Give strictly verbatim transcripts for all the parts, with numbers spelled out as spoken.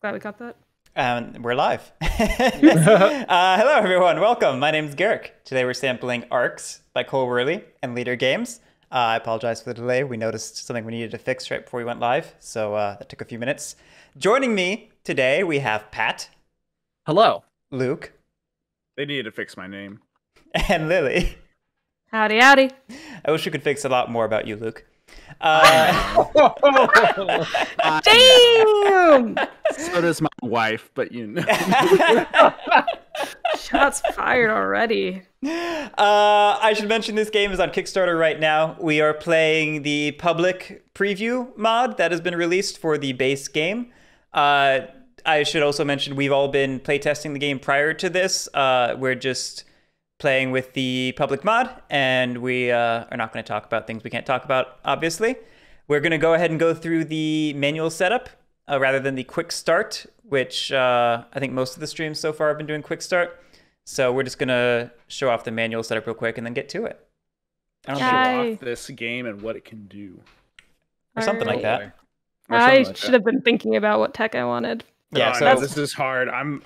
Glad we got that. Um, we're live. uh, hello, everyone. Welcome. My name's Garrick. Today we're sampling Arcs by Cole Wehrle and Leader Games. Uh, I apologize for the delay. We noticed something we needed to fix right before we went live, so uh, that took a few minutes. Joining me today, we have Pat. Hello. Luke. They needed to fix my name. And Lily. Howdy, howdy. I wish we could fix a lot more about you, Luke. Uh... Damn! So does my wife, but you know. Shots fired already. Uh, I should mention this game is on Kickstarter right now. We are playing the public preview mod that has been released for the base game. Uh, I should also mention we've all been playtesting the game prior to this. Uh, we're just playing with the public mod, and we uh, are not going to talk about things we can't talk about, obviously. We're going to go ahead and go through the manual setup uh, rather than the quick start, which uh, I think most of the streams so far have been doing quick start. So we're just going to show off the manual setup real quick and then get to it. I don't know. Show off this game and what it can do. Or something like that. I should have been thinking about what tech I wanted. Yeah, so this is hard. I'm...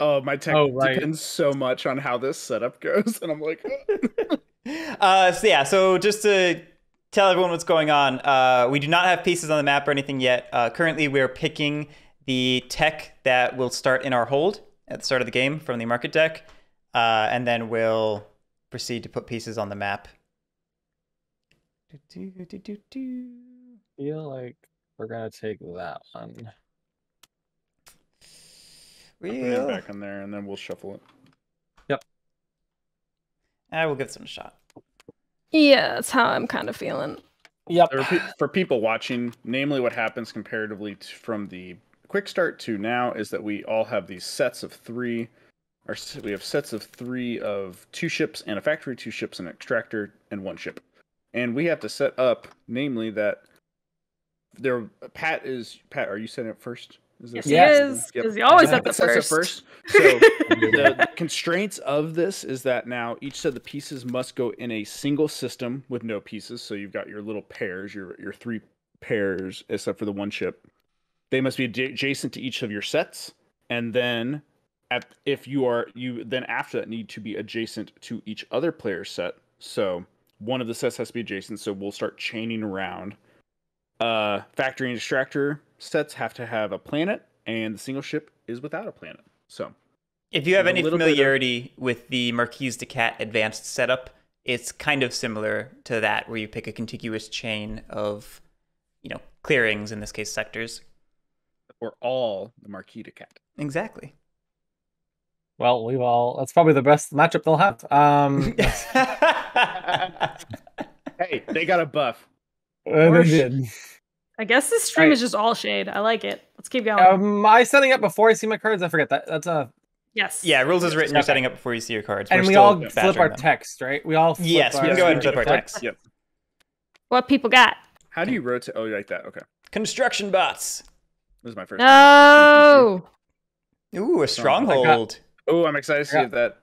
Oh, my tech oh, right. depends so much on how this setup goes, and I'm like... uh, so yeah, so just to tell everyone what's going on, uh, we do not have pieces on the map or anything yet. Uh, currently, we're picking the tech that will start in our hold at the start of the game from the market deck, uh, and then we'll proceed to put pieces on the map. Do, do, do, do, do. I feel like we're going to take that one. We'll put it back in there, and then we'll shuffle it. Yep. I will give some shot. Yeah, that's how I'm kind of feeling. Yep. For people watching, namely what happens comparatively to, from the quick start to now is that we all have these sets of three. Or we have sets of three of two ships and a factory, two ships, an extractor, and one ship. And we have to set up, namely that there. Pat is Pat. Are you setting up first? Is yes, yes, because yep. you always have the first. first. So the constraints of this is that now each set of the pieces must go in a single system with no pieces. So you've got your little pairs, your your three pairs, except for the one ship. They must be adjacent to each of your sets, and then at if you are you then after that need to be adjacent to each other player's set. So one of the sets has to be adjacent. So we'll start chaining around. Uh, factory and extractor sets have to have a planet, and the single ship is without a planet. So, if you have any familiarity of... with the Marquise de Cat advanced setup, it's kind of similar to that, where you pick a contiguous chain of, you know, clearings, in this case sectors, or all the Marquise de Cat. Exactly. Well, we've all. That's probably the best matchup they'll have. Um... hey, they got a buff. Uh, I guess this stream right. is just all shade. I like it. Let's keep going. Am um, I setting up before I see my cards? I forget that. That's a yes. Yeah, rules is written. You're setting up before you see your cards. And We're we all flip our them. text, right? We all flip yes. Our, we can go ahead and flip our text. text. Yep. What people got? How do you rotate? Oh, like that? Okay. Construction bots. This is my first. No. Time. Ooh, a stronghold. Oh, I'm excited to see got, that.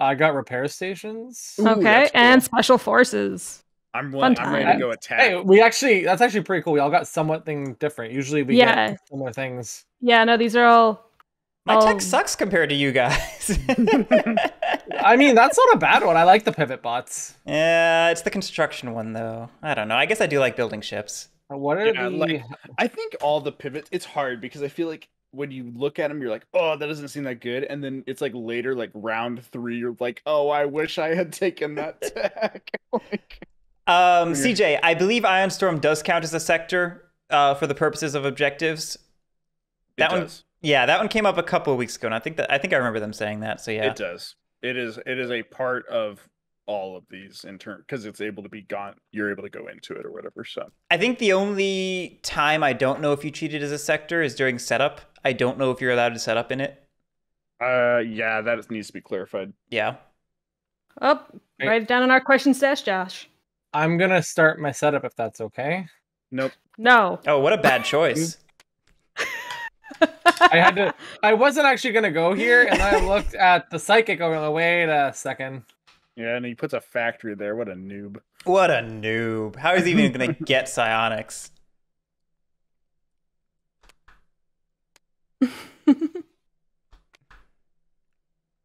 I got repair stations. Ooh, okay, and cool. special forces. I'm, willing, I'm ready to go attack. Hey, we actually, that's actually pretty cool. We all got somewhat thing different. Usually we yeah. get similar things. Yeah, no, these are all... My all... tech sucks compared to you guys. I mean, that's not a bad one. I like the pivot bots. Yeah, it's the construction one, though. I don't know. I guess I do like building ships. What are yeah, the... Like, I think all the pivots, it's hard because I feel like when you look at them, you're like, oh, that doesn't seem that good. And then it's like later, like round three, you're like, oh, I wish I had taken that tech. Like... Um, C J, I believe Ion Storm does count as a sector uh, for the purposes of objectives. That it does. one, yeah, that one came up a couple of weeks ago, and I think that I think I remember them saying that. So yeah, it does. It is it is a part of all of these in turn because it's able to be gone. You're able to go into it or whatever. So I think the only time I don't know if you cheated as a sector is during setup. I don't know if you're allowed to set up in it. Uh, yeah, that needs to be clarified. Yeah. Oh, right. Write it down in our question stash, Josh. I'm going to start my setup if that's okay. Nope. No. Oh, what a bad choice. I had to I wasn't actually going to go here, and I looked at the psychic over the wait a second. Yeah, and he puts a factory there. What a noob. What a noob. How is he even going to get psionics?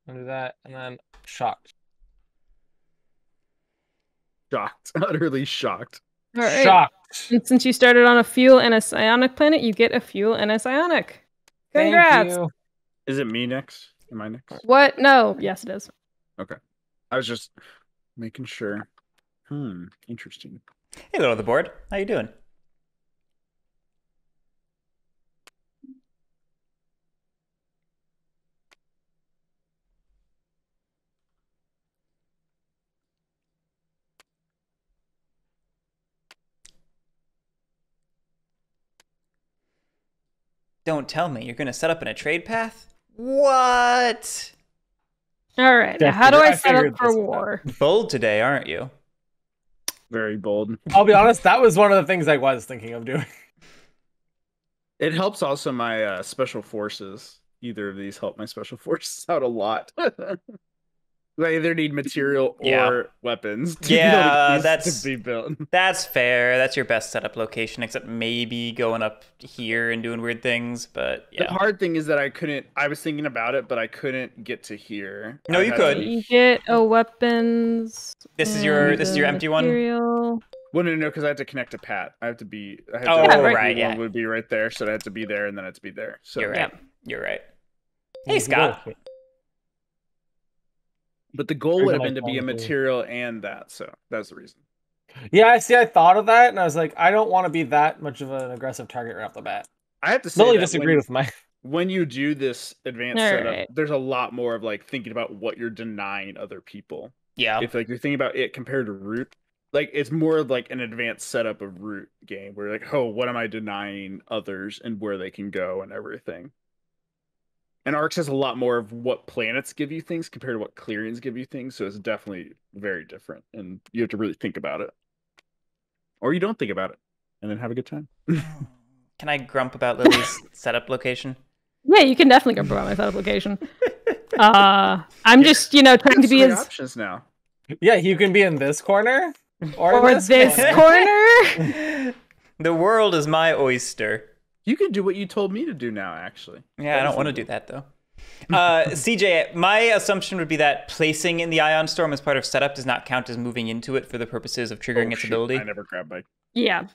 I'll do that, and then shocked. Shocked. Utterly shocked. All right. Shocked. And since you started on a fuel and a psionic planet, you get a fuel and a psionic. Congrats. Thank you. Is it me next? Am I next? What? No. Yes, it is. Okay. I was just making sure. Hmm. Interesting. Hey, little of the board. How you doing? Don't tell me you're going to set up in a trade path? What? All right. Now how do I, I set up for war? Out. Bold today, aren't you? Very bold. I'll be honest. That was one of the things I was thinking of doing. It helps also my uh, special forces. Either of these help my special forces out a lot. I either need material or yeah. weapons to yeah, build that's, to be built. That's fair. That's your best setup location, except maybe going up here and doing weird things. But yeah. The hard thing is that I couldn't, I was thinking about it, but I couldn't get to here. No, I you could. To... You get a weapons. This is your this is your empty material. One? Well, no, no, because I have to connect to Pat. I have to be, I have oh, to, yeah, right, right, yeah. One would be right there, so I have to be there, and then I have to be there. So, you're right. Yeah. You're right. Hey, Scott. But the goal would have been to be a material and that, so that's the reason. Yeah, I see. I thought of that, and I was like, I don't want to be that much of an aggressive target right off the bat. I have to say, Lily disagreed with my. When you do this advanced All setup, right. there's a lot more of like thinking about what you're denying other people. Yeah, if like you're thinking about it compared to Root, like it's more of like an advanced setup of Root game where you're like, oh, what am I denying others and where they can go and everything. And Arcs has a lot more of what planets give you things compared to what clearings give you things. So it's definitely very different. And you have to really think about it. Or you don't think about it. And then have a good time. Can I grump about Lily's setup location? Yeah, you can definitely grump about my setup location. Uh, I'm yeah. just, you know, trying There's to be as... options now. Yeah, you can be in this corner. Or, or this, this corner. corner. The world is my oyster. You can do what you told me to do now, actually. Yeah, I don't want to do that, though. Uh, C J, my assumption would be that placing in the Ion Storm as part of setup does not count as moving into it for the purposes of triggering oh, its shit. ability. I never grabbed bike. Yeah.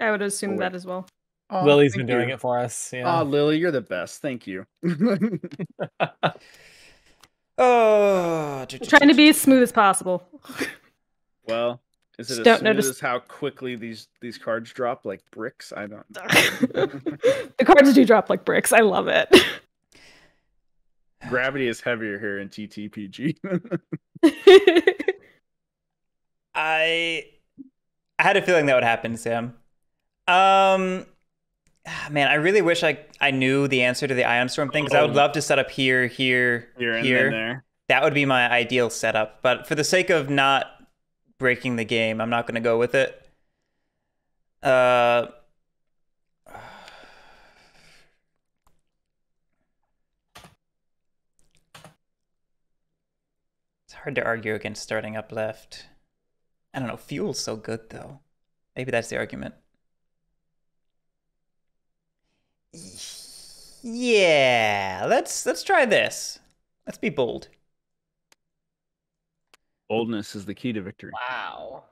I would assume oh, that as well. Oh, Lily's been doing you. it for us. Yeah. Oh, Lily, you're the best. Thank you. oh, I'm trying to be as smooth as possible. Well... Is it as smooth as how quickly these these cards drop like bricks? I don't know. The cards do drop like bricks. I love it. Gravity is heavier here in T T P G. I I had a feeling that would happen, Sam. Um man, I really wish I I knew the answer to the Ion Storm thing, because oh. I would love to set up here, here, here. here. And there. That would be my ideal setup. But for the sake of not breaking the game, I'm not going to go with it. Uh, it's hard to argue against starting up left. I don't know. Fuel's so good, though. Maybe that's the argument. Yeah, let's let's try this. Let's be bold. Boldness is the key to victory. Wow.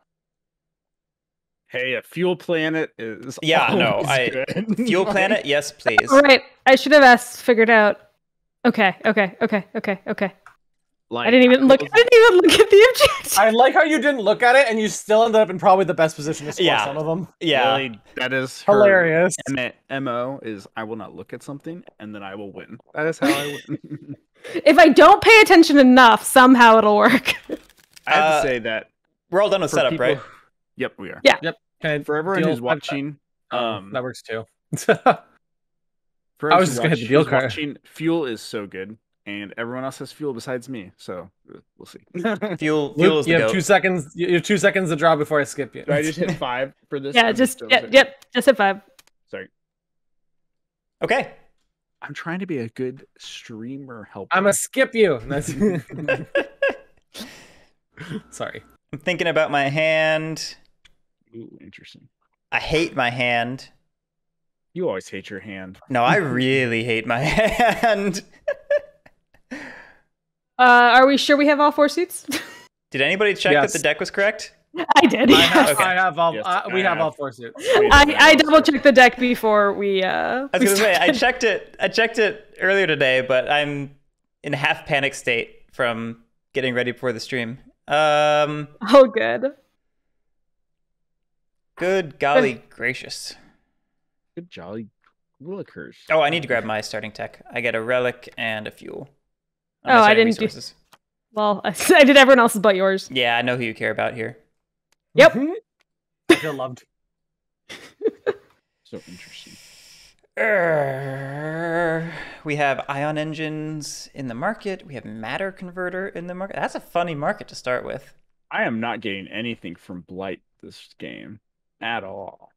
Hey, a fuel planet is yeah. No, I good. Fuel planet. Yes, please. All right. I should have asked. Figured out. Okay. Okay. Okay. Okay. Okay. Like, I didn't even look. I didn't even look at the objective. I like how you didn't look at it, and you still ended up in probably the best position to score yeah. some of them. Yeah, really, that is hilarious. M O is I will not look at something, and then I will win. That is how I win. If I don't pay attention enough, somehow it'll work. I have uh, to say that we're all done with setup, people, right? Yep, we are. Yeah. Yep. And for everyone who's watching, that, um, that works too. for I was just watch, gonna hit the deal card. Watching, fuel is so good, and everyone else has fuel besides me, so we'll see. fuel, fuel Luke, is you the have goat. two seconds. You have two seconds to draw before I skip you. Do I just hit five for this? Yeah, I'm just yep, yep, just hit five. Sorry. Okay. I'm trying to be a good streamer helper. I'm gonna skip you. That's Sorry. I'm thinking about my hand. Ooh, interesting. I hate my hand. You always hate your hand. No, I really hate my hand. uh, are we sure we have all four suits? Did anybody check yes. that the deck was correct? I did. I have, okay. I have all. Yes, uh, we I have, have all four suits. I, I double checked the deck before we. Uh, I was gonna say I checked it. I checked it earlier today, but I'm in a half panic state from getting ready for the stream. Um. Oh, good. Good golly good. gracious. Good jolly willikers. Oh, I need to grab my starting tech. I get a relic and a fuel. Oh, I didn't resources. do. Well, I did everyone else's but yours. Yeah, I know who you care about here. Yep. Mm-hmm. I feel loved. So interesting. Uh, we have ion engines in the market. We have matter converter in the market. That's a funny market to start with. I am not getting anything from Blight this game at all.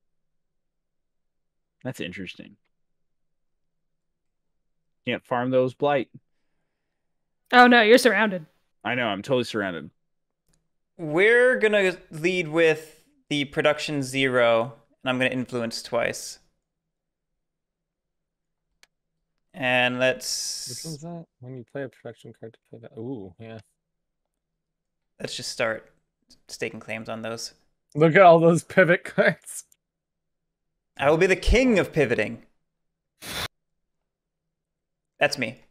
That's interesting. Can't farm those Blight. Oh, no, you're surrounded. I know, I'm totally surrounded. We're going to lead with the production zero, and I'm going to influence twice. And let's... Which one's that? When you play a production card to play that. Ooh, yeah. Let's just start staking claims on those. Look at all those pivot cards. I will be the king of pivoting. That's me.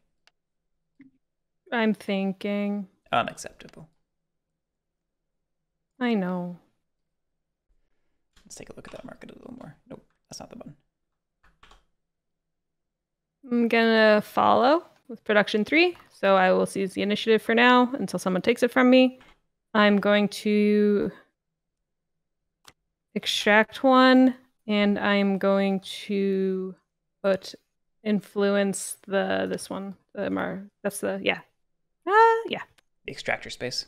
I'm thinking. Unacceptable. I know. Let's take a look at that market a little more. Nope, that's not the button. I'm gonna follow with production three. So I will seize the initiative for now until someone takes it from me. I'm going to extract one, and I'm going to put influence the this one. The mar that's the yeah. Uh, yeah. The extractor space.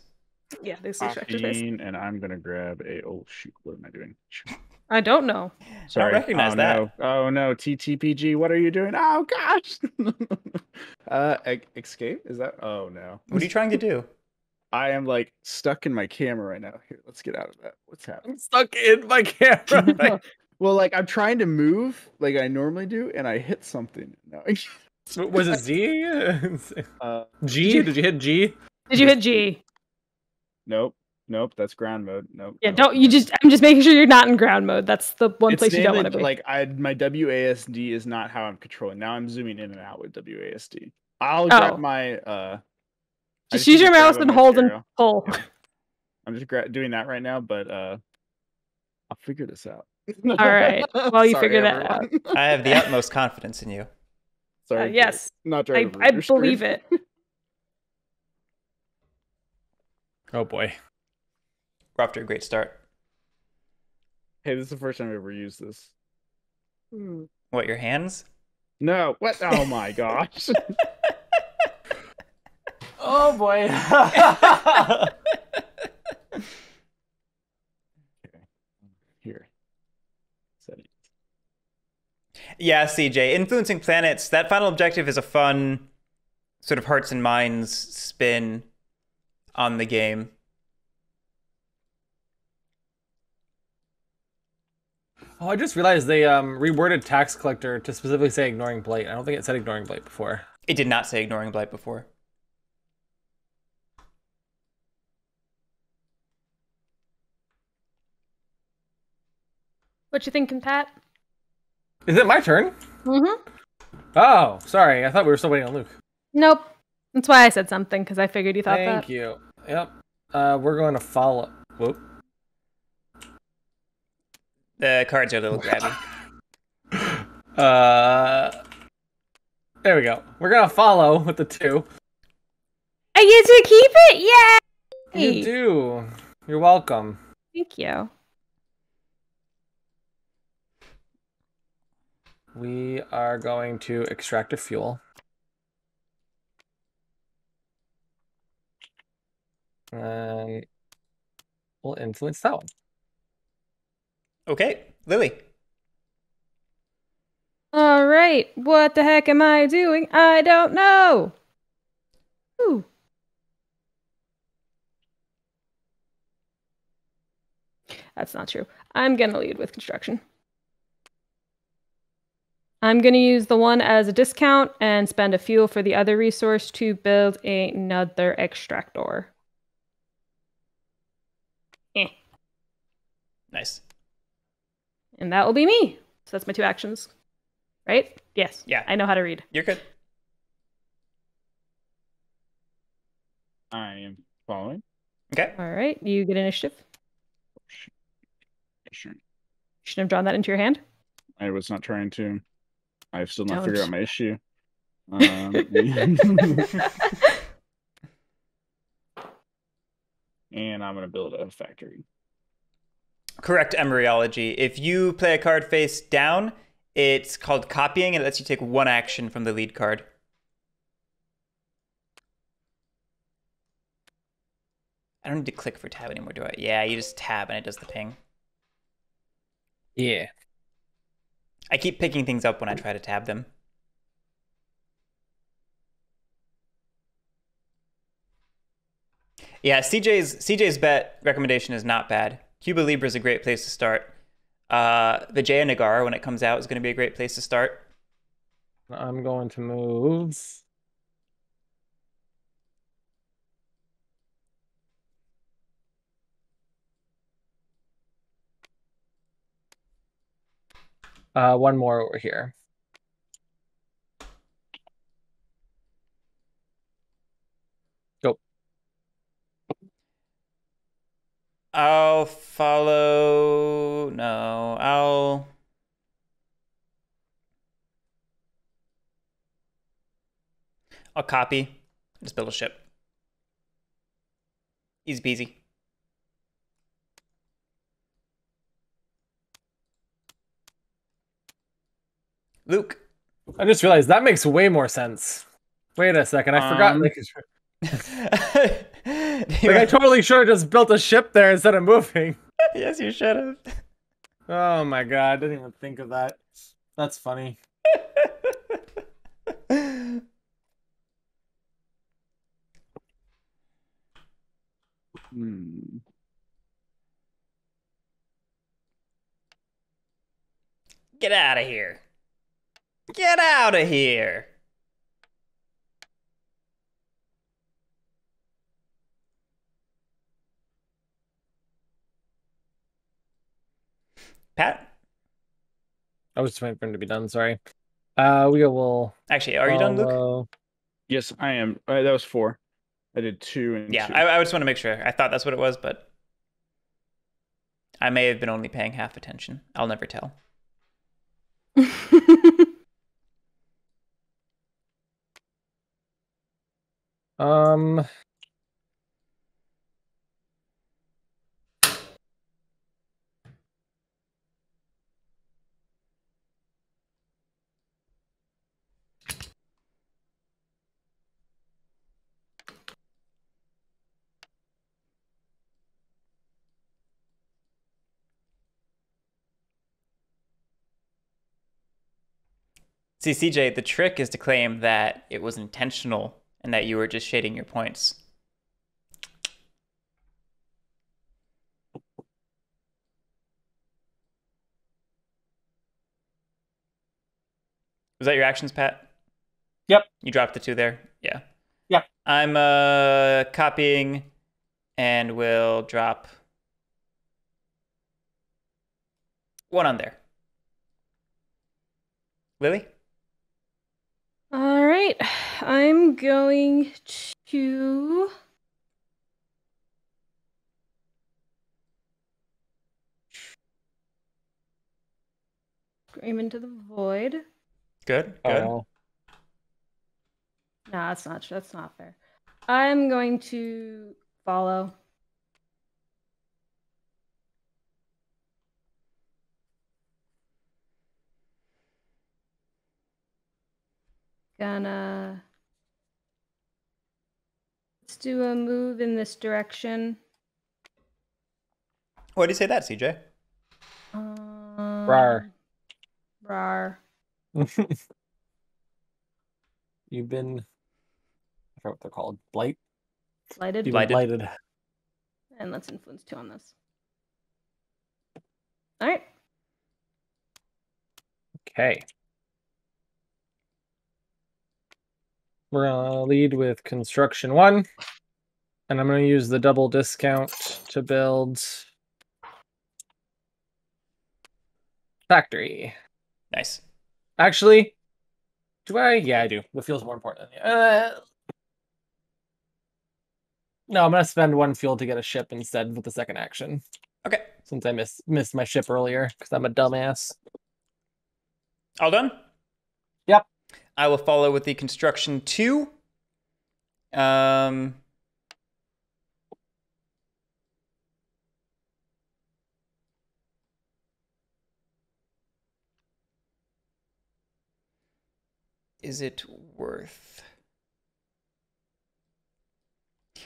Yeah, this is extractor space. And I'm gonna grab a oh shoot, what am I doing? I don't know. Sorry. I don't recognize oh, that. No. Oh no, T T P G, what are you doing? Oh gosh. uh escape? Is that oh no. What are you trying to do? I am like stuck in my camera right now. Here, let's get out of that. What's happening? I'm stuck in my camera. Like, well, like I'm trying to move like I normally do, and I hit something. No. Was it Z? Uh, G? Did you hit G? Did you hit G? Nope. Nope. That's ground mode. Nope. Yeah. Nope. Don't you just? I'm just making sure you're not in ground mode. That's the one it's place you don't want to be. Like I, my W A S D is not how I'm controlling. Now I'm zooming in and out with W A S D. I'll oh. grab my. Uh, just, just use your mouse and hold and pull. I'm just gra doing that right now, but uh, I'll figure this out. All right. Well, you Sorry, figure everyone. that out. I have the utmost confidence in you. Sorry, uh, yes, not I, I believe it. Oh boy, we're off to a great start. Hey, this is the first time I've ever used this. What, your hands? No, what? Oh my gosh! Oh boy. Okay. Here. Yeah, C J, influencing planets. That final objective is a fun sort of hearts and minds spin on the game. Oh, I just realized they um, reworded tax collector to specifically say ignoring blight. I don't think it said ignoring blight before. It did not say ignoring blight before. What you thinking, Pat? Is it my turn? Mm-hmm. Oh, sorry. I thought we were still waiting on Luke. Nope. That's why I said something, because I figured you thought Thank that. Thank you. Yep. Uh, we're going to follow. Whoop. The cards are a little grabby. uh, there we go. We're going to follow with the two. I get to keep it? Yay! You do. You're welcome. Thank you. We are going to extract a fuel. And we'll influence that one. Okay, Lily. All right, what the heck am I doing? I don't know. Ooh. That's not true. I'm going to lead with construction. I'm going to use the one as a discount and spend a fuel for the other resource to build another extractor. Eh. Nice. And that will be me. So that's my two actions. Right? Yes. Yeah. I know how to read. You're good. I am following. Okay. All right. You get initiative. Sure. You shouldn't have drawn that into your hand. I was not trying to. I've still not Don't. figured out my issue. Um, and I'm going to build a factory. Correct Emeryology. If you play a card face down, it's called copying, and it lets you take one action from the lead card. I don't need to click for tab anymore, do I? Yeah, you just tab and it does the ping. Yeah. I keep picking things up when I try to tab them. Yeah, C J's C J's bet recommendation is not bad. Cuba Libre is a great place to start. Uh, Vijaya Nagar, when it comes out, is going to be a great place to start. I'm going to move. Uh, one more over here. Go. I'll follow. No, I'll. I'll copy. Just build a ship. Easy peasy. Luke. I just realized that makes way more sense. Wait a second, I um... forgot. Like, I totally should have just built a ship there instead of moving. Yes, you should have. Oh my god, I didn't even think of that. That's funny. hmm. Get out of here. Get out of here. Pat? I was just waiting for him to be done, sorry. Uh, we will... Actually, are you done, Luke? Yes, I am. All right, that was four. I did two and yeah, two. I, I just want to make sure. I thought that's what it was, but... I may have been only paying half attention. I'll never tell. Um, see, C J, the trick is to claim that it was intentional and that you were just shading your points. Was that your actions, Pat? Yep. You dropped the two there? Yeah. Yeah. I'm uh, copying and will drop one on there. Lily? All right, I'm going to scream into the void. Good, good. Oh. No, that's not that's not fair. I'm going to follow. Gonna let's do a move in this direction. Why do you say that, C J? Um, Rar. Rar. You've been, I forgot what they're called. Blight? Blighted? Blighted. Blighted. And let's influence two on this. All right. Okay. We're going to lead with construction one. And I'm going to use the double discount to build factory. Nice. Actually, do I? Yeah, I do. What feels more important than you? Uh, no, I'm going to spend one fuel to get a ship instead with the second action. Okay. Since I miss, missed my ship earlier because I'm a dumbass. All done? Yep. I will follow with the construction two. Um... Is it worth?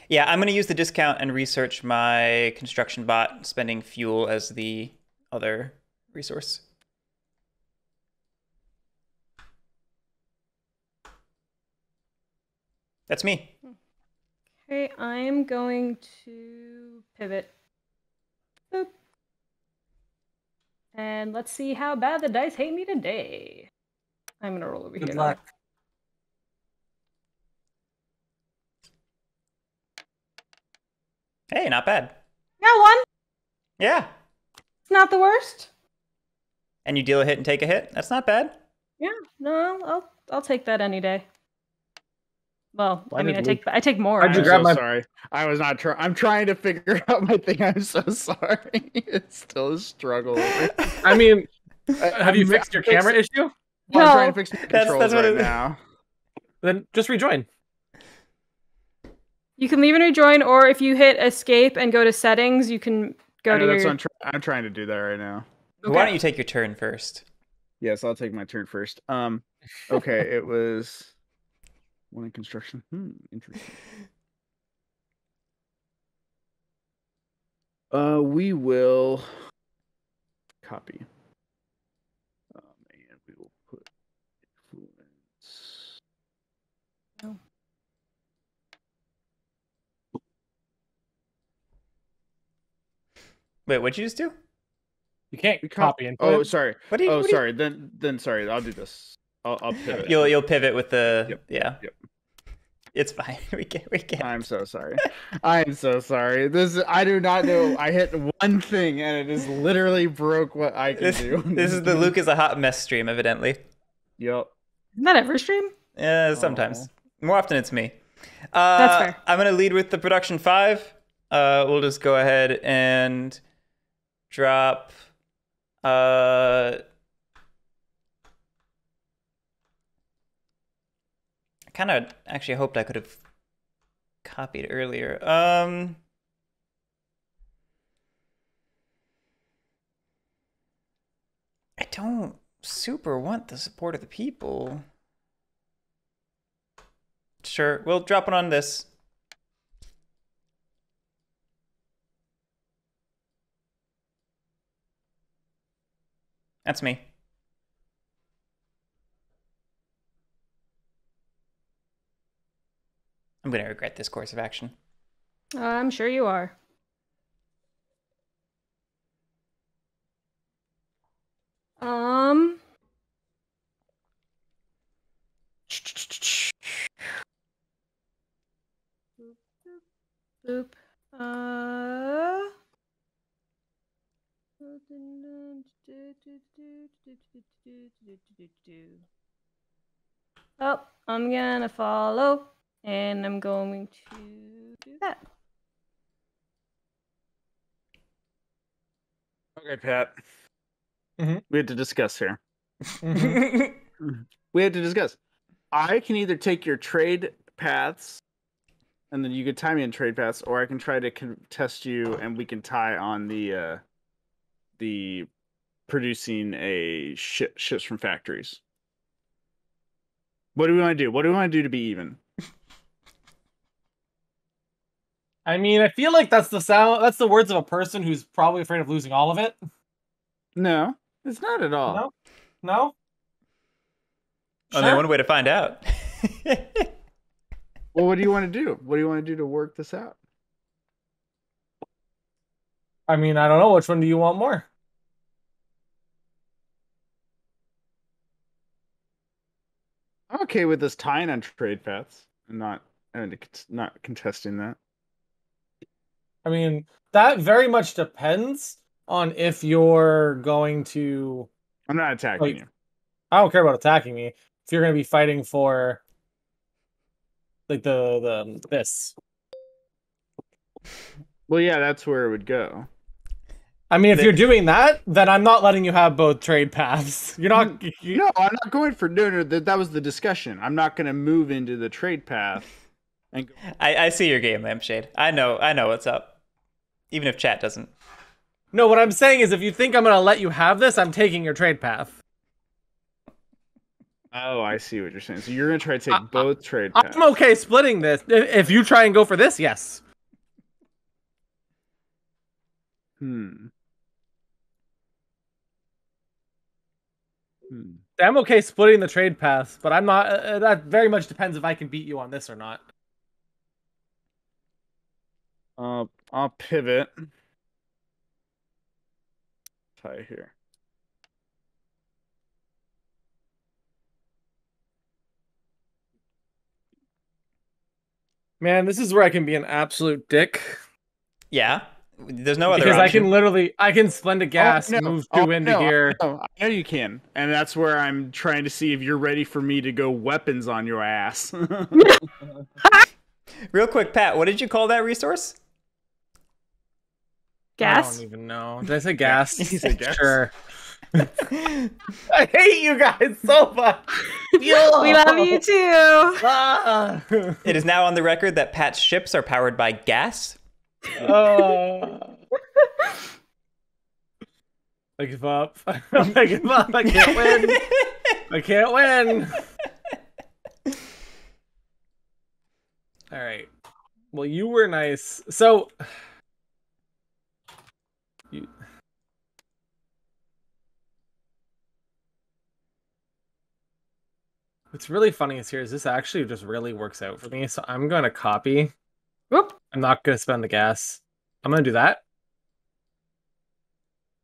Yeah, I'm going to use the discount and research my construction bot, spending fuel as the other resource. That's me. Okay, I'm going to pivot. Boop. And let's see how bad the dice hate me today. I'm going to roll over Good here. Luck. Hey, not bad. Got one. Yeah. It's not the worst. And you deal a hit and take a hit? That's not bad. Yeah, no, I'll I'll take that any day. Well, Why I mean, I take I take more. I'm so my... sorry. I was not trying. I'm trying to figure out my thing. I'm so sorry. It's still a struggle. I mean, have you fixed your camera fixed... issue? Well, no. I'm trying to fix the controls that's, that's right what it now. Then just rejoin. You can leave and rejoin, or if you hit escape and go to settings, you can go I know, to that's your... what I'm, try I'm trying to do that right now. Okay. Why don't you take your turn first? Yes, I'll take my turn first. Um, okay, it was... One in construction. Hmm, interesting. Uh, we will... Copy. Wait, what'd you just do? You can't you copy and put. Oh, sorry. What do you, oh, what sorry. You... Then, then, sorry. I'll do this. I'll, I'll pivot. You'll, you'll pivot with the. Yep. Yeah. Yep. It's fine. We can't. We can't. I'm so sorry. I'm so sorry. This. I do not know. I hit one thing and it is literally broke what I can this, do. This is the Luke is a hot mess stream, evidently. Yep. Isn't that every stream? Yeah, uh, sometimes. Aww. More often, it's me. Uh, That's fair. I'm gonna lead with the production five. Uh, we'll just go ahead and. Drop uh I kind of actually hoped I could have copied earlier. Um I don't super want the support of the people. Sure, we'll drop it on this. That's me. I'm going to regret this course of action. Uh, I'm sure you are. Um. Boop. Uh. Oh, I'm gonna follow, and I'm going to do that. Okay, Pat. Mm-hmm. We had to discuss here. Mm-hmm. We had to discuss. I can either take your trade paths, and then you could tie me in trade paths, or I can try to contest you, and we can tie on the... Uh, the producing a ship, ships from factories. What do we want to do? What do we want to do to be even? I mean, I feel like that's the sound. That's the words of a person who's probably afraid of losing all of it. No, it's not at all. No, no. Sure. Only one way to find out. Well, what do you want to do? What do you want to do to work this out? I mean, I don't know. Which one do you want more? I'm okay with us tying on trade paths. I'm not, I'm not contesting that. I mean, that very much depends on if you're going to... I'm not attacking like, you. I don't care about attacking me. If you're going to be fighting for... Like, the, the... This. Well, yeah, that's where it would go. I mean, if they... you're doing that, then I'm not letting you have both trade paths. You're not... You... No, I'm not going for... No, no, that, that was the discussion. I'm not going to move into the trade path. And go... I, I see your game, Lampshade. I know, I know what's up. Even if chat doesn't. No, what I'm saying is if you think I'm going to let you have this, I'm taking your trade path. Oh, I see what you're saying. So you're going to try to take I, both I, trade paths. I'm okay splitting this. If you try and go for this, yes. Hmm. Hmm. I'm okay splitting the trade paths, but I'm not... Uh, that very much depends if I can beat you on this or not. Uh, I'll pivot. Tie here. Man, this is where I can be an absolute dick. Yeah, there's no other because option. I can literally, I can Splenda Gas, oh, no. move you oh, into no, here. I know. I know you can, and that's where I'm trying to see if you're ready for me to go weapons on your ass. Real quick, Pat, what did you call that resource? Gas? I don't even know. Did I say gas? He said gas. Sure. I hate you guys so much. Yo. We love you too. Ah. It is now on the record that Pat's ships are powered by gas. Oh. I give up. I give up. I can't win. I can't win. All right. Well, you were nice. So. You. What's really funny is here is this actually just really works out for me. So I'm going to copy. Whoop. I'm not going to spend the gas. I'm going to do that.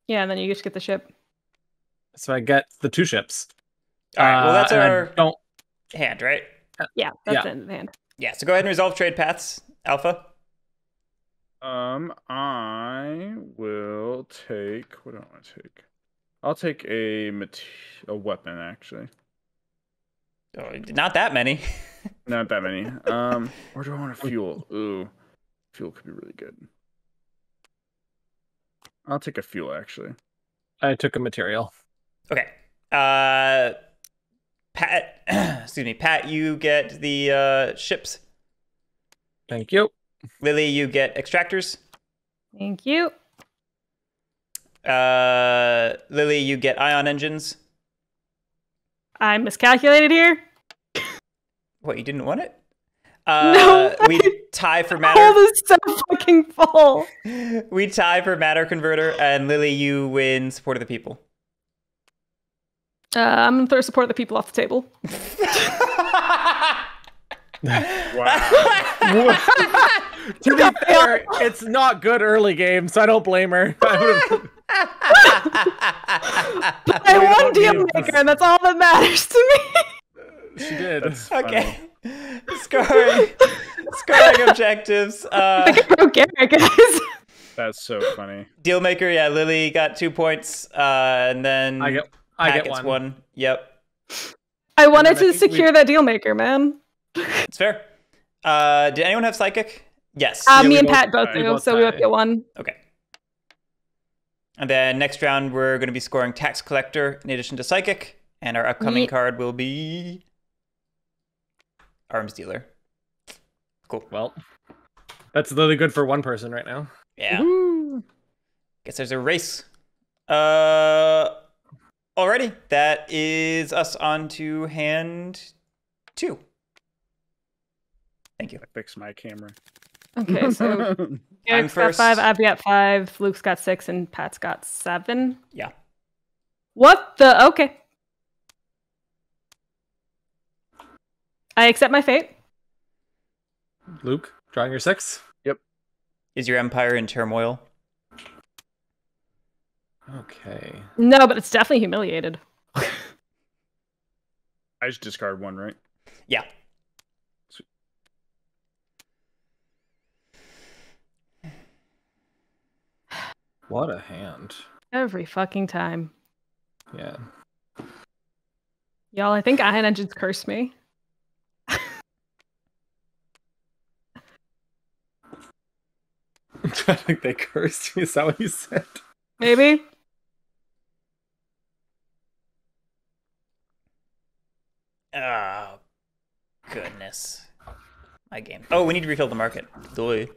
Yeah, and then you just get the ship. So I get the two ships. All right. Well, that's uh, our don't... hand, right? Yeah, that's yeah. the hand. Yeah. So go ahead and resolve trade paths, Alpha. Um, I will take. What do I want to take? I'll take a mat a weapon actually. Oh, not that many. Not that many. Um, or do I want to fuel? Ooh, fuel could be really good. I'll take a fuel, actually. I took a material. Okay. Uh, Pat, excuse me, Pat, you get the uh, ships. Thank you. Lily, you get extractors. Thank you. Uh, Lily, you get ion engines. I miscalculated here. What, you didn't want it? Uh, no. Way. We tie for matter. All this is so fucking full. We tie for matter converter, and Lily, you win support of the people. Uh, I'm gonna throw support of the people off the table. Wow. To be fair, it's not good early game, so I don't blame her. But I won Deal Maker, and that's all that matters to me. She did. That's okay. Scoring, scoring objectives. Uh, I think I broke Garrick, guys. That's so funny. Deal Maker, yeah. Lily got two points, uh, and then I get, I get one. one. Yep. I wanted to I secure we... that Deal Maker, man. It's fair. Uh, did anyone have psychic? Yes. Uh, yeah, me and Pat both do, so we both get one. Okay. And then next round, we're going to be scoring Tax Collector in addition to Psychic. And our upcoming Neat. card will be... Arms Dealer. Cool. Well, that's literally good for one person right now. Yeah. Woo. Guess there's a race. Uh, Alrighty. That is us on to hand two. Thank you. I fixed my camera. Okay, so Eric's got five, I've got five, Luke's got six, and Pat's got seven. Yeah. What the? Okay. I accept my fate. Luke, drawing your six. Yep. Is your empire in turmoil? Okay. No, but it's definitely humiliated. I just discard one, right? Yeah. Sweet. What a hand. Every fucking time. Yeah. Y'all, I think Ion Engines cursed me. I think they cursed me. Is that what you said? Maybe. Oh, goodness. My game. Oh, we need to refill the market. Doy.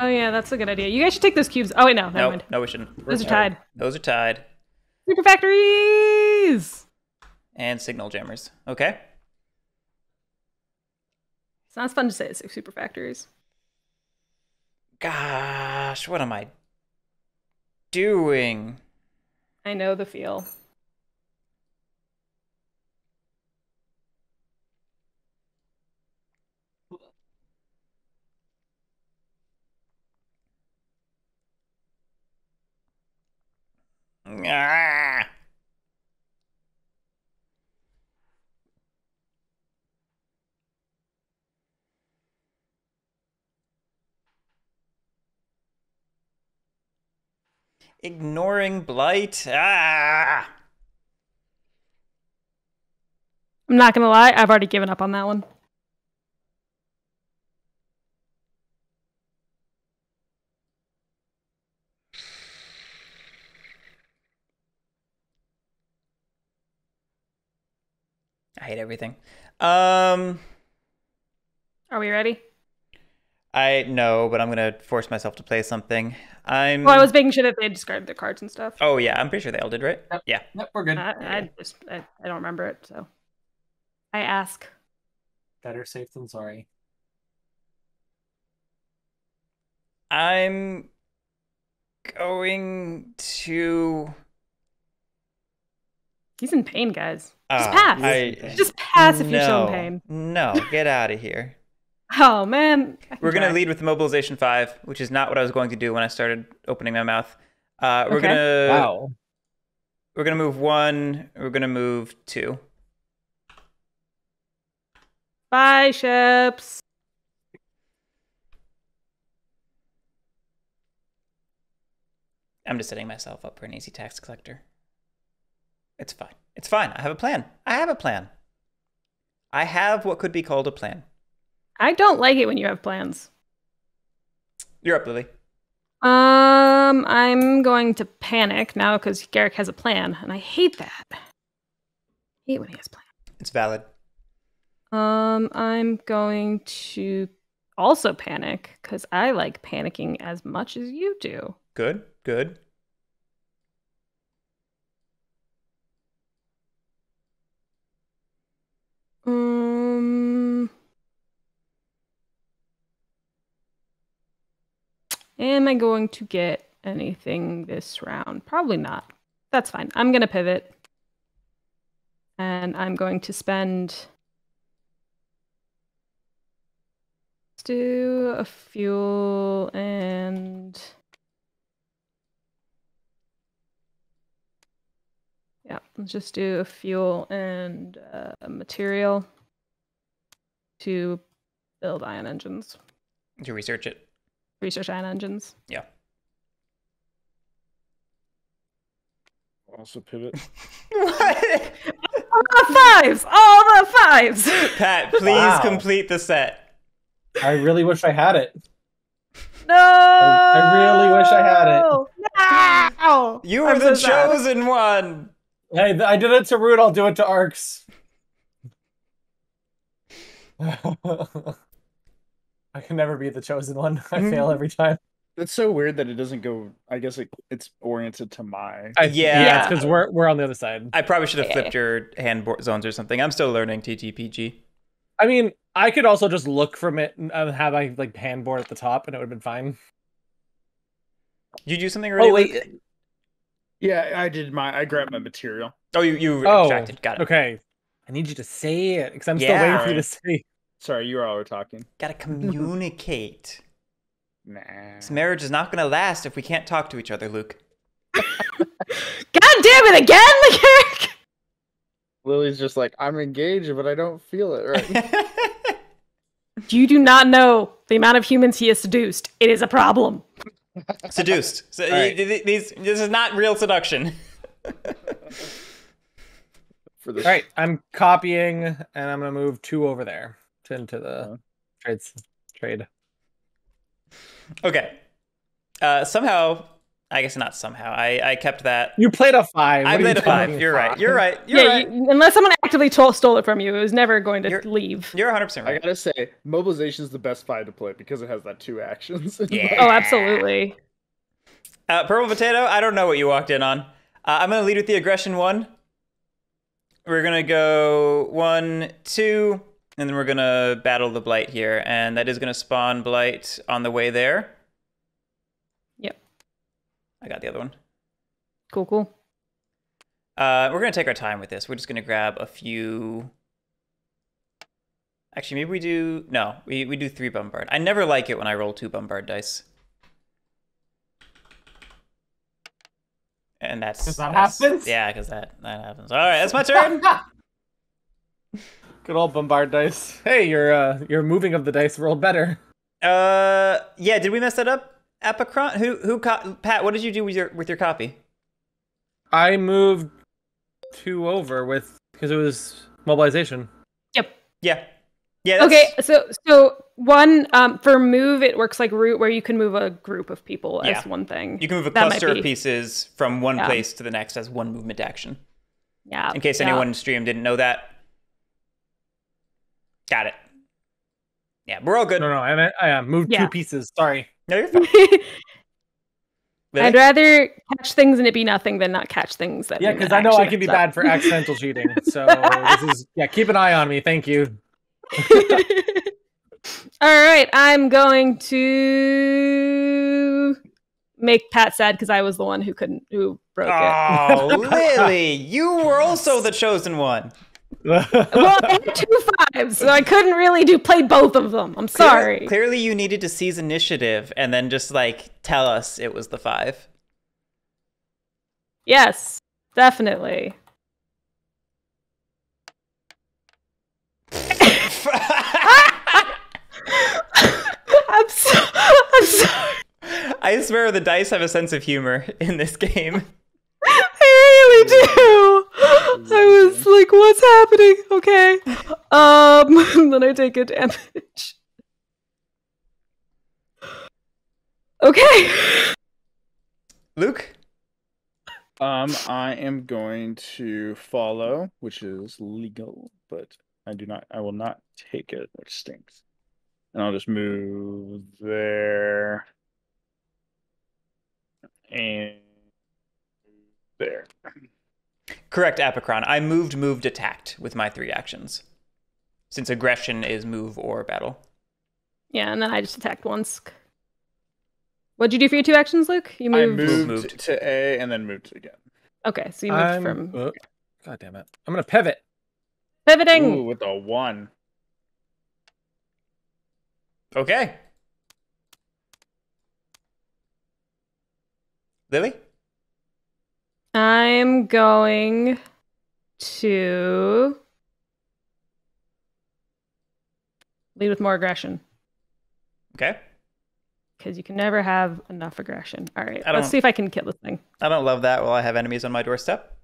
Oh, yeah, that's a good idea. You guys should take those cubes. Oh, wait, no. Never no, mind. No, we shouldn't. Those We're are tied. tied. Those are tied. Super factories! And signal jammers. Okay. It's not as fun to say it's super factories. Gosh, what am I doing? I know the feel. Ah. Ignoring blight. Ah. I'm not gonna lie, I've already given up on that one. I hate everything. Um, Are we ready? I know, but I'm gonna force myself to play something. I'm. Well, I was making sure that they discarded their cards and stuff. Oh yeah, I'm pretty sure they all did, right? Yep. Yeah. Yep, we're good. I, I just I, I don't remember it, so I ask. Better safe than sorry. I'm going to. He's in pain, guys. Just oh, pass. I, Just pass if no, you're still in pain. No, get out of here. Oh, man. We're going to lead with Mobilization five, which is not what I was going to do when I started opening my mouth. Uh, we're okay. going to wow. We're gonna move one. We're going to move two. Bye, ships. I'm just setting myself up for an easy tax collector. It's fine. It's fine. I have a plan. I have a plan. I have what could be called a plan. I don't like it when you have plans. You're up, Lily. Um, I'm going to panic now because Garrick has a plan, and I hate that. I hate when he has plans. It's valid. Um, I'm going to also panic because I like panicking as much as you do. Good, good. Um, am I going to get anything this round? Probably not. That's fine. I'm going to pivot. And I'm going to spend... Let's do a fuel and... Yeah, let's just do a fuel and uh, a material to build ion engines. To research it. Research ion engines. Yeah. Also pivot. What? All the fives! All the fives! Pat, please wow. complete the set. I really wish I had it. No! I, I really wish I had it. No! You were I'm the so chosen sad. one! Hey, I did it to Root, I'll do it to Arcs. I can never be the chosen one. I fail every time. It's so weird that it doesn't go... I guess it, it's oriented to my... I, yeah. Yeah, it's because we're, we're on the other side. I probably should have okay. flipped your hand zones or something. I'm still learning T T P G. I mean, I could also just look from it and have my like, hand board at the top and it would have been fine. Did you do something already? Oh, wait. Like... Yeah, I did my... I grabbed my material. Oh, you, you oh, extracted. Got it. Okay. I need you to say it, because I'm yeah. still waiting for you to say. Sorry, you all were talking. Gotta communicate. Nah. This marriage is not gonna last if we can't talk to each other, Luke. God damn it, again, Garrick! Lily's just like, I'm engaged, but I don't feel it right. You do not know the amount of humans he has seduced. It is a problem. Seduced. So right. these, this is not real seduction. For this. All right, I'm copying, and I'm going to move two over there to, into the yeah. trade. Okay. Uh, somehow... I guess not somehow. I, I kept that. You played a five. What I played a five. You're five? right. You're right. You're yeah, right. You, unless someone actively told, stole it from you, it was never going to you're, leave. You're one hundred percent right. I gotta say, mobilization is the best five to play because it has that two actions. Yeah. Oh, absolutely. Uh, Purple Potato, I don't know what you walked in on. Uh, I'm going to lead with the aggression one. We're going to go one, two, and then we're going to battle the Blight here. And that is going to spawn Blight on the way there. I got the other one. Cool, cool. Uh, we're going to take our time with this. We're just going to grab a few... Actually, maybe we do... No, we, we do three bombard. I never like it when I roll two bombard dice. And that's... Because that that's... happens? Yeah, because that, that happens. All right, that's my turn! Good old bombard dice. Hey, your, uh, your moving of the dice rolled better. Uh, yeah, did we mess that up? Epicron, who, who, Pat, what did you do with your, with your copy? I moved two over with, because it was mobilization. Yep. Yeah. Yeah. That's... Okay. So, so one, um, for move, it works like Root, where you can move a group of people yeah. as one thing. You can move a that cluster of pieces from one yeah. place to the next as one movement action. Yeah. In case yeah. anyone in stream didn't know that. Got it. Yeah, we're all good. No, no, I, I uh, moved yeah. two pieces. Sorry. No, you're fine. Really? I'd rather catch things and it be nothing than not catch things that. Yeah, because I know I can be up. bad for accidental cheating. So this is yeah. Keep an eye on me. Thank you. All right, I'm going to make Pat sad because I was the one who couldn't who broke oh, it. Oh, Lily, you were also the chosen one. Well, I had two fives, so I couldn't really do play both of them. I'm sorry. Clearly, clearly, you needed to seize initiative and then just like tell us it was the five. Yes, definitely. I'm so, I'm sorry. I swear the dice have a sense of humor in this game. I really do. I was like, what's happening? Okay. Um, then I take a damage. Okay. Luke? Um, I am going to follow, which is legal, but I do not, I will not take it, which stinks. And I'll just move there. And there. Correct, Apicron. I moved, moved, attacked with my three actions. Since aggression is move or battle. Yeah, and then I just attacked once. What'd you do for your two actions, Luke? You moved, I moved, moved to A and then moved again. Okay, so you moved I'm, from... Uh, God damn it. I'm going to pivot. Pivoting! Ooh, with a one. Okay. Lily? I'm going to lead with more aggression. Okay. Because you can never have enough aggression. All right, let's see if I can kill this thing. I don't love that while I have enemies on my doorstep.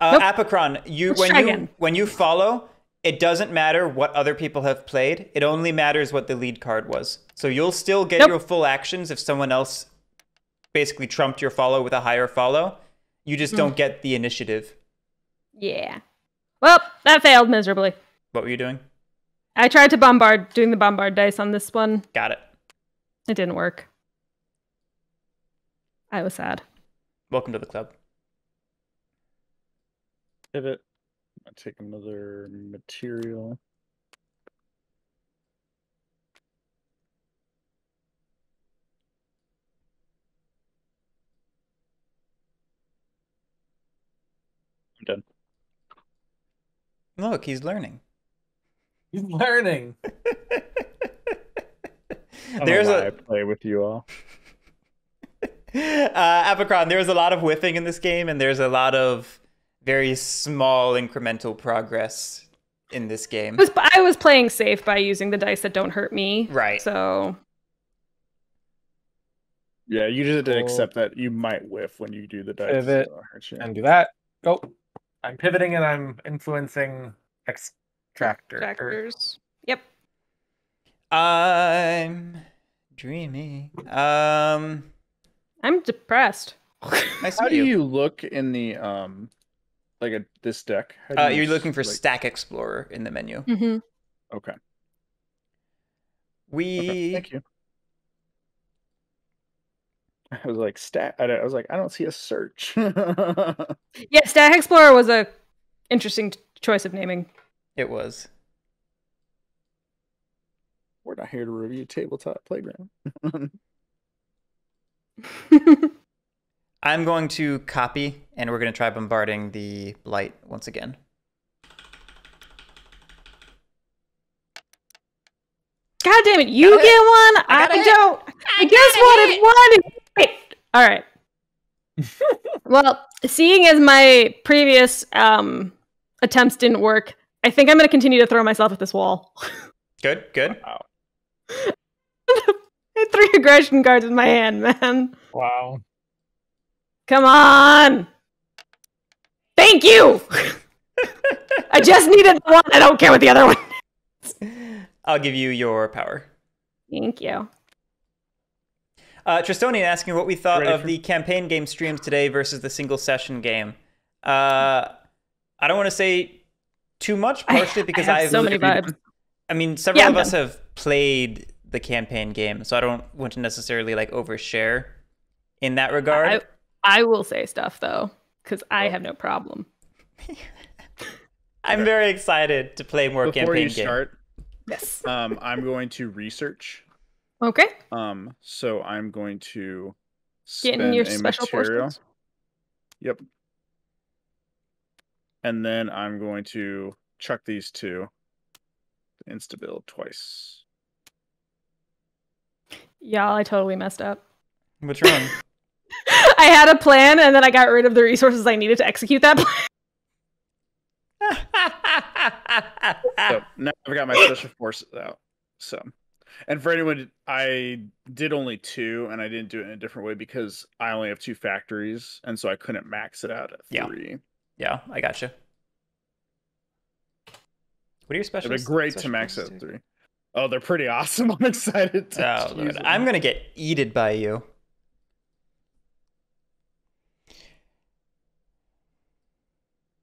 Uh, nope. Apicron, you when you again. when you follow, it doesn't matter what other people have played. It only matters what the lead card was. So you'll still get nope. your full actions if someone else basically trumped your follow with a higher follow. You just don't mm. get the initiative. Yeah. Well, that failed miserably. What were you doing? I tried to bombard, doing the bombard dice on this one. Got it. It didn't work. I was sad. Welcome to the club. Pivot. I'll take another material. I'm done. Look, he's learning. He's learning. I don't There's know why a I play with you all. Uh, Apocron, there's a lot of whiffing in this game, and there's a lot of very small incremental progress in this game. I was, I was playing safe by using the dice that don't hurt me. Right. So... yeah, you just have to accept that you might whiff when you do the dice. Pivot so and do that. Go. Oh. I'm pivoting and I'm influencing extractor. Extractors. Yep. I'm dreaming. Um, I'm depressed. Nice How do you. you look in the um, like a this deck? Uh, you you're just, looking for like... Stack Explorer in the menu. Mm-hmm. Okay. We. Okay, thank you. I was like, stat. I, I was like, I don't see a search. Yeah, Stat Explorer was a interesting choice of naming. It was. We're not here to review Tabletop Playground. I'm going to copy, and we're going to try bombarding the blight once again. God damn it! You got get it. one. I, I don't. It. I guess what it wanted. All right. Well, seeing as my previous um, attempts didn't work, I think I'm going to continue to throw myself at this wall. Good, good. Wow. Three aggression cards in my hand, man. Wow. Come on. Thank you. I just needed the one. I don't care what the other one is. I'll give you your power. Thank you. Uh, Tristonian asking what we thought Ready of for... the campaign game streams today versus the single session game. Uh, I don't want to say too much, partially I, because I have so many vibes. I mean, several yeah, of us have played the campaign game, so I don't want to necessarily like overshare in that regard. I, I will say stuff though, because I oh. have no problem. I'm very excited to play more Before campaign you game. Start, yes. um, I'm going to research. Okay. Um. So I'm going to spend get in your a special material. Portions. Yep. And then I'm going to chuck these two. Insta build twice. Y'all, I totally messed up. What's wrong? I had a plan, and then I got rid of the resources I needed to execute that plan. So now I've got my special forces out. So. And for anyone, I did only two, and I didn't do it in a different way because I only have two factories, and so I couldn't max it out at three. Yeah, yeah I gotcha. What are your specials? It'd be great to max out at three. Oh, they're pretty awesome. I'm excited to oh, Lord. I'm going to get eaten by you.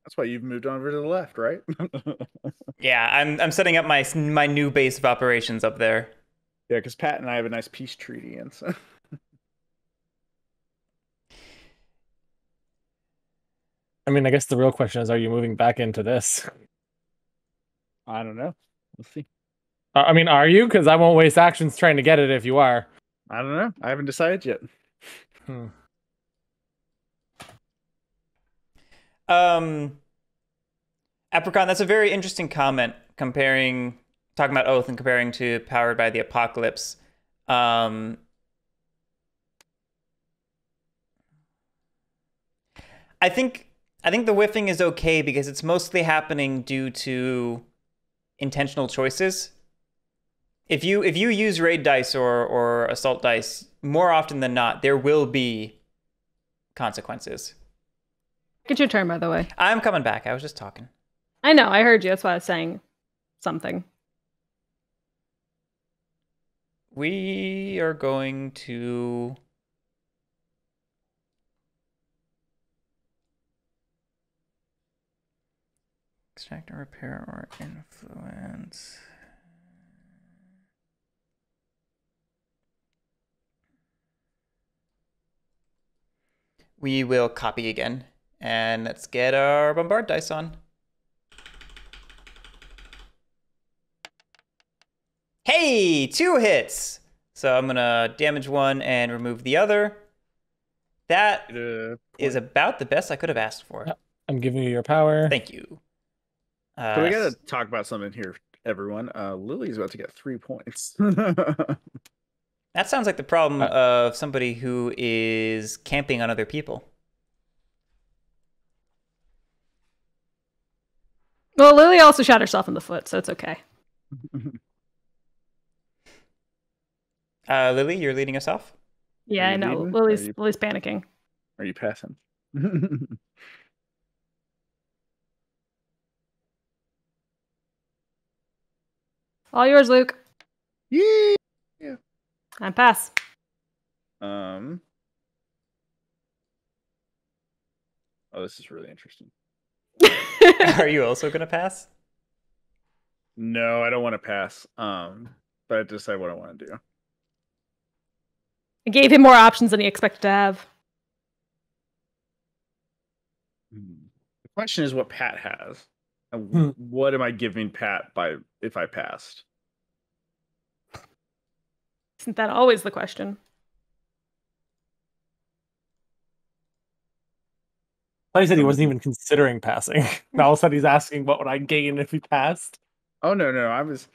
That's why you've moved on over to the left, right? Yeah, I'm, I'm setting up my, my new base of operations up there. Yeah, because Pat and I have a nice peace treaty, and so. I mean, I guess the real question is: are you moving back into this? I don't know. We'll see. Uh, I mean, are you? Because I won't waste actions trying to get it if you are. I don't know. I haven't decided yet. Hmm. Um, Apricon, that's a very interesting comment. Comparing. Talking about Oath and comparing to Powered by the Apocalypse. Um, I think I think the whiffing is okay because it's mostly happening due to intentional choices. If you if you use raid dice or or assault dice more often than not, there will be consequences. Get your turn, by the way. I'm coming back. I was just talking. I know. I heard you. That's why I was saying something. We are going to extract and repair or influence. We will copy again, and let's get our bombard dice on. Hey, two hits. So I'm gonna damage one and remove the other. That uh, is about the best I could have asked for. I'm giving you your power. Thank you. Uh, so we gotta talk about something here, everyone. Uh, Lily's about to get three points. That sounds like the problem uh, of somebody who is camping on other people. Well, Lily also shot herself in the foot, so it's okay. uh, Lily, you're leading us off? Yeah, I know. Leading? Lily's are you, Lily's panicking. Are you passing? All yours, Luke. Yeah. I pass. Um. Oh, this is really interesting. Are you also gonna pass? No, I don't want to pass. Um, but I decide what I want to do. It gave him more options than he expected to have. The question is what Pat has. And hmm. What am I giving Pat by if I passed? Isn't that always the question? I thought he said he wasn't even considering passing. All of a sudden he's asking what would I gain if he passed? Oh no, no, I was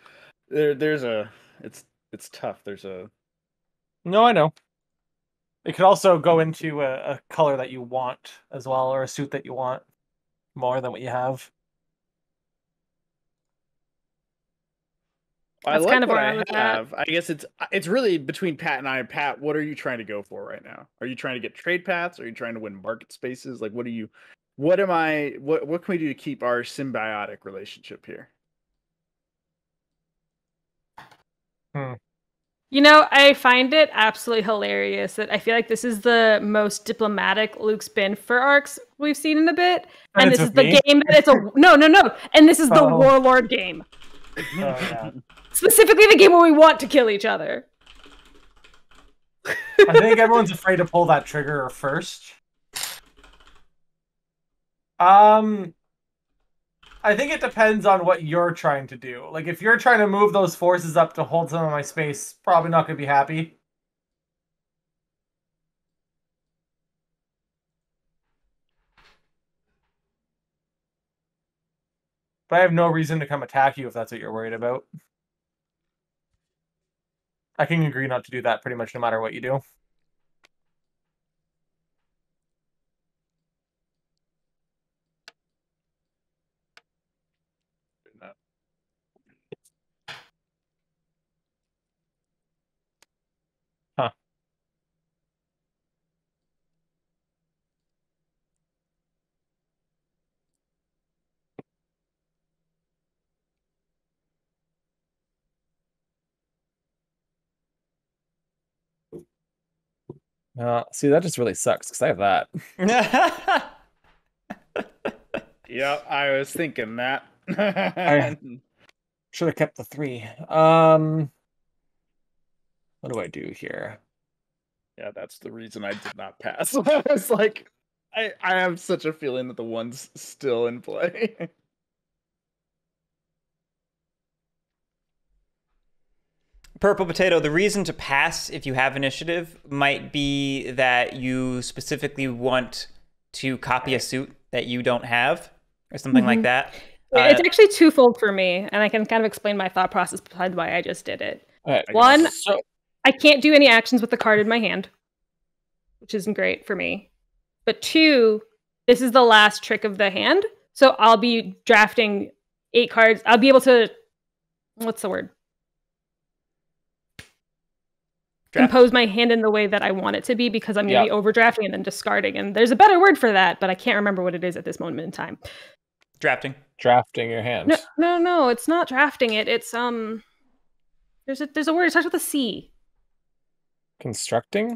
there there's a it's it's tough. There's a No, I know. It could also go into a, a color that you want as well, or a suit that you want more than what you have. That's I like kind of what I have. I guess it's it's really between Pat and I. Pat, what are you trying to go for right now? Are you trying to get trade paths? Are you trying to win market spaces? Like, what are you? What am I? What what can we do to keep our symbiotic relationship here? Hmm. You know, I find it absolutely hilarious that I feel like this is the most diplomatic Luke's been for Arcs we've seen in a bit, and, and this is the me? game that it's a no, no, no, and this is oh. the warlord game. Oh, yeah. Specifically the game where we want to kill each other. I think everyone's afraid to pull that trigger first. Um, I think it depends on what you're trying to do. Like, if you're trying to move those forces up to hold some of my space, probably not going to be happy. But I have no reason to come attack you if that's what you're worried about. I can agree not to do that pretty much no matter what you do. Huh. Uh, see, that just really sucks because I have that. Yeah, I was thinking that. I should have kept the three. Um, what do I do here? Yeah, that's the reason I did not pass. I was like, I, I have such a feeling that the one's still in play. Purple Potato, the reason to pass if you have initiative might be that you specifically want to copy a suit that you don't have or something mm-hmm. like that. It's uh, actually twofold for me, and I can kind of explain my thought process behind why I just did it. Right, I One, so. I can't do any actions with the card in my hand, which isn't great for me. But two, this is the last trick of the hand, so I'll be drafting eight cards. I'll be able to, what's the word? Draft. Compose my hand in the way that I want it to be because I'm going to yep. be overdrafting and then discarding. And there's a better word for that, but I can't remember what it is at this moment in time. Drafting. Drafting your hands. No, no, no, it's not drafting it. It's, um, there's a, there's a word. It starts with a C. Constructing?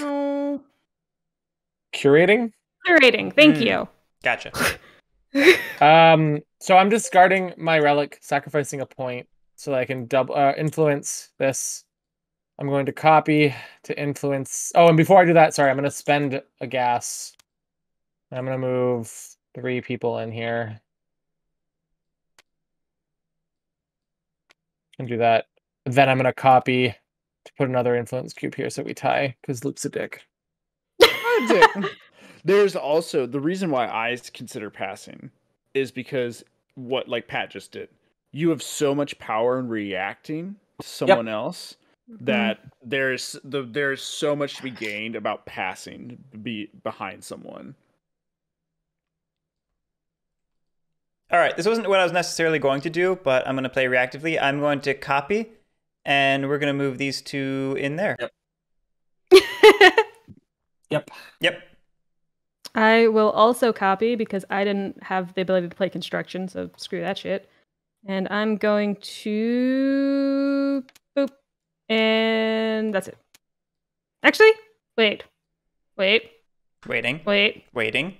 Um, Curating? Curating. Thank mm. you. Gotcha. um, so I'm discarding my relic, sacrificing a point so that I can double uh, influence this. I'm going to copy to influence. Oh, and before I do that, sorry, I'm going to spend a gas. I'm going to move three people in here. And do that. Then I'm going to copy to put another influence cube here so we tie, because Luke's a dick. There's also, the reason why I consider passing is because what, like Pat just did, you have so much power in reacting to someone yep. else. that there's the there's so much to be gained about passing be behind someone. All right, this wasn't what I was necessarily going to do, but I'm going to play reactively. I'm going to copy, and we're going to move these two in there. Yep. Yep. Yep. I will also copy because I didn't have the ability to play construction, so screw that shit. And I'm going to... boop. And that's it. Actually, wait. Wait. Waiting. Wait. Waiting.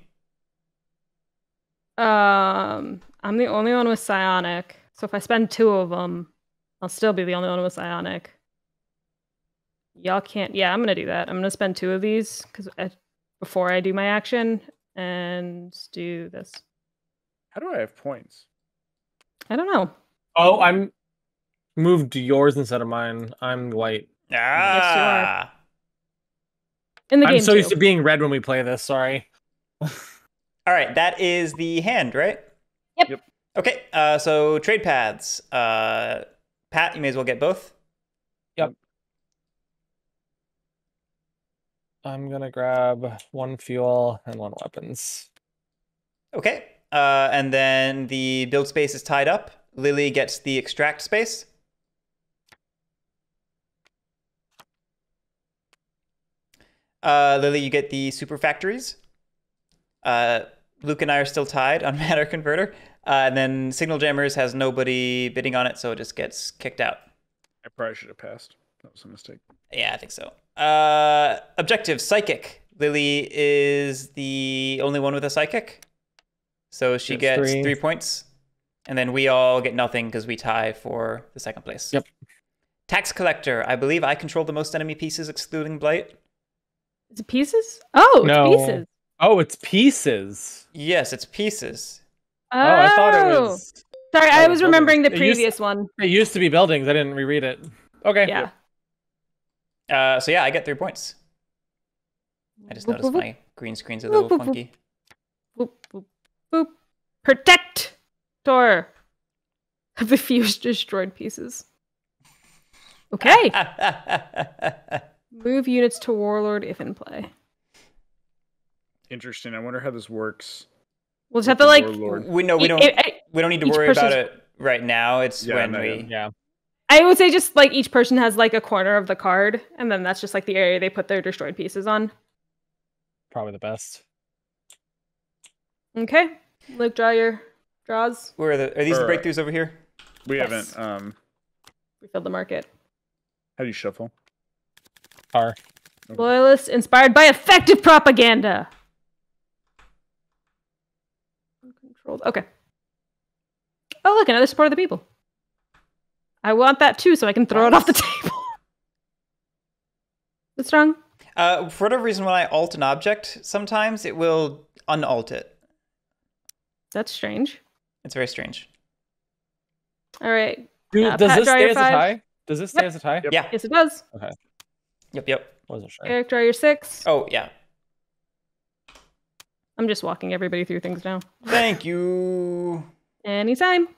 Um, I'm the only one with psionic, so if I spend two of them, I'll still be the only one with psionic. Y'all can't. Yeah, I'm gonna do that. I'm gonna spend two of these because before I do my action and do this. How do I have points? I don't know. Oh, I'm moved to yours instead of mine. I'm white. Ah. In the game. I'm so used to being red when we play this. Sorry. All right, that is the hand, right? Yep. Okay, uh, so trade paths. Uh, Pat, you may as well get both. Yep. I'm going to grab one fuel and one weapons. Okay, uh, and then the build space is tied up. Lily gets the extract space. Uh, Lily, you get the super factories. Uh, Luke and I are still tied on Matter Converter, uh, and then Signal Jammers has nobody bidding on it, so it just gets kicked out. I probably should have passed. That was a mistake. Yeah, I think so. Uh, objective, Psychic. Lily is the only one with a Psychic, so she it's gets three. three points, and then we all get nothing because we tie for the second place. Yep. Tax Collector. I believe I control the most enemy pieces, excluding Blight. Is it pieces? Oh, no. It's pieces. Oh, it's pieces. Yes, it's pieces. Oh, oh I thought it was... Sorry, I was remembering the previous to, one. It used to be buildings. I didn't reread it. Okay. Yeah. Uh, so yeah, I get three points. I just boop, noticed boop, my boop. green screen's a little boop, funky. Boop, boop, boop. Protector of the few destroyed pieces. Okay. Move units to Warlord if in play. Interesting. I wonder how this works. We'll just have to like. Warlord. We know we don't. It, it, we don't need to worry about it right now. It's yeah, when no, we. Yeah. I would say just like each person has like a corner of the card, and then that's just like the area they put their destroyed pieces on. Probably the best. Okay, Luke, draw your draws. Where are the? Are these or, the breakthroughs over here? We yes. haven't. Um. We filled the market. How do you shuffle? R. Okay. Loyalists inspired by effective propaganda. Okay. Oh, look, another support of the people. I want that too, so I can throw it off the table. What's wrong? Uh, for whatever reason, when I alt an object, sometimes it will unalt it. That's strange. It's very strange. All right. Dude, uh, does, Pat, this stay as a tie? does this stay yep. as a tie? Yep. Yeah. Yes, it does. Okay. Yep, yep. Wasn't sure. Garrick, draw your six. Oh, yeah. I'm just walking everybody through things now. Thank you. Anytime.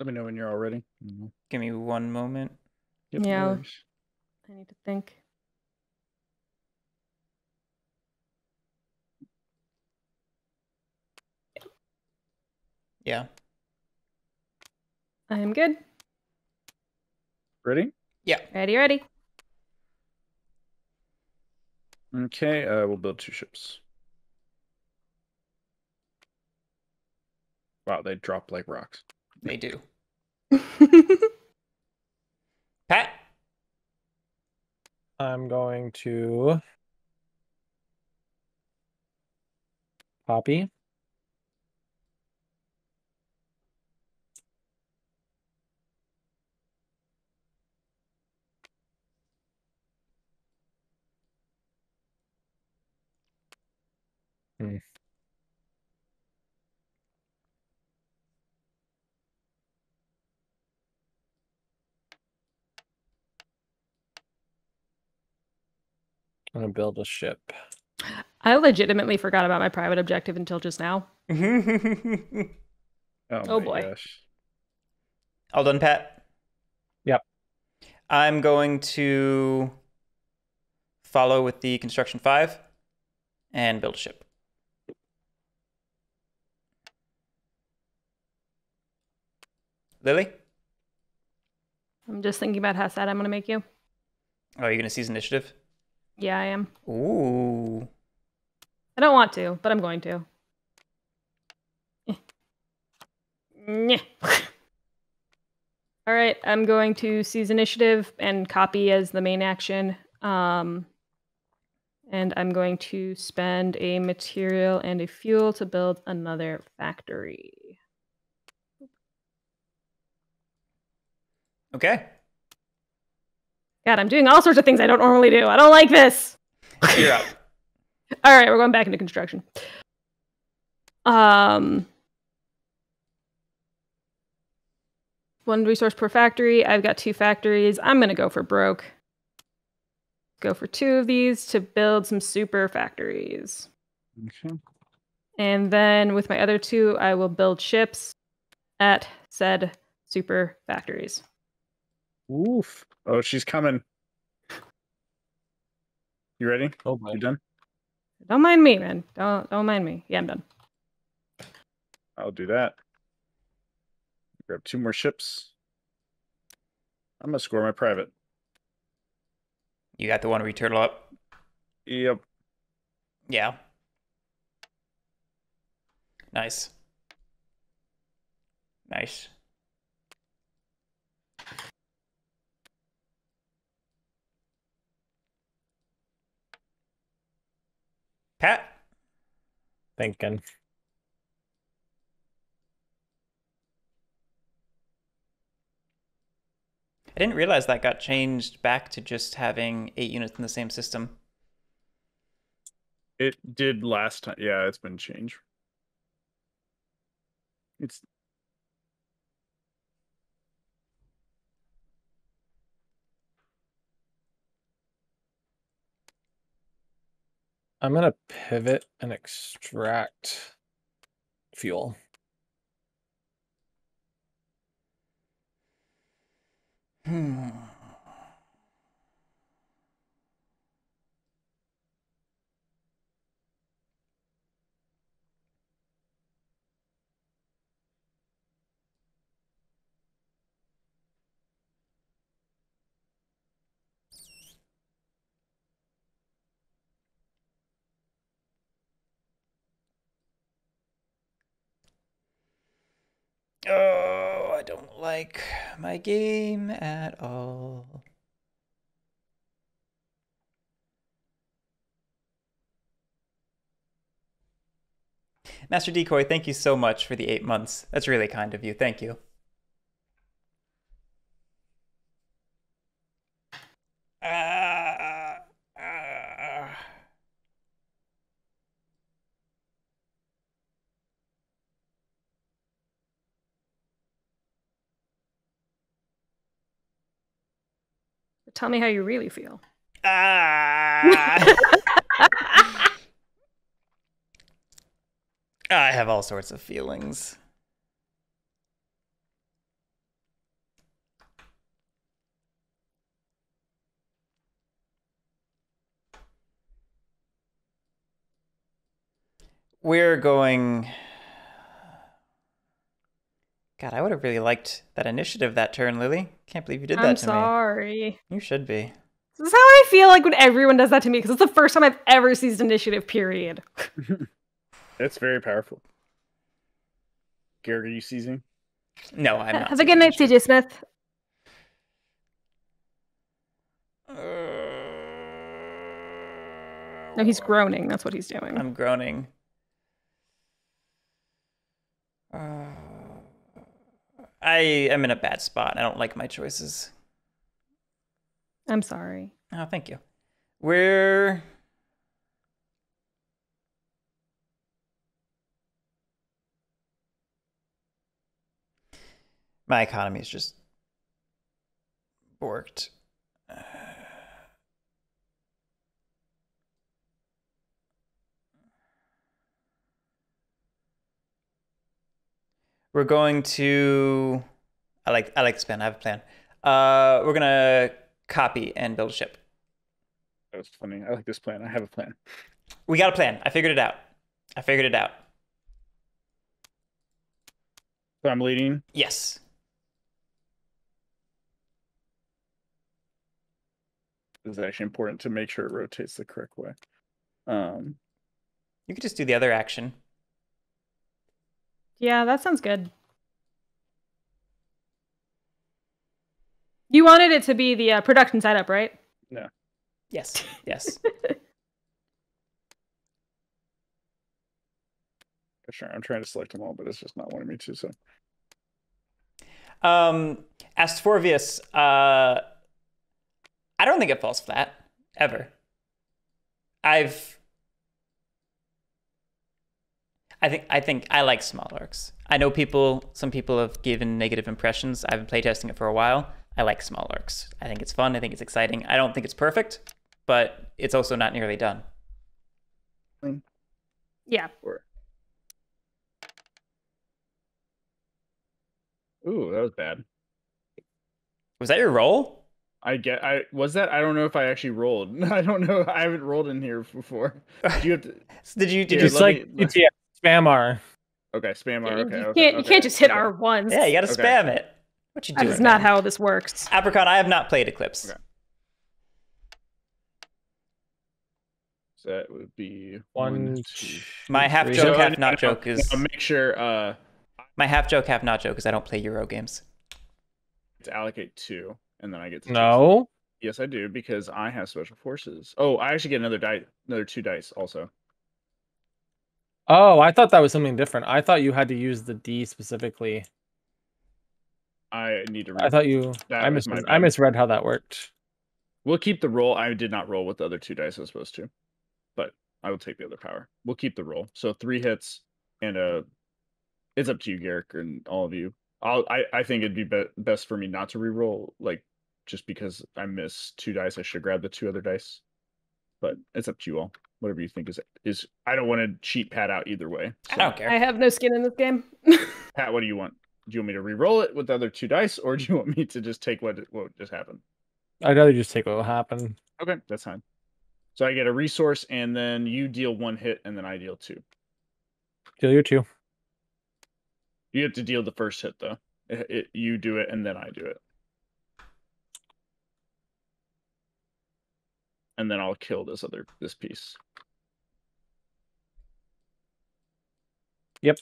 Let me know when you're all ready. Mm-hmm. Give me one moment. Yep, yeah. No I need to think. Yeah. I am good. Ready? Yeah. Ready, ready. Okay, uh, we'll build two ships. Wow, they drop like rocks. They do. Pat? I'm going to... copy. Hmm. I'm gonna build a ship. I legitimately forgot about my private objective until just now. oh, oh boy. Gosh. All done, Pat? Yep. I'm going to follow with the construction five and build a ship. Lily? I'm just thinking about how sad I'm going to make you. Oh, are you going to seize initiative? Yeah, I am. Ooh. I don't want to, but I'm going to. All right, I'm going to seize initiative and copy as the main action. Um, and I'm going to spend a material and a fuel to build another factory. Okay. God, I'm doing all sorts of things I don't normally do. I don't like this. You're up. All right, we're going back into construction. Um, one resource per factory. I've got two factories. I'm going to go for broke. Go for two of these to build some super factories. Okay. And then with my other two, I will build ships at said super factories. Oof. Oh, she's coming. You ready? Oh, my. You done? Don't mind me, man. Don't don't mind me. Yeah, I'm done. I'll do that. Grab two more ships. I'm gonna score my private. You got the one where you turtle up? Yep. Yeah. Nice. Nice. Pat? Thinking. I didn't realize that got changed back to just having eight units in the same system. It did last time. Yeah, it's been changed. It's... I'm going to pivot and extract fuel. Hmm. Oh, I don't like my game at all. Master Decoy, thank you so much for the eight months. That's really kind of you. Thank you. Uh, uh. Tell me how you really feel. Ah! I have all sorts of feelings. We're going... God, I would have really liked that initiative that turn, Lily. Can't believe you did that I'm to sorry. me. I'm sorry. You should be. This is how I feel like when everyone does that to me, because it's the first time I've ever seized initiative, period. That's very powerful. Garrick, are you seizing? No, I'm not. Have a good night, C J Smith. Uh, no, he's groaning. That's what he's doing. I'm groaning. Uh... I am in a bad spot. I don't like my choices. I'm sorry. Oh, thank you. We're... My economy is just... borked. We're going to, I like, I like this plan, I have a plan. Uh, we're gonna copy and build a ship. That was funny, I like this plan, I have a plan. We got a plan, I figured it out. I figured it out. So I'm leading? Yes. This is actually important to make sure it rotates the correct way. Um, you could just do the other action. Yeah, that sounds good. You wanted it to be the uh, production setup, right? No. Yes. Yes. Sure, I'm trying to select them all, but it's just not wanting me to. So, um, Astvorvius, uh, I don't think it falls flat ever. I've, I think, I think I like small orcs. I know people, some people have given negative impressions. I've been playtesting it for a while. I like small orcs. I think it's fun. I think it's exciting. I don't think it's perfect, but it's also not nearly done. Yeah. Or, ooh, that was bad. Was that your roll? I get. I was that. I don't know if I actually rolled. I don't know. I haven't rolled in here before. Did you? Have to, did you? Did here, you? It's like me, it's, yeah, spam R. Okay, spam R. Okay, you okay, can't. Okay, you can't just hit okay. R once. Yeah, you got to okay. spam it. What you doing? That's not how this works. Apricot, I have not played Eclipse. Okay. So that would be one. one two, three. My half joke, so, half not joke is. I'll make sure. Uh, My half joke, half not joke, because I don't play Euro games. To allocate two, and then I get to no. Choose. Yes, I do, because I have special forces. Oh, I actually get another die, another two dice also. Oh, I thought that was something different. I thought you had to use the D specifically. I need to. Read I thought you. That I misread. I misread how that worked. We'll keep the roll. I did not roll with the other two dice I was supposed to, but I will take the other power. We'll keep the roll. So three hits and a. It's up to you, Garrick, and all of you. I'll, I I think it'd be, be best for me not to reroll, like just because I missed two dice. I should grab the two other dice, but it's up to you all. Whatever you think is is. I don't want to cheat Pat out either way. So. I don't care. I have no skin in this game. Pat, what do you want? Do you want me to reroll it with the other two dice, or do you want me to just take what what just happened? I'd rather just take what happened. Okay, that's fine. So I get a resource, and then you deal one hit, and then I deal two. Deal your two. You have to deal the first hit, though. It, it, you do it, and then I do it. And then I'll kill this other this piece. Yep.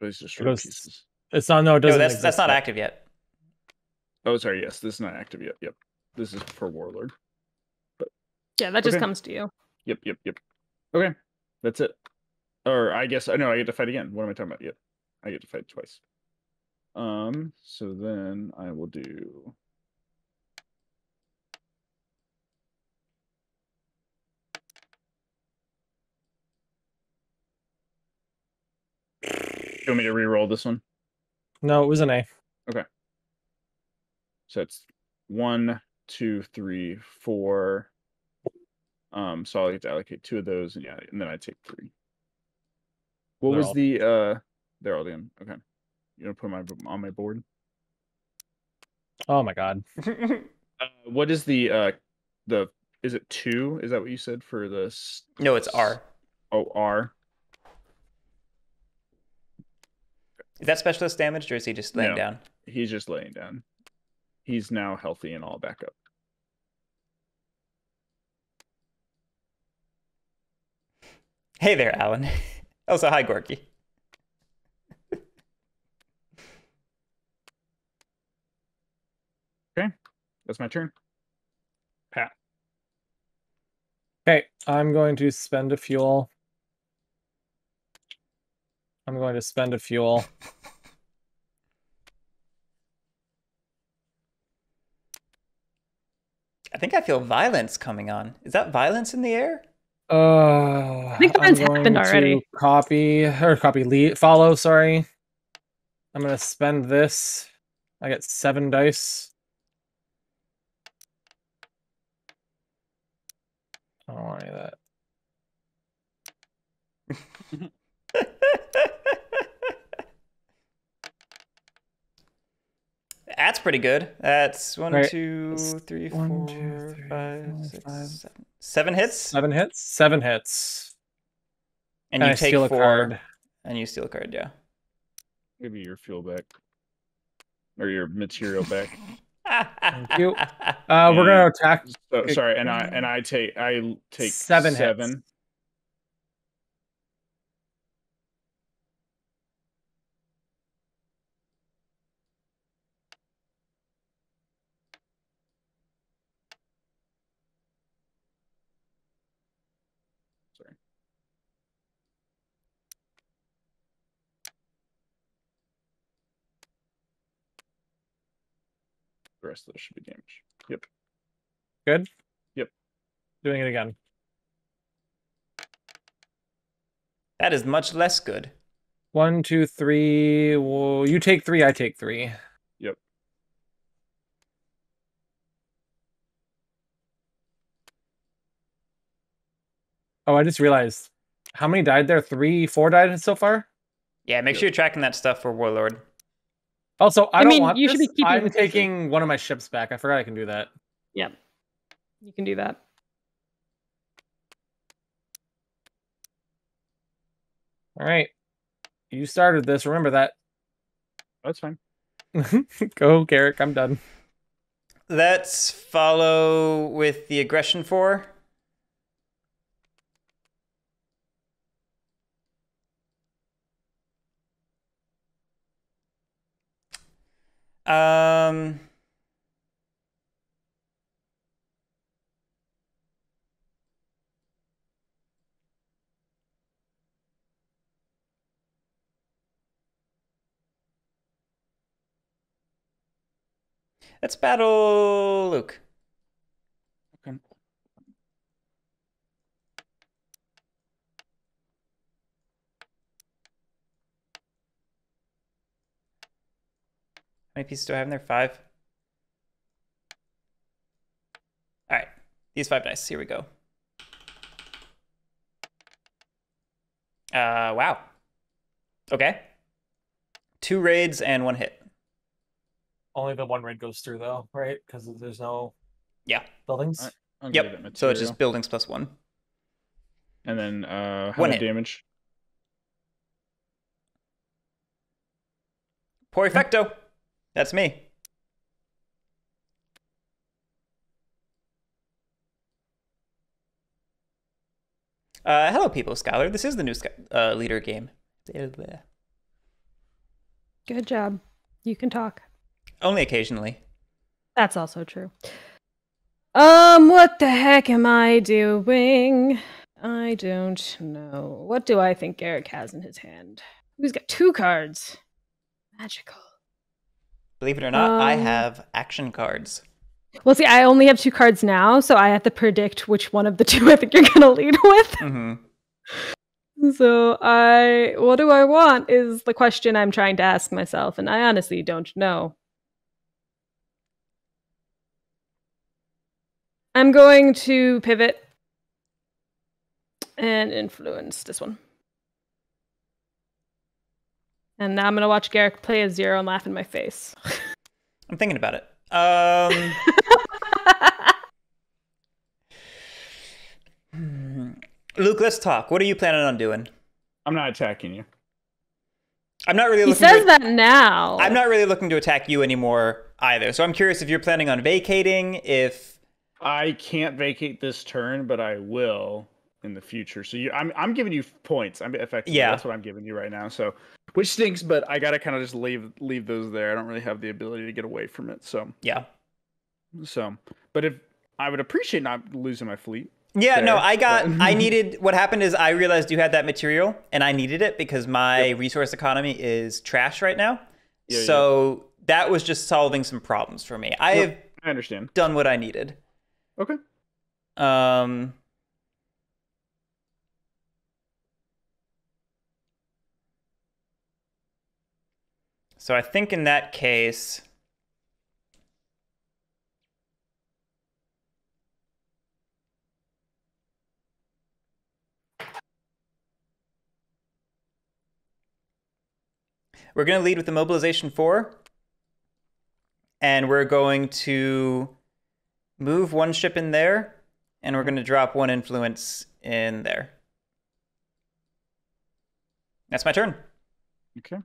Those destroy pieces. It's not, no, it doesn't. No, that's, that's not active yet. Oh, sorry, yes. This is not active yet. Yep. This is for Warlord. But, yeah, that just okay. comes to you. Yep, yep, yep. Okay, that's it. Or I guess I know I get to fight again. What am I talking about? Yep, I get to fight twice. Um. So then I will do. You want me to re-roll this one? No, it was an A. Okay. So it's one, two, three, four. Um. So I get to allocate two of those, and yeah, and then I take three. What they're was all... the uh they're all in. Okay. You gonna put my on my board? Oh my god. uh, what is the uh the is it two? Is that what you said for this? No, it's R. Oh, R. Is that specialist damaged, or is he just laying no, down? He's just laying down. He's now healthy and all back up. Hey there, Alan. Also, hi, Gorky. Okay, that's my turn. Pat. Okay, I'm going to spend a fuel. I'm going to spend a fuel. I think I feel violence coming on. Is that violence in the air? Uh, I think that's happened already. Copy or copy lead follow. Sorry, I'm gonna spend this. I get seven dice. I don't want any of that. That's pretty good. That's one, right. two, three, four, one, two, three, five, four, six, five, seven. Seven hits? Seven hits? Seven hits. And, and you I take steal four, a card. And you steal a card, yeah. Give me your fuel back. Or your material back. Thank you. Uh, and, we're gonna attack. So, sorry, and I and I take I take seven. Seven. Hits. The rest of this should be damage. Yep. Good? Yep. Doing it again. That is much less good. One, two, three. Well, you take three, I take three. Yep. Oh, I just realized. How many died there? Three, four died so far? Yeah, make yep. sure you're tracking that stuff for Warlord. Also, I, I don't mean, want you this. Should be keeping I'm taking one of my ships back. I forgot I can do that. Yeah. You can do that. All right. You started this. Remember that. That's fine. Go, Garrick. I'm done. Let's follow with the aggression four. Um, let's battle Luke. Okay. How many pieces do I have in there? Five. All right, these five dice. Here we go. Uh, wow. Okay. Two raids and one hit. Only the one raid goes through though, right? Because there's no. Yeah. Buildings. Right, yep. So it's just buildings plus one. And then uh, how much damage? Perfecto. That's me. Uh, hello, people, Scholar. This is the new uh, leader game. Good job. You can talk. Only occasionally. That's also true. Um, what the heck am I doing? I don't know. What do I think Garrick has in his hand? He's got two cards. Magical. Believe it or not, um, I have action cards. Well, see, I only have two cards now, so I have to predict which one of the two I think you're going to lead with. Mm-hmm. So I, what do I want is the question I'm trying to ask myself, and I honestly don't know. I'm going to pivot and influence this one. And now I'm going to watch Garrick play a zero and laugh in my face. I'm thinking about it. Um, Luke, let's talk. What are you planning on doing? I'm not attacking you. I'm not really. He looking says to that now. I'm not really looking to attack you anymore either. So I'm curious if you're planning on vacating. If I can't vacate this turn, but I will in the future. So you, I'm, I'm giving you points. I'm effectively. Yeah, that's what I'm giving you right now. So. Which stinks, but I gotta kind of just leave leave those there. I don't really have the ability to get away from it, so yeah. So, but if I would appreciate not losing my fleet. Yeah, there, no, I got. But... I needed. What happened is I realized you had that material, and I needed it because my yep. resource economy is trash right now. Yeah, so yeah. that was just solving some problems for me. I have. Yep, I understand. Done what I needed. Okay. Um. So I think in that case, we're going to lead with the mobilization four and we're going to move one ship in there, and we're going to drop one influence in there. That's my turn. Okay.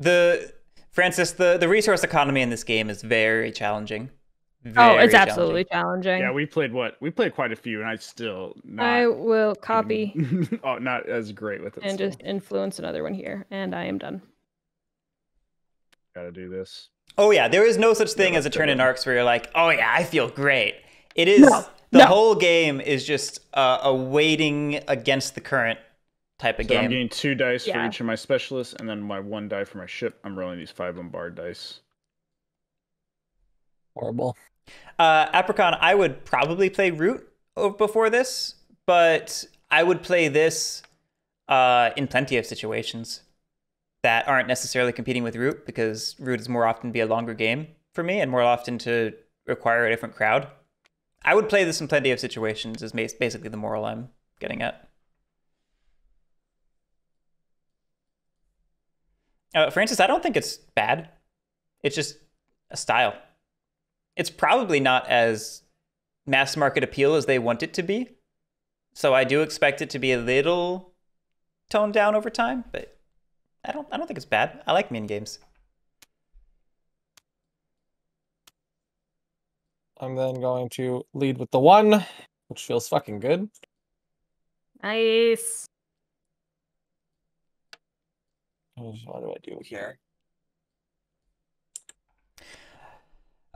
The Francis, the, the resource economy in this game is very challenging. Very oh, it's absolutely challenging. challenging. Yeah, we played what? We played quite a few, and I still not... I will copy. oh, not as great with it. And still. Just influence another one here, and I am done. Gotta do this. Oh, yeah, there is no such thing yeah, as a turn in Arcs where you're like, oh, yeah, I feel great. It is... No, the no. whole game is just uh, a waiting against the current type of so game. I'm getting two dice yeah. for each of my specialists, and then my one die for my ship. I'm rolling these five bombard dice. Horrible. Uh, Apricon, I would probably play Root before this, but I would play this uh, in plenty of situations that aren't necessarily competing with Root, because Root is more often be a longer game for me and more often to require a different crowd. I would play this in plenty of situations is basically the moral I'm getting at. Uh, Francis, I don't think it's bad. It's just a style. It's probably not as mass market appeal as they want it to be. So I do expect it to be a little toned down over time, but I don't I don't think it's bad. I like min games. I'm then going to lead with the one, which feels fucking good. Nice. What do I do here?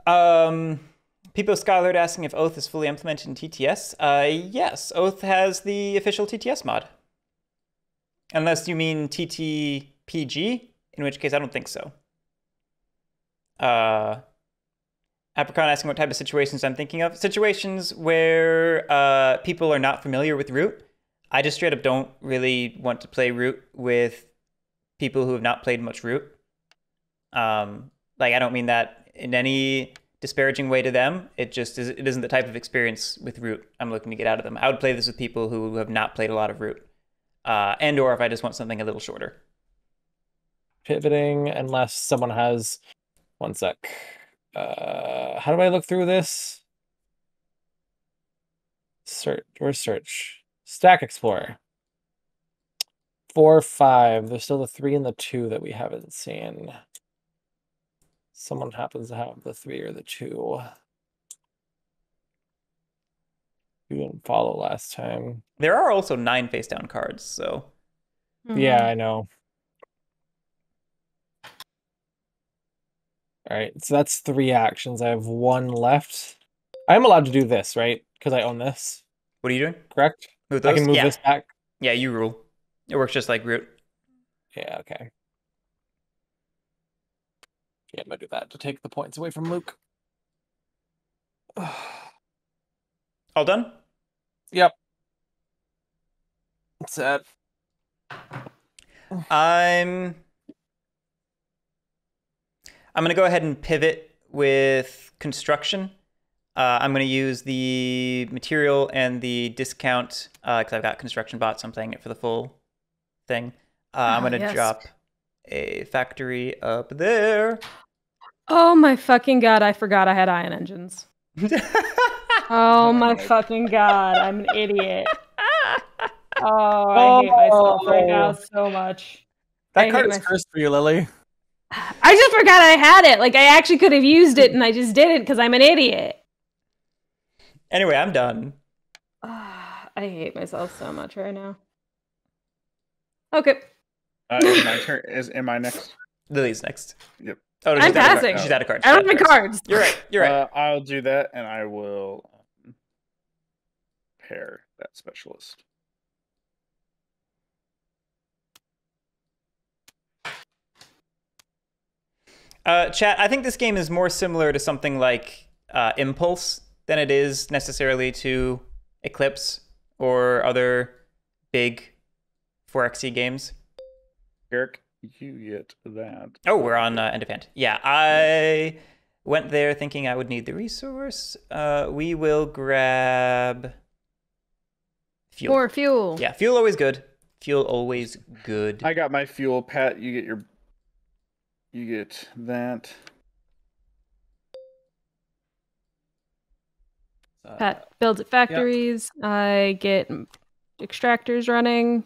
Um, People Skylord asking if Oath is fully implemented in T T S. Uh, yes, Oath has the official T T S mod. Unless you mean T T P G, in which case I don't think so. Uh, Apricon asking what type of situations I'm thinking of. Situations where uh, people are not familiar with Root. I just straight up don't really want to play Root with people who have not played much Root. Um, like, I don't mean that in any disparaging way to them. It just is, it isn't the type of experience with Root I'm looking to get out of them. I would play this with people who have not played a lot of Root. Uh, and or if I just want something a little shorter. Pivoting, unless someone has... One sec. Uh, how do I look through this? Search, or search? Stack Explorer. Four, five. There's still the three and the two that we haven't seen. Someone happens to have the three or the two. You didn't follow last time. There are also nine face down cards, so. Mm-hmm. Yeah, I know. All right, so that's three actions. I have one left. I'm allowed to do this, right? Because I own this. What are you doing? Correct? Move those? I can move yeah. this back. Yeah, you rule. It works just like Root. Yeah, okay. Yeah, I'm going to do that to take the points away from Luke. All done? Yep. That's it. I'm... I'm going to go ahead and pivot with construction. Uh, I'm going to use the material and the discount because uh, I've got construction bots. I'm playing it for the full thing. Uh, oh, I'm going to yes. drop a factory up there. Oh my fucking god! I forgot I had ion engines. oh my fucking god! I'm an idiot. Oh, I hate myself right now so much. That I card is cursed for you, Lily. I just forgot I had it. Like, I actually could have used it, and I just didn't because I'm an idiot. Anyway, I'm done. Uh, I hate myself so much right now. Okay. Uh, is my turn? Is am I next? Lily's next. Yep. Oh, no, I'm passing. She's out of cards. I don't have my cards. You're right. You're right. Uh, I'll do that, and I will pair that specialist. Uh, chat, I think this game is more similar to something like uh, Impulse than it is necessarily to Eclipse or other big four X E games. Garrick, you get that. Oh, we're on uh, end of hand. Yeah, I went there thinking I would need the resource. Uh, we will grab fuel. More fuel. Yeah, fuel always good. Fuel always good. I got my fuel. Pat, you get your... You get that. Pat builds at factories. Yep. I get extractors running.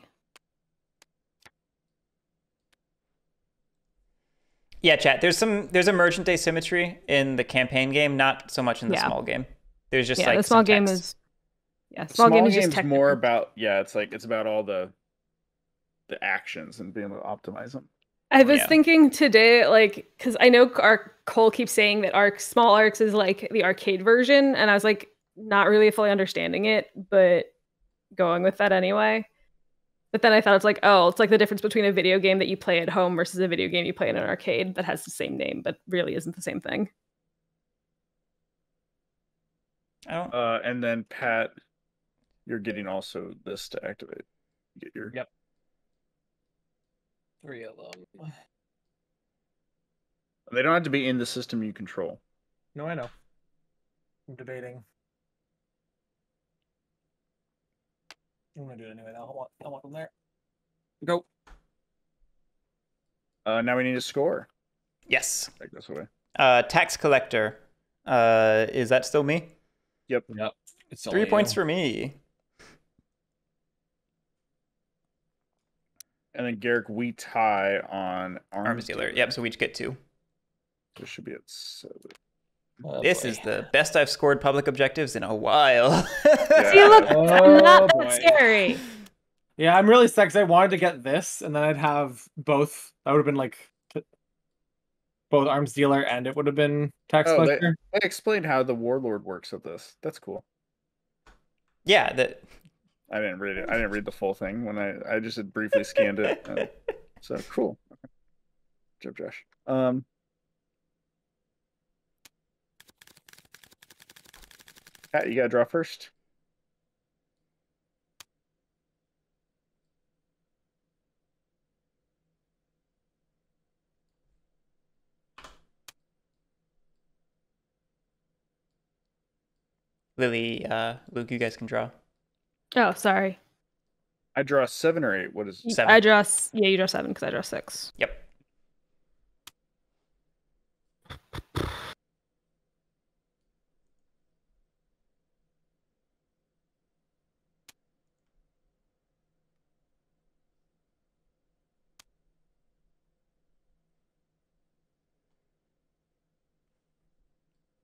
Yeah, chat. There's some. There's a merchant asymmetry in the campaign game, not so much in the yeah. small game. There's just yeah, like the small game text. is. Yeah, small, small game is just technical. More about yeah. It's like it's about all the, the actions and being able to optimize them. I was yeah. thinking today, like, because I know our Cole keeps saying that Arc small Arcs is like the arcade version, and I was like not really fully understanding it, but going with that anyway. But then I thought it's like, oh, it's like the difference between a video game that you play at home versus a video game you play in an arcade that has the same name but really isn't the same thing. Oh. Uh, and then Pat, you're getting also this to activate. You get your yep. Three of them. They don't have to be in the system you control. No, I know. I'm debating. I'm gonna do it anyway. I want, I want them there. Go. Uh, now we need a score. Yes. Take this away. Uh, tax collector. Uh, is that still me? Yep. Yep. It's three points for me. And then Garrick, we tie on arms, arms dealer. dealer. Yep, so we each get two. This should be at seven. Oh, this boy. is the best I've scored public objectives in a while. Yeah. See, look, oh, I'm not boy. that scary. Yeah, I'm really stuck because I wanted to get this, and then I'd have both. That would have been like both arms dealer, and it would have been tax oh, collector. They, they explained how the warlord works with this. That's cool. Yeah, that. I didn't read it. I didn't read the full thing when I I just had briefly scanned it. And, so cool. Good job, Josh. Um, Pat, you gotta draw first. Lily, uh, Luke, you guys can draw. Oh, sorry. I draw seven or eight. What is it? Seven? I draw. Yeah, you draw seven because I draw six. Yep.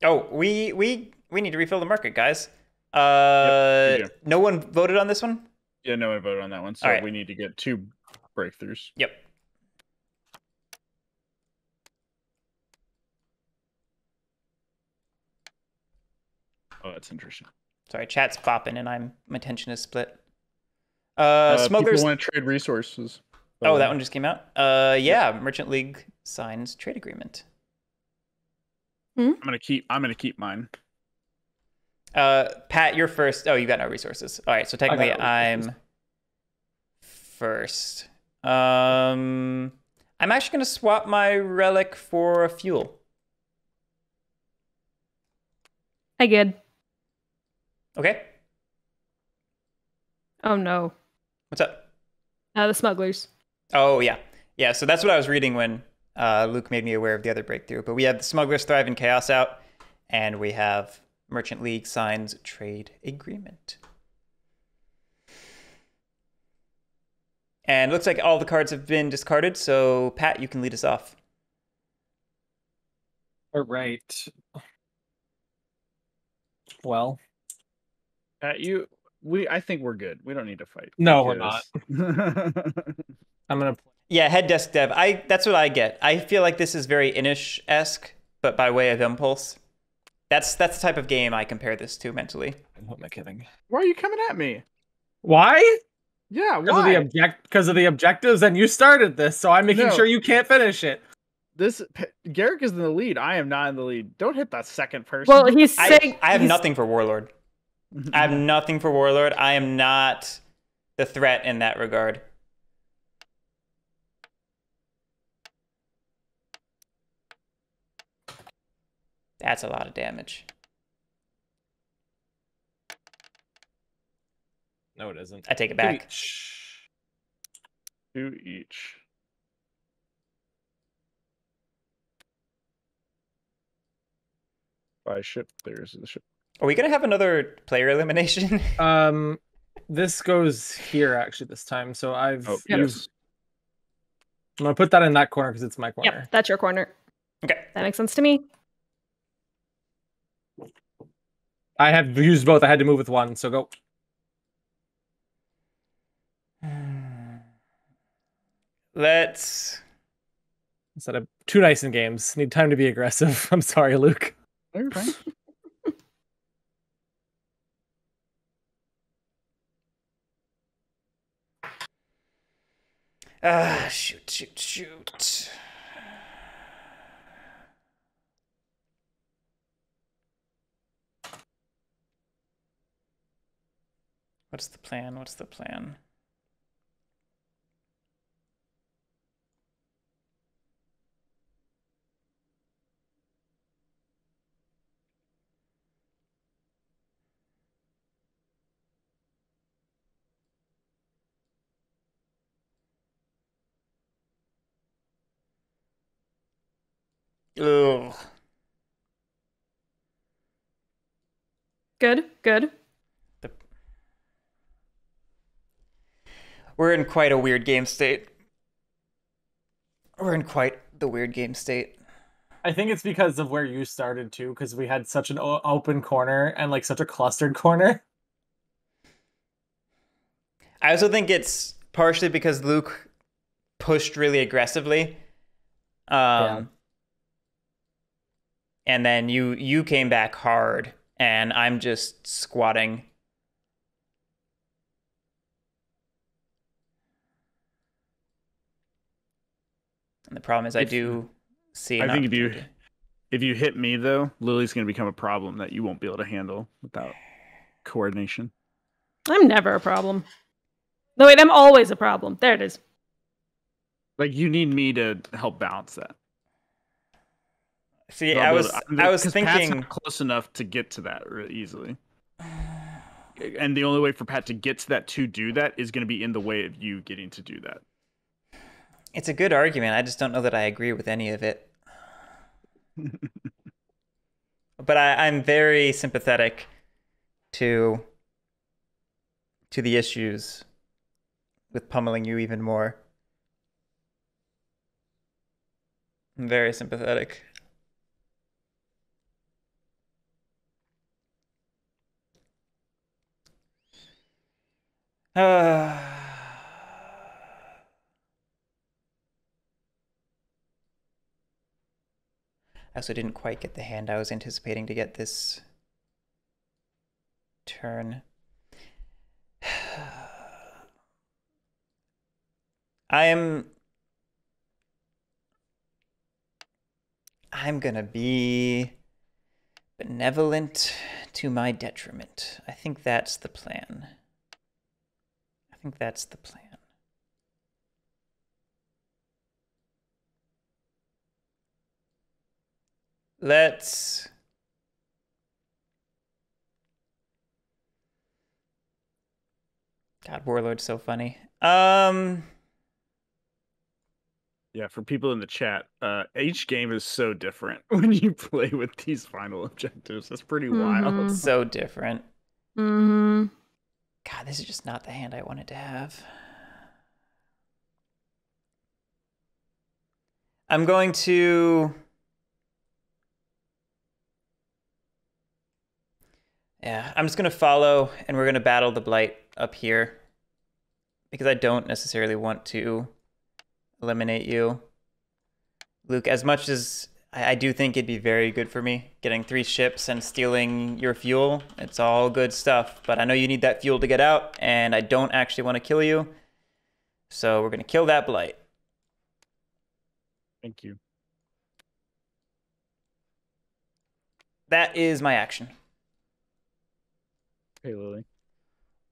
Oh, we we we need to refill the market, guys. Uh, yep, no one voted on this one? Yeah, no one voted on that one, so right. we need to get two breakthroughs. Yep. Oh, that's interesting. Sorry, chat's popping and I'm my attention is split. Uh, uh smokers people want to trade resources. Oh, um, that one just came out? Uh, yeah, yep. Merchant League signs trade agreement. Hmm? I'm gonna keep I'm gonna keep mine. Uh, Pat, you're first. Oh, you got no resources. All right, so technically I'm first. Um, I'm actually going to swap my relic for a fuel. I good. Okay. Oh, no. What's up? Uh, the smugglers. Oh, yeah. Yeah, so that's what I was reading when uh, Luke made me aware of the other breakthrough. But we have the smugglers thrive in chaos out, and we have... Merchant League signs trade agreement. And it looks like all the cards have been discarded, so Pat, you can lead us off. All right. Well, Pat, you we I think we're good. We don't need to fight. No, we're not. I'm gonna play. Yeah, head desk dev. I that's what I get. I feel like this is very Inish-esque, but by way of impulse. That's that's the type of game I compare this to mentally. What am I kidding? Why are you coming at me? Why? Yeah, why? Because of the object because of the objectives, and you started this, so I'm making no. sure you can't finish it. This Garrick is in the lead. I am not in the lead. Don't hit that second person. Well, he's I, saying I have he's... nothing for Warlord. I have nothing for Warlord. I am not the threat in that regard. That's a lot of damage. No, it isn't. I take it back. Two each. By ship clears the ship. Are we gonna have another player elimination? um, this goes here actually this time. So I've. Oh, yep. used... I'm gonna put that in that corner because it's my corner. Yep, that's your corner. Okay, that makes sense to me. I have used both. I had to move with one, so go. Let's. Instead of too nice in games, need time to be aggressive. I'm sorry, Luke. You're fine. Ah, shoot, shoot, shoot. What's the plan? What's the plan? Ugh. Good, good. The... We're in quite a weird game state. We're in quite the weird game state. I think it's because of where you started too, because we had such an open corner and like such a clustered corner. I also think it's partially because Luke pushed really aggressively. Um, yeah. And then you you came back hard, and I'm just squatting. And the problem is, if, I do see. I think if you if you hit me though, Lily's going to become a problem that you won't be able to handle without coordination. I'm never a problem. No wait, I'm always a problem. There it is. Like you need me to help balance that. See, I was, I was thinking Pat's not close enough to get to that really easily. And the only way for Pat to get to that, to do that, is going to be in the way of you getting to do that. It's a good argument. I just don't know that I agree with any of it. But I, I'm very sympathetic to, to the issues with pummeling you even more. I'm very sympathetic. Uh... I also didn't quite get the hand I was anticipating to get this turn. I am... I'm gonna be benevolent to my detriment. I think that's the plan. I think that's the plan. Let's... God, Warlord's so funny. Um... Yeah, for people in the chat, uh, each game is so different when you play with these final objectives. That's pretty mm-hmm. wild. So different. Mm-hmm. God, this is just not the hand I wanted to have. I'm going to... Yeah, I'm just going to follow, and we're going to battle the Blight up here. Because I don't necessarily want to eliminate you. Luke, as much as I, I do think it'd be very good for me, getting three ships and stealing your fuel. It's all good stuff, but I know you need that fuel to get out, and I don't actually want to kill you. So we're going to kill that Blight. Thank you. That is my action. Hey, Lily.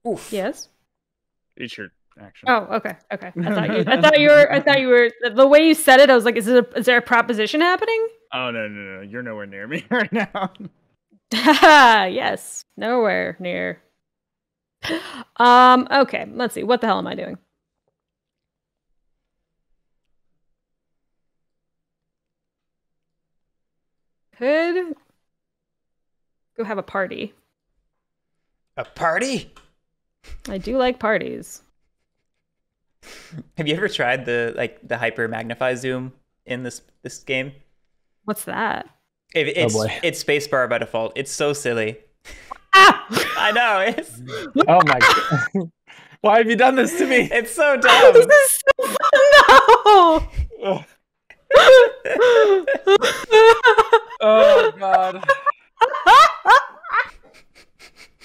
Oof. Yes? It's your action. Oh, okay. Okay. I thought you I thought you were I thought you were the way you said it, I was like, is it a, is there a proposition happening? Oh, no, no, no. You're nowhere near me right now. Yes. Nowhere near. Um, okay. Let's see. What the hell am I doing? Could go have a party. A party? I do like parties. Have you ever tried the like the hyper magnify zoom in this this game? What's that? It, it's oh it's spacebar by default. It's so silly. Ah! I know. It's... Oh my god! Why have you done this to me? It's so dumb. This is so fun. No. Oh god.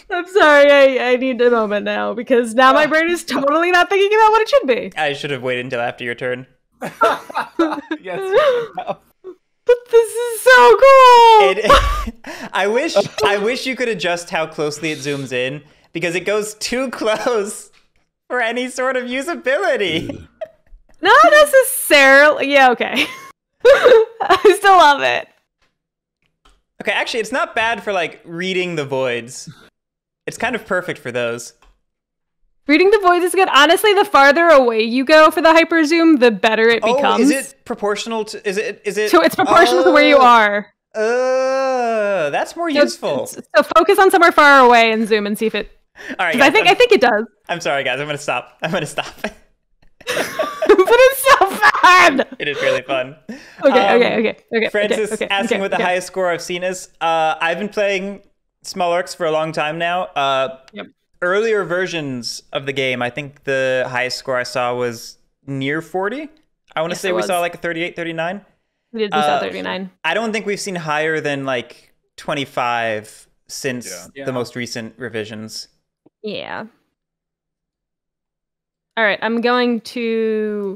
I'm sorry, I, I need a moment now, because now my brain is totally not thinking about what it should be. I should have waited until after your turn. Yes. No. But this is so cool! It, I wish I wish you could adjust how closely it zooms in, because it goes too close for any sort of usability. Not necessarily. Yeah, okay. I still love it. Okay, actually, it's not bad for, like, reading the voids. It's kind of perfect for those. Reading the voids is good. Honestly, the farther away you go for the hyper zoom, the better it oh, becomes. Is it proportional to... Is it... Is it so it's proportional uh, to where you are. Uh, that's more so, useful. So focus on somewhere far away and zoom and see if it... All right, guys, I think I'm, I think it does. I'm sorry, guys. I'm going to stop. I'm going to stop. But it's so fun! It is really fun. Okay, um, okay, okay, okay. Francis okay, okay, asking okay, what the okay. highest score I've seen is. Uh, I've been playing Small Arcs for a long time now. Uh, yep. Earlier versions of the game, I think the highest score I saw was near forty. I want to yes, say we saw like a thirty-eight, thirty-nine. We did. We uh, saw thirty-nine. I don't think we've seen higher than like twenty-five since yeah. Yeah. the most recent revisions. Yeah. All right, I'm going to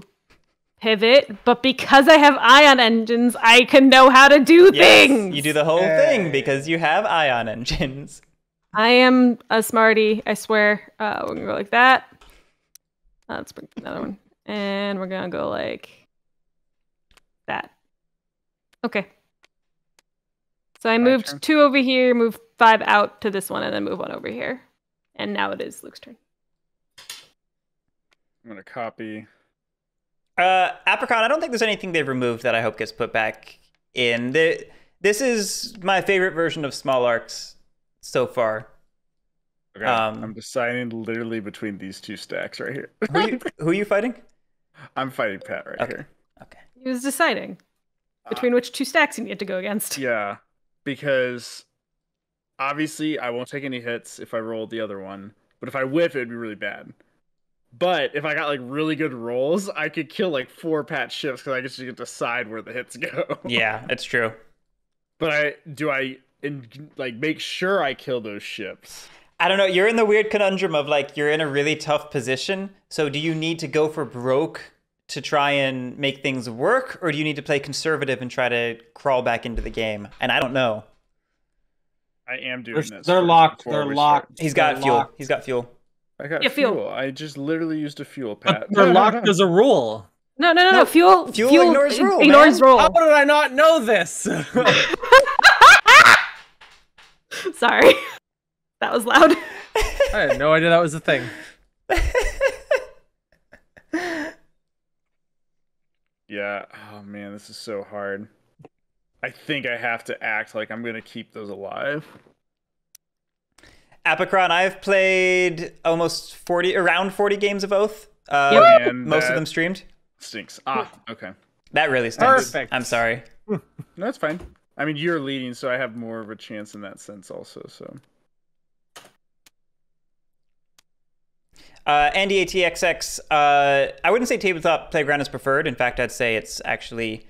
pivot, but because I have ion engines, I can know how to do yes, things. You do the whole hey. thing because you have ion engines. I am a smarty, I swear. Uh, we're gonna go like that. Uh, let's bring another one. And we're gonna go like that. Okay. So I My moved turn. two over here, moved five out to this one, and then move one over here. And now it is Luke's turn. I'm gonna copy. Uh, Apricot, I don't think there's anything they've removed that I hope gets put back in. The, this is my favorite version of Small Arcs. So far, okay, um, I'm deciding literally between these two stacks right here. who, are you, who are you fighting? I'm fighting Pat right okay. here. Okay. He was deciding between uh, which two stacks he needed to go against. Yeah, because obviously I won't take any hits if I roll the other one, but if I whiff, it'd be really bad. But if I got like really good rolls, I could kill like four Pat shifts because I just get to decide where the hits go. Yeah, that's true. But I do I. and like make sure I kill those ships. I don't know, you're in the weird conundrum of like you're in a really tough position, so do you need to go for broke to try and make things work, or do you need to play conservative and try to crawl back into the game? And I don't know. I am doing they're, this. They're locked, they're locked. Start. He's got they're fuel, locked. he's got fuel. I got yeah, fuel. fuel, I just literally used a fuel pad. They're no, locked no, no. as a rule. No, no, no, no, fuel, fuel, fuel ignores rule, ignores rule. How did I not know this? Sorry, that was loud. I had no idea that was a thing. Yeah, oh man, this is so hard. I think I have to act like I'm gonna keep those alive. Apicron, I've played almost forty, around forty games of Oath. Uh, yeah, most of them streamed. Stinks, ah, okay. That really stinks, Perfect. I'm sorry. No, that's fine. I mean, you're leading, so I have more of a chance in that sense also, so. Uh, Andy A T X X, uh, I wouldn't say Tabletop Playground is preferred. In fact, I'd say it's actually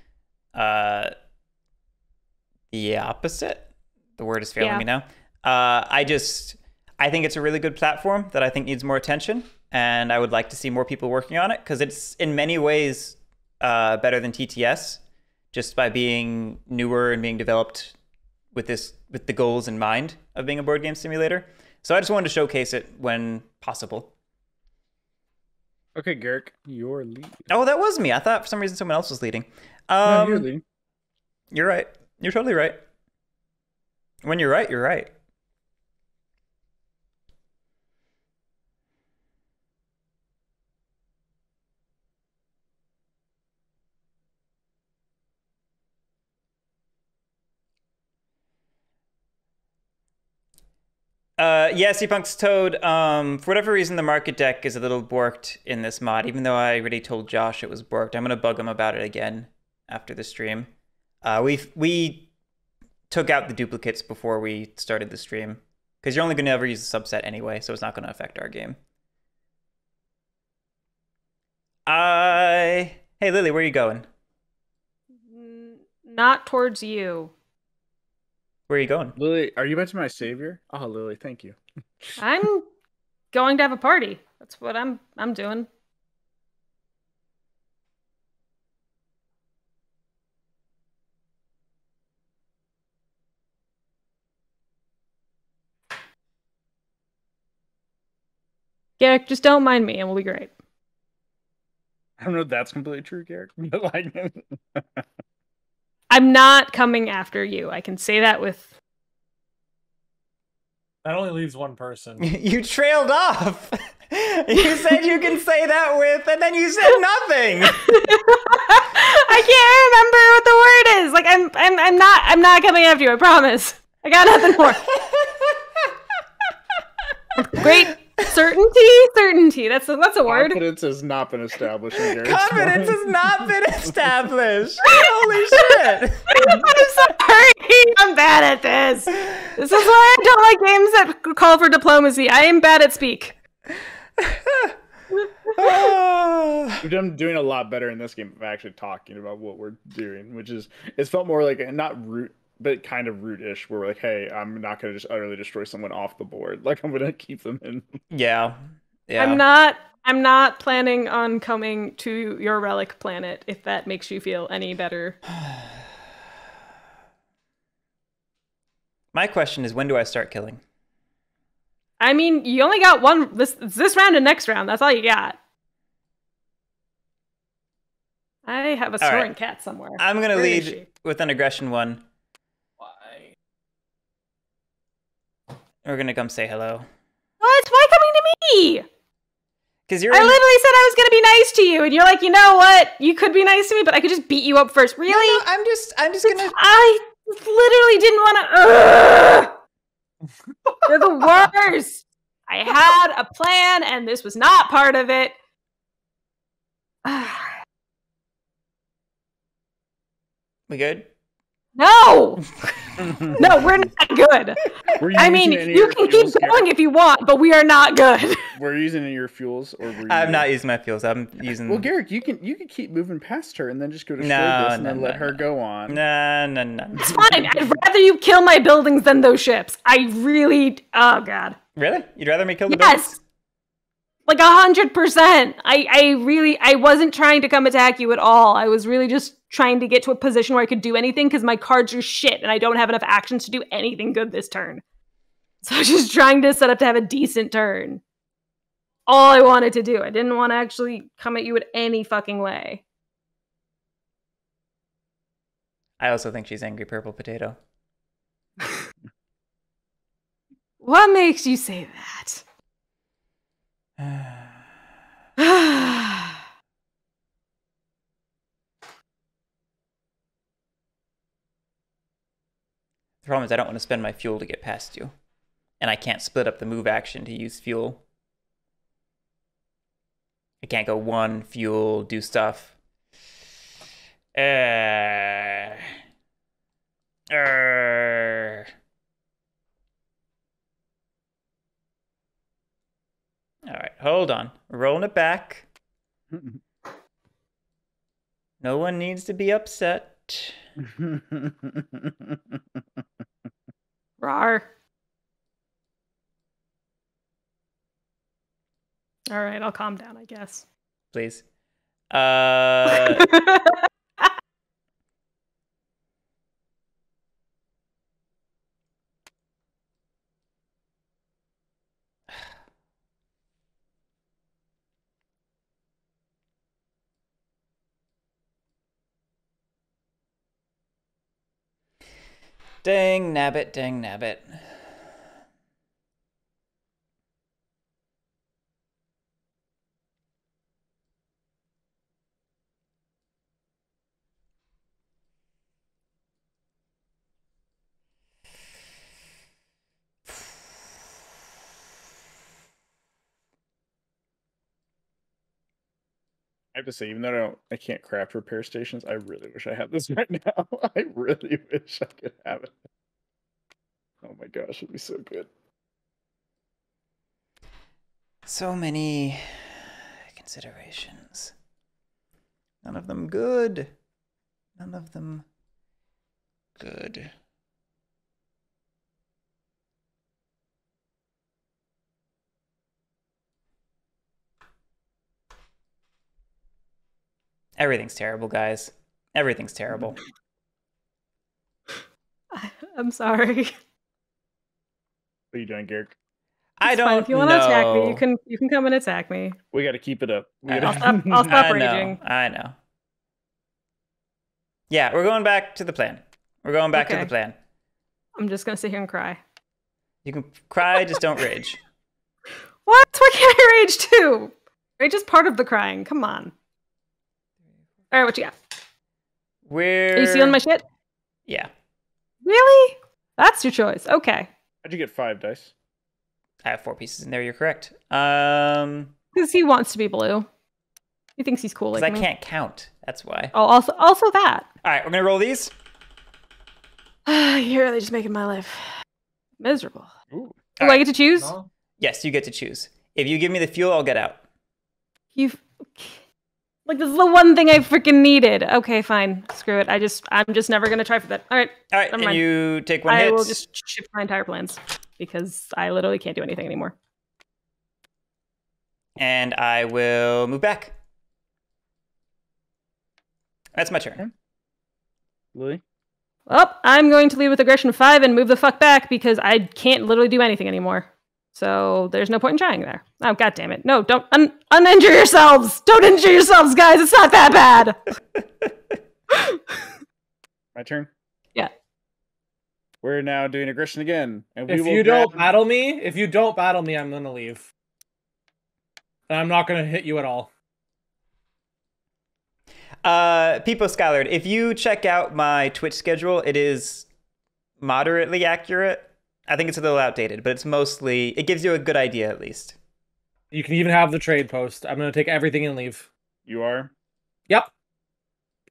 uh, the opposite. The word is failing yeah. me now. Uh, I just, I think it's a really good platform that I think needs more attention, and I would like to see more people working on it, because it's in many ways uh, better than T T S. Just by being newer and being developed with this, with the goals in mind of being a board game simulator. So I just wanted to showcase it when possible. Okay, Garrick, your lead. Oh, that was me. I thought for some reason someone else was leading. Um, no, you're leading. You're right. You're totally right. When you're right, you're right. Uh, yeah, Seapunk's Toad, um, for whatever reason, the market deck is a little borked in this mod, even though I already told Josh it was borked. I'm going to bug him about it again after the stream. Uh, we we took out the duplicates before we started the stream, because you're only going to ever use a subset anyway, so it's not going to affect our game. I... Hey, Lily, where are you going? Not towards you. Where are you going? Lily, are you about to my savior? Oh, Lily, thank you. I'm going to have a party. That's what I'm I'm doing. Garrick, just don't mind me and we'll be great. I don't know if that's completely true, Garrick, but like I'm not coming after you. I can say that with... That only leaves one person. You trailed off. You said you can say that with, and then you said nothing. I can't remember what the word is. Like I'm, I'm, I'm not, I'm not coming after you. I promise. I got nothing more. Great certainty, certainty. That's a, that's a word. Confidence has not been established. In Confidence has not been established. Holy shit! I'm sorry. I'm bad at this. This is why I don't like games that call for diplomacy. I am bad at speak. We've been doing a lot better in this game of actually talking about what we're doing, which is it's felt more like not root. But kind of Root-ish, where we're like, hey, I'm not going to just utterly destroy someone off the board. Like, I'm going to keep them in. Yeah. Yeah. I'm not, I'm not planning on coming to your relic planet, if that makes you feel any better. My question is, when do I start killing? I mean, you only got one. This, this round and next round. That's all you got. I have a snoring right. cat somewhere. I'm going to lead with an aggression one. We're gonna come say hello. What? Why coming to me? Because you're. I in... literally said I was gonna be nice to you, and you're like, you know what? You could be nice to me, but I could just beat you up first. Really? No, no, I'm just, I'm just gonna. I literally didn't want to. You're the worst. I had a plan, and this was not part of it. We good? No, no, we're not good. We're I mean, you can keep going if you want, but we are not good. We're using your fuels, or we're I'm not using my fuels. I'm using. Well, Garrick, you can you can keep moving past her and then just go to no, this and no, then no, let no. her go on. No, no, no. It's fine. I'd rather you kill my buildings than those ships. I really. Oh God. Really? You'd rather me kill the yes. buildings? Yes. Like a hundred percent. I I really I wasn't trying to come attack you at all. I was really just trying to get to a position where I could do anything because my cards are shit and I don't have enough actions to do anything good this turn. So I was just trying to set up to have a decent turn. All I wanted to do. I didn't want to actually come at you in any fucking way. I also think she's angry purple potato. What makes you say that? The problem is I don't want to spend my fuel to get past you. And I can't split up the move action to use fuel. I can't go one, fuel, do stuff. Uh, uh. All right, hold on. Rolling it back. No one needs to be upset. Rawr. All right, I'll calm down, I guess. Please. Uh... Dang nabbit, dang nabbit. I have to say, even though I don't, I can't craft repair stations, I really wish I had this right now. I really wish I could have it. Oh my gosh, it'd be so good. So many considerations. None of them good. None of them good. Everything's terrible, guys. Everything's terrible. I'm sorry. What are you doing, Garrick? I don't know. If you want to attack me, you can you can come and attack me. We got to keep it up. We gotta... I'll stop, I'll stop I raging. Know, I know. Yeah, we're going back to the plan. We're going back okay. to the plan. I'm just gonna sit here and cry. You can cry, just don't rage. What? Why can't I rage too? Rage is part of the crying. Come on. All right, what you got? Where? Are you stealing my shit? Yeah. Really? That's your choice. Okay. How'd you get five dice? I have four pieces in there. You're correct. Um, because he wants to be blue. He thinks he's cool. Because like I me. can't count. That's why. Oh, also, also that. All right, we're gonna roll these. You're really just making my life miserable. Ooh. Do right. I get to choose? No. Yes, you get to choose. If you give me the fuel, I'll get out. You've. Like, this is the one thing I freaking needed. Okay, fine. Screw it. I just, I'm just never going to try for that. All right. All right. And you take one hit. I will just shift my entire plans because I literally can't do anything anymore. And I will move back. That's my turn. Lily? Oh, I'm going to lead with aggression five and move the fuck back because I can't literally do anything anymore. So there's no point in trying there. Oh, God damn it. No, don't un uninjure yourselves. Don't injure yourselves, guys. It's not that bad. My turn? Yeah. We're now doing aggression again. And we if will you don't battle me, if you don't battle me, I'm going to leave. And I'm not going to hit you at all. Uh, Peepo Schuyler, if you check out my Twitch schedule, it is moderately accurate. I think it's a little outdated, but it's mostly... It gives you a good idea, at least. You can even have the trade post. I'm going to take everything and leave. You are? Yep.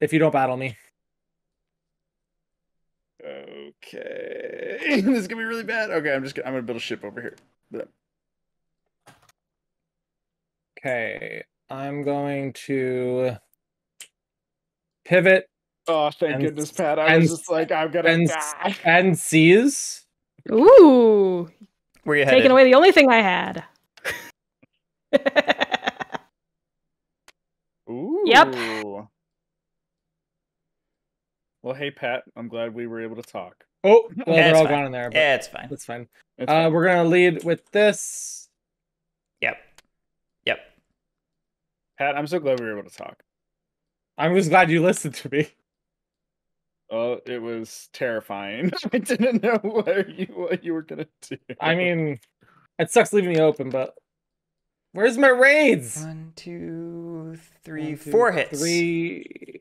If you don't battle me. Okay. This is going to be really bad. Okay, I'm just gonna, I'm going to build a ship over here. Blah. Okay. I'm going to pivot. Oh, thank and, goodness, Pat. I and, was just like, I've got to die. And seize. Ooh, where you taking away the only thing I had. Ooh. Yep. Well, hey Pat, I'm glad we were able to talk. Oh, well, yeah, they're all fine. gone in there. But yeah, it's fine. It's fine. It's uh, fine. We're gonna lead with this. Yep. Yep. Pat, I'm so glad we were able to talk. I'm just glad you listened to me. Oh, it was terrifying. I didn't know what you, what you were going to do. I mean, it sucks leaving me open, but where's my raids? One, two, three, One, two, four hits. Three.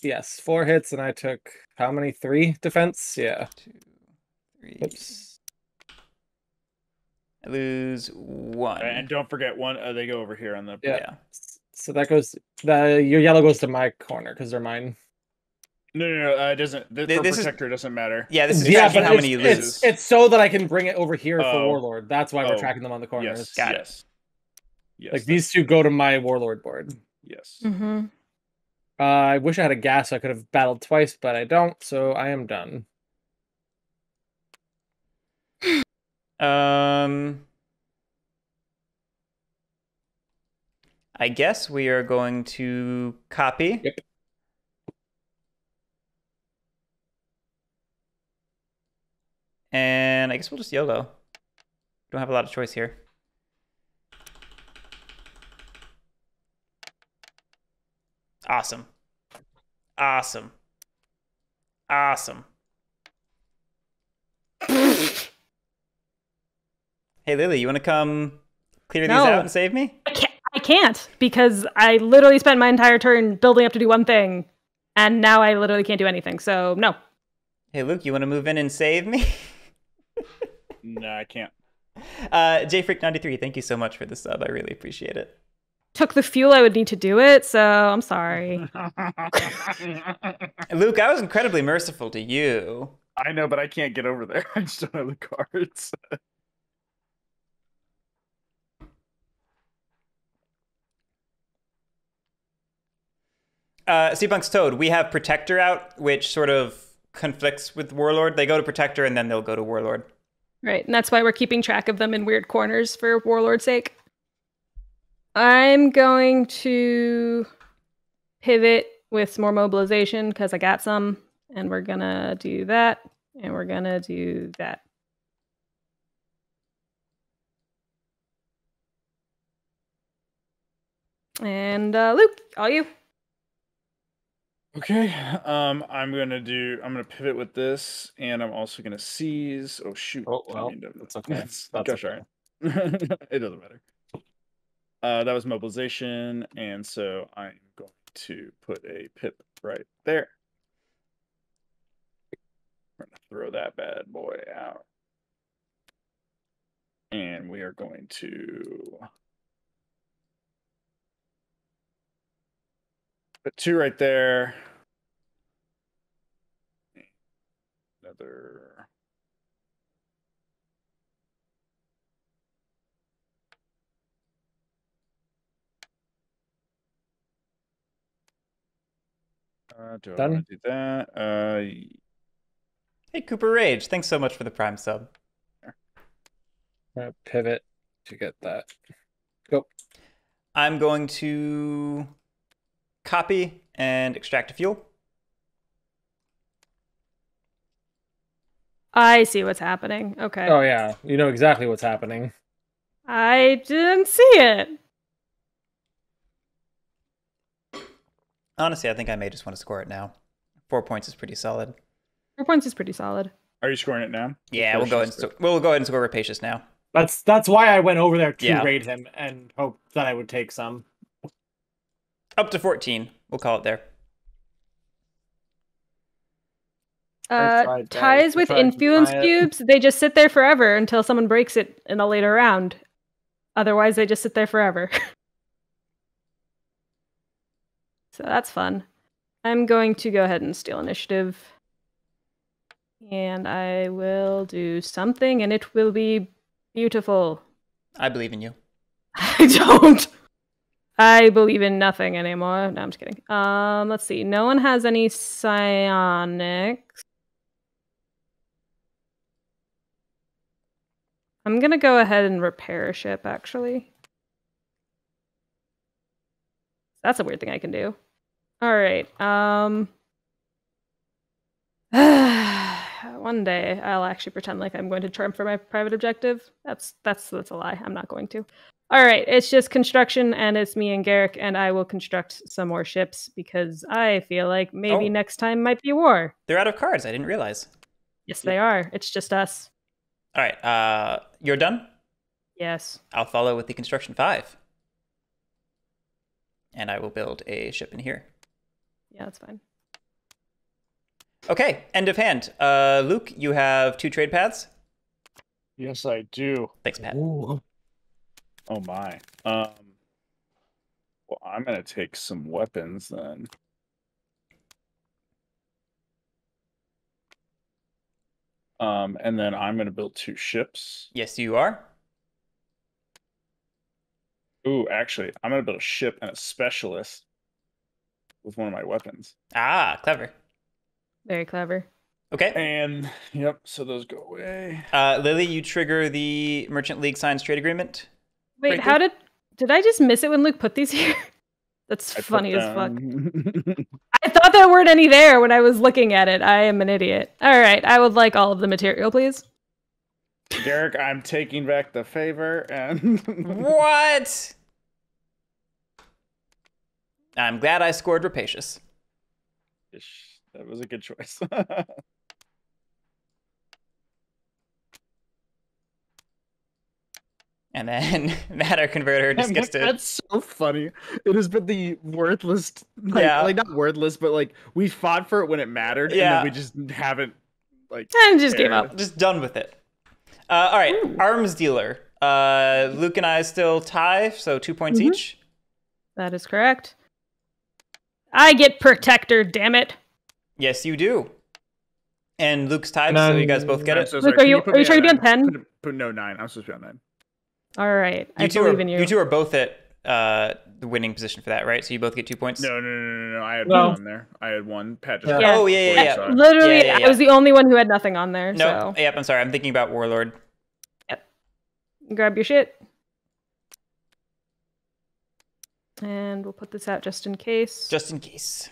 Yes, four hits, and I took how many? Three defense? Yeah. Two, three. Oops. I lose one. And don't forget one. Uh, they go over here on the... Yeah. yeah. So that goes... The, your yellow goes to my corner, because they're mine. No, no, no. Uh, it doesn't. The this protector is, doesn't matter. Yeah, this is yeah, exactly how many you lose. It's, it's so that I can bring it over here oh. for warlord. That's why oh. we're tracking them on the corners. Yes, got yes. it. Yes, like these two go to my warlord board. Yes. Mm-hmm. uh, I wish I had a gas so I could have battled twice, but I don't, so I am done. Um, I guess we are going to copy. Yep. And I guess we'll just YOLO. Don't have a lot of choice here. Awesome. Awesome. Awesome. Hey, Lily, you want to come clear no. these out and save me? I can't, I can't, because I literally spent my entire turn building up to do one thing, and now I literally can't do anything, so no. Hey, Luke, you want to move in and save me? No, I can't. Uh, J Freak ninety-three, thank you so much for the sub. I really appreciate it. Took the fuel I would need to do it, so I'm sorry. Luke, I was incredibly merciful to you. I know, but I can't get over there. I just don't have the cards. uh, Seabunk's Toad, we have Protector out, which sort of conflicts with Warlord. They go to Protector and then they'll go to Warlord. Right, and that's why we're keeping track of them in weird corners for Warlord's sake. I'm going to pivot with some more mobilization because I got some, and we're gonna do that, and we're gonna do that. And uh, Luke, all you. Okay, um, I'm gonna do. I'm gonna pivot with this, and I'm also gonna seize. Oh shoot! Oh well, that's okay. That's, that's gosh, okay. All right. It doesn't matter. Uh, that was mobilization, and so I'm going to put a pip right there. We're gonna throw that bad boy out, and we are going to put two right there. Another. Uh, do I Done. want to do that? Uh, hey, Cooper Rage, thanks so much for the Prime sub. Pivot to get that. Go. I'm going to copy and extract a fuel. I see what's happening. Okay. Oh, yeah. You know exactly what's happening. I didn't see it. Honestly, I think I may just want to score it now. Four points is pretty solid. Four points is pretty solid. Are you scoring it now? Yeah, we'll go ahead. And we'll go ahead and score Rapacious now. That's that's why I went over there to yeah. raid him and hope that I would take some. Up to fourteen, we'll call it there. Uh, ties with influence cubes, they just sit there forever until someone breaks it in a later round. Otherwise, they just sit there forever. So that's fun. I'm going to go ahead and steal initiative. And I will do something, and it will be beautiful. I believe in you. I don't. I believe in nothing anymore. No, I'm just kidding. Um, let's see. No one has any psionics. I'm going to go ahead and repair a ship, actually. That's a weird thing I can do. All right. Um, one day I'll actually pretend like I'm going to trim for my private objective. That's that's that's a lie. I'm not going to. All right. It's just construction, and it's me and Garrick, and I will construct some more ships because I feel like maybe oh. next time might be war. They're out of cards. I didn't realize. Yes, they are. It's just us. All right. Uh, you're done? Yes. I'll follow with the construction five. And I will build a ship in here. Yeah, that's fine. Okay, end of hand. Uh, Luke, you have two trade paths? Yes, I do. Thanks, Pat. Ooh. Oh, my. Um, well, I'm going to take some weapons, then. Um, and then I'm going to build two ships. Yes, you are. Ooh, actually, I'm going to build a ship and a specialist with one of my weapons. Ah, clever. Very clever. Okay. And, yep, so those go away. Uh, Lily, you trigger the Merchant League Signs Trade Agreement. Wait, breaker. How did... Did I just miss it when Luke put these here? That's I funny as fuck. I thought there weren't any there when I was looking at it. I am an idiot. All right, I would like all of the material, please. Garrick, I'm taking back the favor and... What? I'm glad I scored Rapacious. That was a good choice. And then Matter Converter just gets to... That's so funny. It has been the worthless... Like, yeah. Like, not worthless, but, like, we fought for it when it mattered, yeah. and then we just haven't, like... And just cared. Gave up. Just done with it. Uh, all right, Ooh. Arms Dealer. Uh, Luke and I still tie, so two points mm-hmm. each. That is correct. I get Protector, damn it. Yes, you do. And Luke's tied, um, so you guys both get it. So Luke, are you, you, are you trying to be on ten? No, nine. I'm supposed to be on nine. All right, you I two believe are, in you. You two are both at uh, the winning position for that, right? So you both get two points? No, no, no, no, no. I had no. one on there. I had one. Pat just yeah. Oh, yeah, yeah, yeah. I, literally, yeah, yeah, yeah. I was the only one who had nothing on there. No, so. Yep, I'm sorry. I'm thinking about Warlord. Yep. Grab your shit. And we'll put this out just in case. Just in case.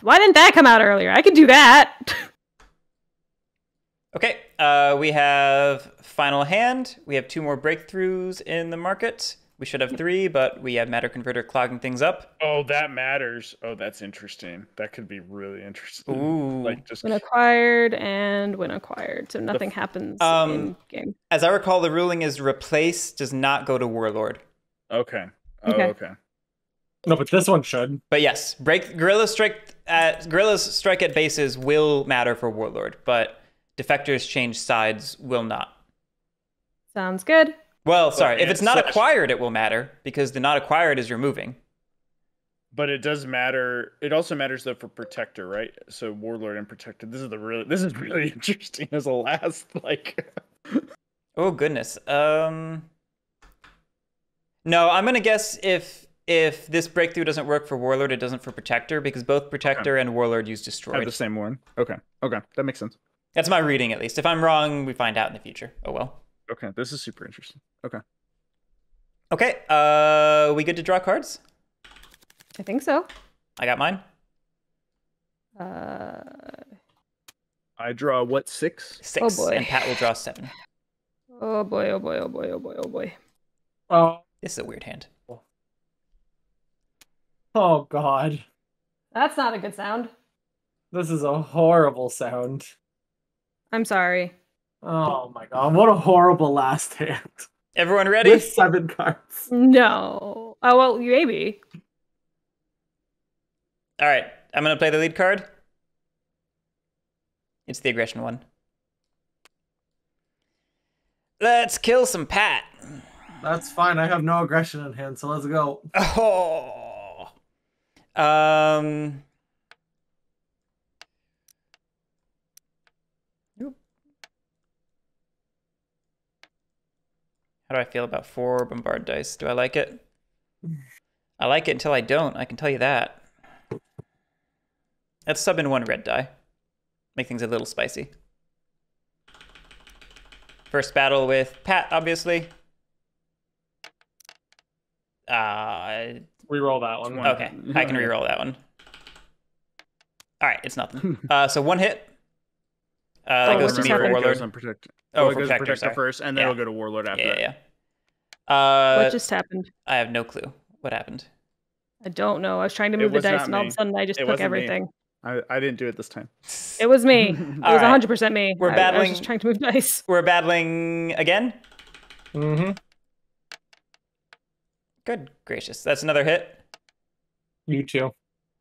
Why didn't that come out earlier? I could do that. Okay, uh, we have final hand. We have two more breakthroughs in the market. We should have three, but we have Matter Converter clogging things up. Oh, that matters. Oh, that's interesting. That could be really interesting. Ooh. Like just... When acquired and when acquired. So nothing the... happens um, in game. As I recall, the ruling is replace does not go to Warlord. Okay. Oh, okay. okay. No, but this one should. But yes, break Guerrillas strike at, Guerrillas strike at bases will matter for Warlord, but... Defectors change sides will not. Sounds good. Well, sorry. But if it's, it's not such... acquired, it will matter because the not acquired is removing. But it does matter. It also matters though for Protector, right? So Warlord and Protector. This is the really. This is really interesting as a last like. Oh goodness. Um. No, I'm gonna guess if if this breakthrough doesn't work for Warlord, it doesn't for Protector because both Protector okay. and Warlord use Destroyed. I have the same one. Okay. Okay, that makes sense. That's my reading, at least. If I'm wrong, we find out in the future. Oh, well. Okay, this is super interesting. Okay. Okay, uh, we good to draw cards? I think so. I got mine. Uh... I draw, what, six? Six, oh boy. And Pat will draw seven. Oh, boy, oh, boy, oh, boy, oh, boy, oh, boy. Oh. This is a weird hand. Oh, God. That's not a good sound. This is a horrible sound. I'm sorry. Oh my god, what a horrible last hand. Everyone ready? With seven cards. No. Oh, well, maybe. All right, I'm going to play the lead card. It's the aggression one. Let's kill some Pat. That's fine, I have no aggression in hand, so let's go. Oh. Um... How do I feel about four bombard dice? Do I like it? I like it until I don't, I can tell you that. Let's sub in one red die. Make things a little spicy. First battle with Pat, obviously. Uh, reroll that one. Okay, I can reroll that one. All right, it's nothing. Uh, so one hit. Uh, that oh, goes to me for Warlord. Oh, it goes to Protector first, and then yeah. it'll go to Warlord after yeah, yeah, yeah. that. Uh, what just happened? I have no clue. What happened? I don't know. I was trying to move the dice, and all of a sudden I just it took everything. I, I didn't do it this time. It was me. It was right. one hundred percent me. We're I, battling. I was just trying to move dice. We're battling again? Mm-hmm. Good gracious. That's another hit. You too.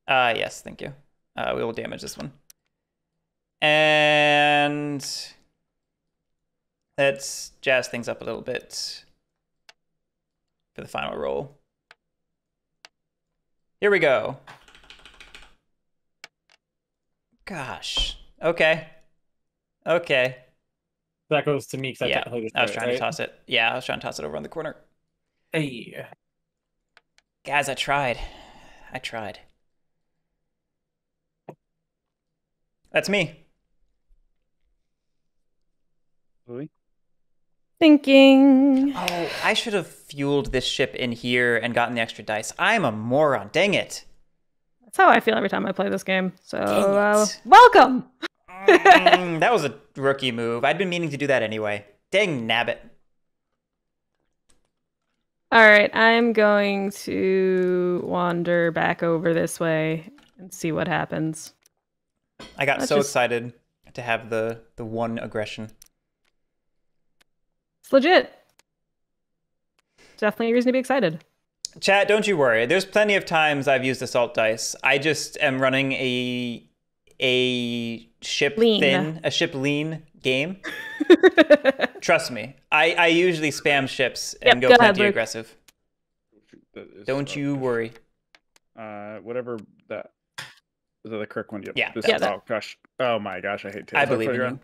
Uh, yes, thank you. Uh, we will damage this one. And... let's jazz things up a little bit for the final roll. Here we go. Gosh. Okay. Okay. That goes to me because yeah. I technically just I was trying it, right? to toss it. Yeah, I was trying to toss it over on the corner. Hey. Guys, I tried. I tried. That's me. Lily? Thinking. Oh, I should have fueled this ship in here and gotten the extra dice. I'm a moron. Dang it. That's how I feel every time I play this game. So, uh, welcome. Mm, that was a rookie move. I'd been meaning to do that anyway. Dang nabbit. All right, I'm going to wander back over this way and see what happens. I got That's so just... excited to have the the one aggression. It's legit. It's definitely a reason to be excited. Chat, don't you worry. There's plenty of times I've used assault dice. I just am running a a ship lean. thin, a ship lean game. Trust me. I, I usually spam ships and yep, go, go plenty ahead, aggressive. Don't you okay. worry. Uh, whatever that is that the correct one? Yep. Yeah. This, yeah oh gosh. Oh my gosh. I hate tabletop playground.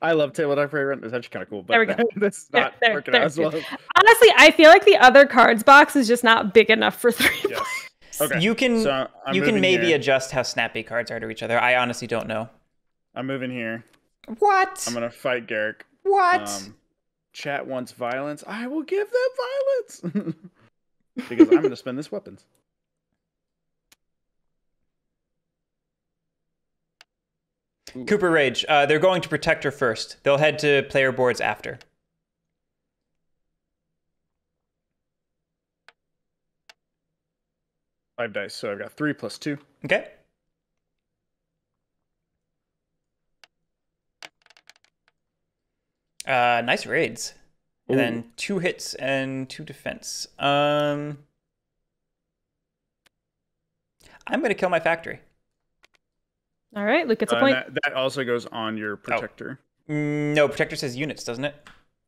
I love tabletop playground. It's actually kind of cool, but that, that's there, not there, working there, out as well. Honestly, I feel like the other cards box is just not big enough for three. Yes. Okay. You can so you can maybe here. adjust how snappy cards are to each other. I honestly don't know. I'm moving here. What? I'm gonna fight Garrick. What? Um, chat wants violence. I will give them violence. Because I'm gonna spend this weapons. Ooh. Cooper Rage. Uh, they're going to protector first. They'll head to player boards after. Five dice, so I've got three plus two. Okay. Uh, nice raids. Ooh. And then two hits and two defense. Um, I'm going to kill my factory. All right, Luke gets a uh, point. That, that also goes on your protector. Oh. No, protector says units, doesn't it?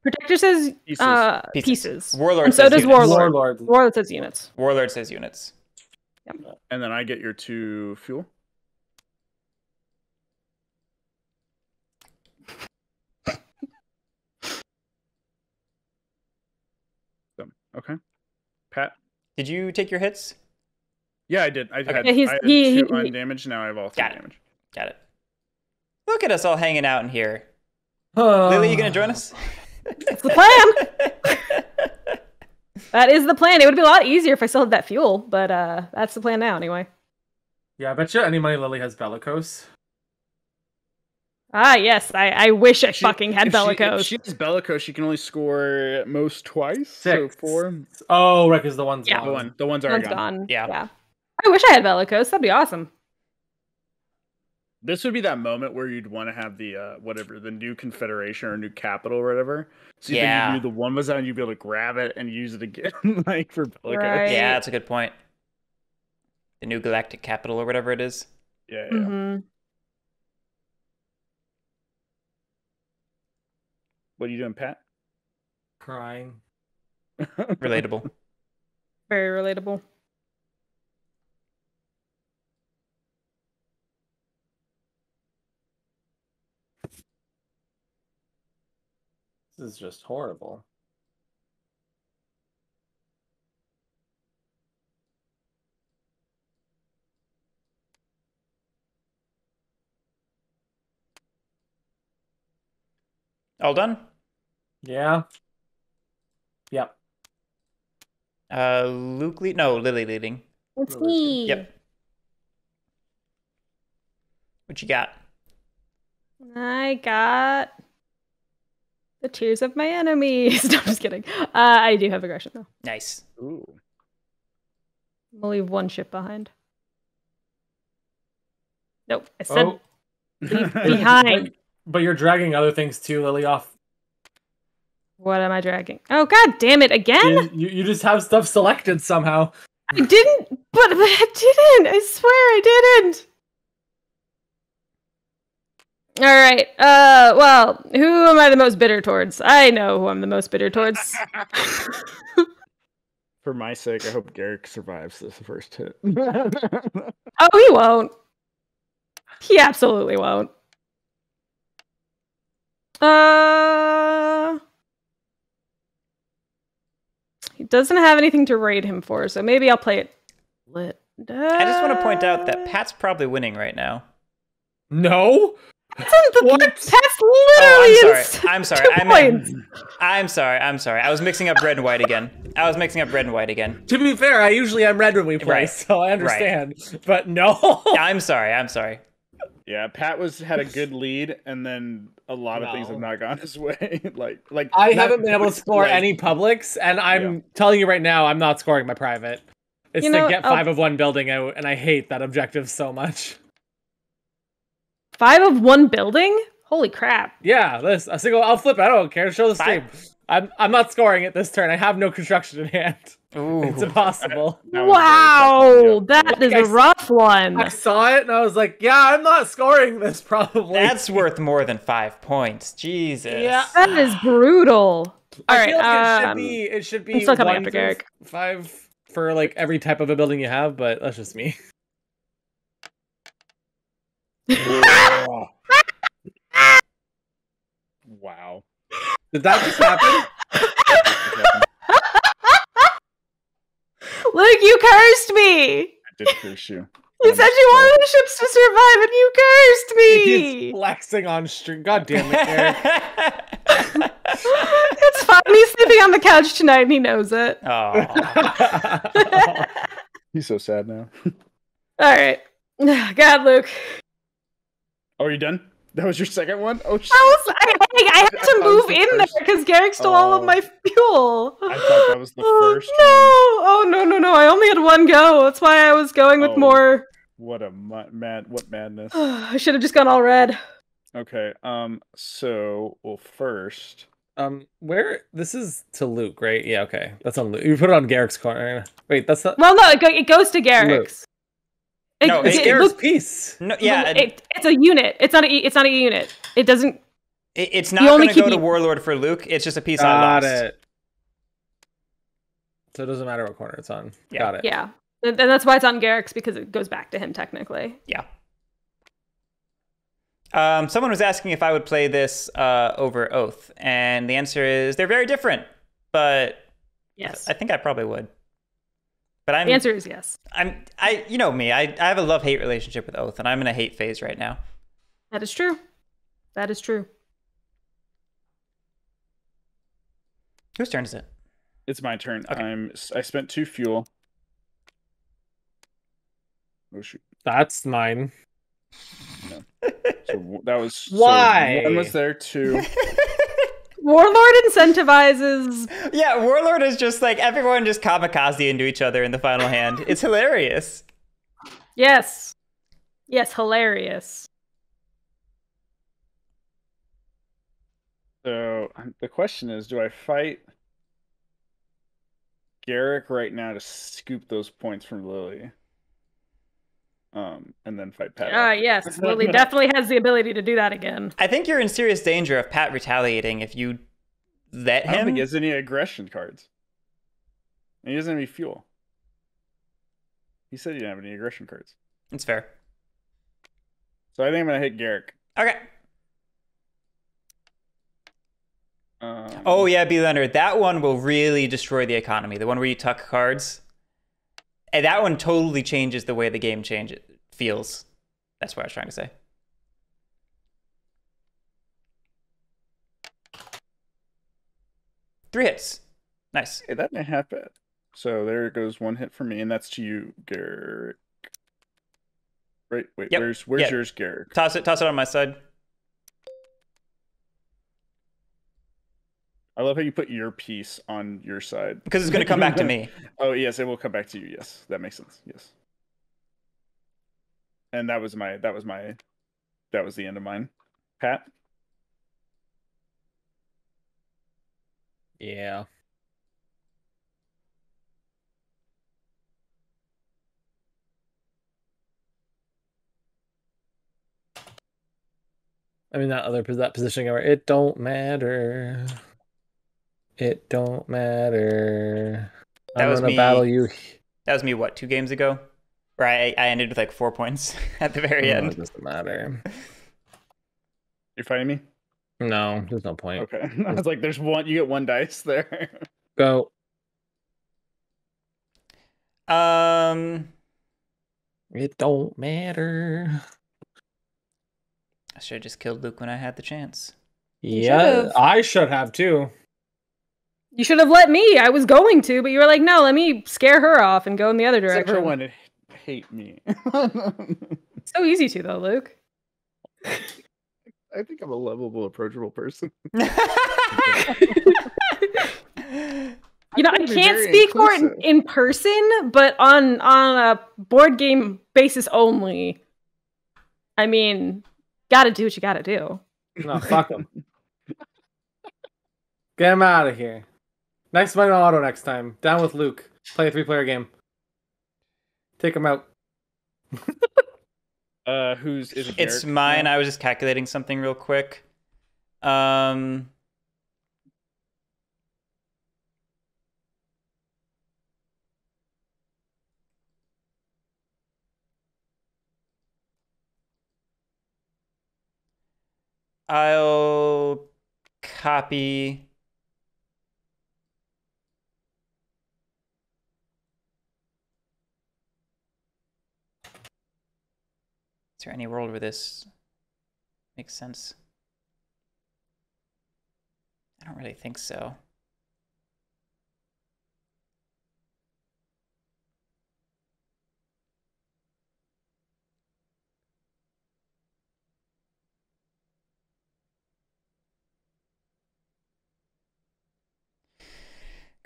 Protector says pieces. Uh, pieces. pieces. Warlord and says so units. So does Warlord. Warlord. Warlord says units. Warlord says units. Yep. And then I get your two fuel. Okay. Pat? Did you take your hits? Yeah, I did. I okay. had, yeah, he's, I had he, two he, on he, damage. Now I have all three got damage. Got it. Look at us all hanging out in here. Oh. Lily, you gonna join us? That's the plan. That is the plan. It would be a lot easier if I still had that fuel, but uh, that's the plan now anyway. Yeah, I bet you any money Lily has Bellicose. Ah, yes. I, I wish I she, fucking had if Bellicose. She, if she has Bellicose, she can only score at most twice. Six. So four. Oh, right, because the one's yeah. gone. The, one, the one's already one's gone. gone. Yeah. yeah. I wish I had Bellicose. That'd be awesome. This would be that moment where you'd want to have the uh, whatever, the new confederation or new capital or whatever. So you yeah. think you knew the one was out and you'd be able to grab it and use it again, like for Bellicose. Right. Yeah, that's a good point. The new galactic capital or whatever it is. Yeah, yeah. Mm-hmm. What are you doing, Pat? Crying. Relatable. Very relatable. This is just horrible. All done? Yeah. Yep. Uh, Luke lead? No, Lily leading. It's me. Yep. What you got? I got the tears of my enemies. No, I'm just kidding. Uh, I do have aggression though. Nice. Ooh. I'll leave one ship behind. Nope. I said oh. leave behind. But you're dragging other things too, Lily, off. What am I dragging? Oh, god damn it, again? You, you, you just have stuff selected somehow. I didn't, but, but I didn't. I swear I didn't. All right. Uh, well, who am I the most bitter towards? I know who I'm the most bitter towards. For my sake, I hope Garrick survives this first hit. Oh, he won't. He absolutely won't. Uh, he doesn't have anything to raid him for, so maybe I'll play it lit. Uh, I just want to point out that Pat's probably winning right now. No, what? Pat's literally. Oh, I'm sorry. I'm sorry. I'm, in, I'm sorry. I'm sorry. I was mixing up red and white again. I was mixing up red and white again. To be fair, I usually am red when we play, right. so I understand. Right. But no, I'm sorry. I'm sorry. Yeah, Pat was had a good lead, and then a lot of no. things have not gone his way. like, like I haven't been able to score like, any publics, and I'm yeah. telling you right now, I'm not scoring my private. It's you to know, get five oh. of one building out, and I hate that objective so much. Five of one building? Holy crap! Yeah, this a single. I'll flip. I don't care. Show the five, same. I'm I'm not scoring it this turn. I have no construction in hand. Ooh. It's impossible. That wow, that like is a I, rough one. I saw it and I was like, yeah, I'm not scoring this probably. That's worth more than five points. Jesus. Yeah. That is brutal. All I feel right, like um, it should be it should be I'm still coming after Garrick. Five for like every type of a building you have, but that's just me. Wow. Did that just happen? Luke, you cursed me! I did curse you. You I'm said you sure. wanted the ships to survive and you cursed me! He's flexing on stream. God damn it, Eric. It's fine. He's sleeping on the couch tonight and he knows it. Oh. He's so sad now. Alright. God, Luke. Oh, are you done? That was your second one? Oh, shit. I, was, I, I had to I move the in first. there because Garrick stole oh. all of my fuel. I thought that was the oh, first no. one. Oh, no, no, no. I only had one go. That's why I was going oh, with more. What a mad, what madness. I should have just gone all red. Okay. Um. So, well, first. Um. Where? This is to Luke, right? Yeah, okay. That's on Luke. You put it on Garrick's corner. Wait, that's not. Well, no, it, go it goes to Garrick's. Luke. It, no, it's it, Garrick's Luke, piece. No, yeah, it, it, it's a unit. It's not a. It's not a unit. It doesn't. It, it's not going to go to Warlord for Luke. It's just a piece I lost. Got it. So it doesn't matter what corner it's on. Yeah. Got it. Yeah, and, and that's why it's on Garrick's because it goes back to him technically. Yeah. Um, someone was asking if I would play this uh, over Oath, and the answer is they're very different. But yes, I think I probably would. But I'm, the answer is yes. I'm, I, you know me. I, I have a love-hate relationship with Oath, and I'm in a hate phase right now. That is true. That is true. Whose turn is it? It's my turn. Okay. I'm. I spent two fuel. Oh shoot! That's mine. No. So that was why so one was there too. Warlord incentivizes. Yeah, Warlord is just like, everyone just kamikaze into each other in the final hand. It's hilarious. Yes. Yes, hilarious. So the question is, do I fight Garrick right now to scoop those points from Lily? Um, and then fight Pat. Ah, uh, yes. Lily definitely has the ability to do that again. I think you're in serious danger of Pat retaliating if you let him. I don't think he has any aggression cards. And he doesn't have any fuel. He said he didn't have any aggression cards. That's fair. So I think I'm going to hit Garrick. Okay. Um, oh, yeah, B. Leonard. That one will really destroy the economy. The one where you tuck cards. And that one totally changes the way the game change it feels. That's what I was trying to say. Three hits. Nice. Hey, that didn't happen. So there goes one hit for me, and that's to you, Garrick. Right? Wait, yep. where's where's yep. yours, Garrick? Toss it, toss it on my side. I love how you put your piece on your side. Because it's going to come back to me. Oh, yes, it will come back to you. Yes, that makes sense. Yes. And that was my, that was my, that was the end of mine. Pat? Yeah. I mean, that other, that positioning, it don't matter. It don't matter. That I'm was gonna me, battle you. That was me. What, two games ago? Where I, I ended with like four points at the very no, end. It doesn't matter. You're fighting me? No, there's no point. Okay. I was like, there's one. You get one dice there. Go. Um. It don't matter. I should have just killed Luke when I had the chance. Yeah, I should have too. You should have let me. I was going to, but you were like, no, let me scare her off and go in the other direction. Except for one to hate me. So easy to, though, Luke. I think I'm a lovable, approachable person. You know, I, I can't speak for it in, in person, but on, on a board game basis only. I mean, gotta do what you gotta do. No, fuck them. Get him out of here. Next one auto next time. Down with Luke. Play a three-player game. Take him out. uh, who's is it? It's mine. I was just calculating something real quick. Um. I'll copy. Is there any world where this makes sense? I don't really think so.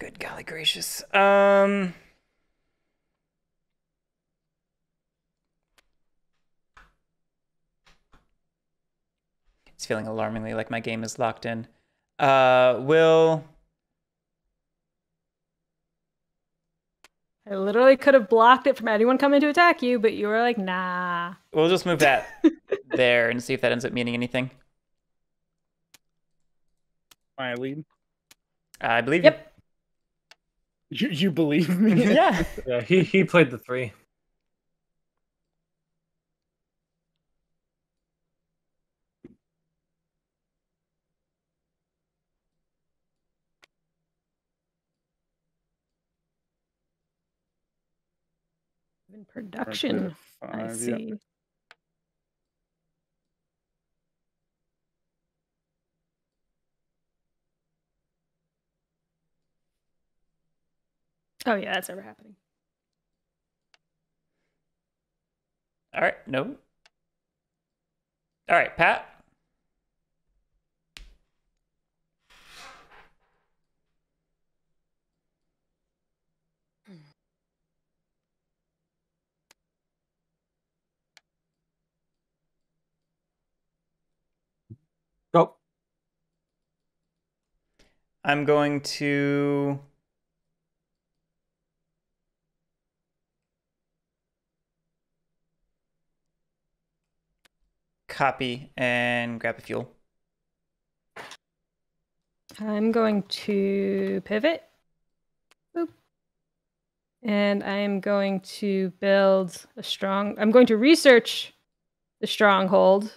Good golly gracious. Um, it's feeling alarmingly like my game is locked in. Uh, Will. I literally could have blocked it from anyone coming to attack you, but you were like, nah. We'll just move that there and see if that ends up meaning anything. My lead. I believe you. Yep. You, you believe me? Yeah. Yeah. He he played the three. In production, five, I see. Yep. Oh yeah, that's never happening. All right, no. All right, Pat. Go. I'm going to. Copy and grab a fuel. I'm going to pivot. Boop. And I am going to build a strong... I'm going to research the stronghold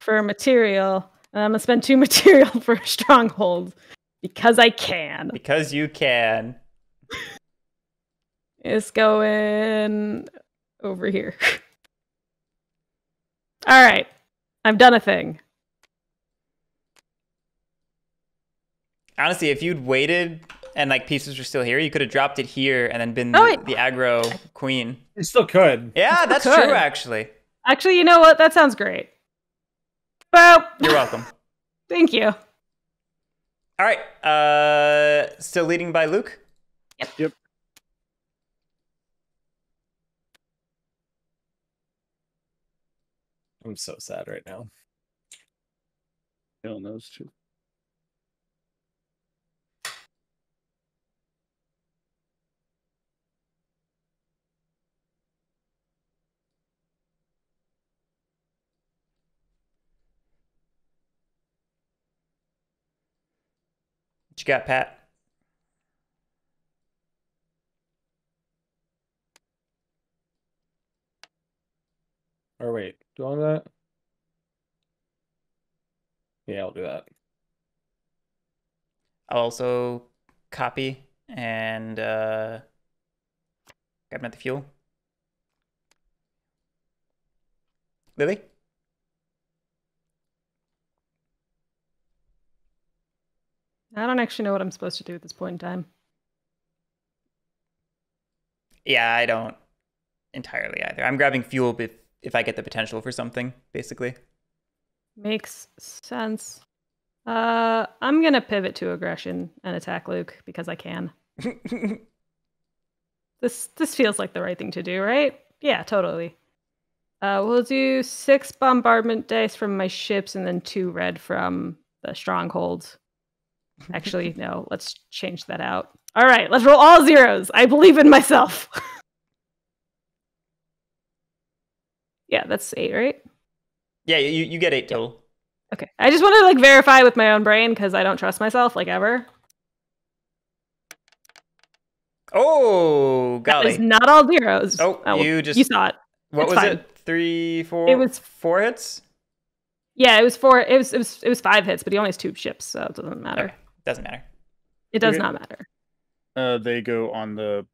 for material. And I'm going to spend two material for a stronghold. Because I can. Because you can. It's going over here. All right, I've done a thing. Honestly, if you'd waited and like pieces were still here, you could have dropped it here and then been oh, the, the aggro queen. You still could. Yeah, still that's could. true, actually. Actually, you know what? That sounds great. Well, you're welcome. Thank you. All right, uh, still leading by Luke? Yep. Yep. I'm so sad right now. Killing those two. What you got, Pat? Or wait, do I want that? Yeah, I'll do that. I'll also copy and uh, grab another fuel. Lily? I don't actually know what I'm supposed to do at this point in time. Yeah, I don't entirely either. I'm grabbing fuel before. If I get the potential for something, basically. Makes sense. Uh, I'm going to pivot to aggression and attack Luke because I can. this this feels like the right thing to do, right? Yeah, totally. Uh, we'll do six bombardment dice from my ships and then two red from the strongholds. Actually, no, let's change that out. All right, let's roll all zeros. I believe in myself. Yeah, that's eight, right? Yeah, you, you get eight total. Okay, I just wanted to like verify with my own brain because I don't trust myself like ever. Oh, golly. That is not all zeros. Oh, oh well, you just... You saw it. What it's was fine. It? Three, four? It was four hits? Yeah, it was four. It was, it was it was five hits, but he only has two ships, so it doesn't matter. Okay. Doesn't matter. It does not matter. Uh, they go on the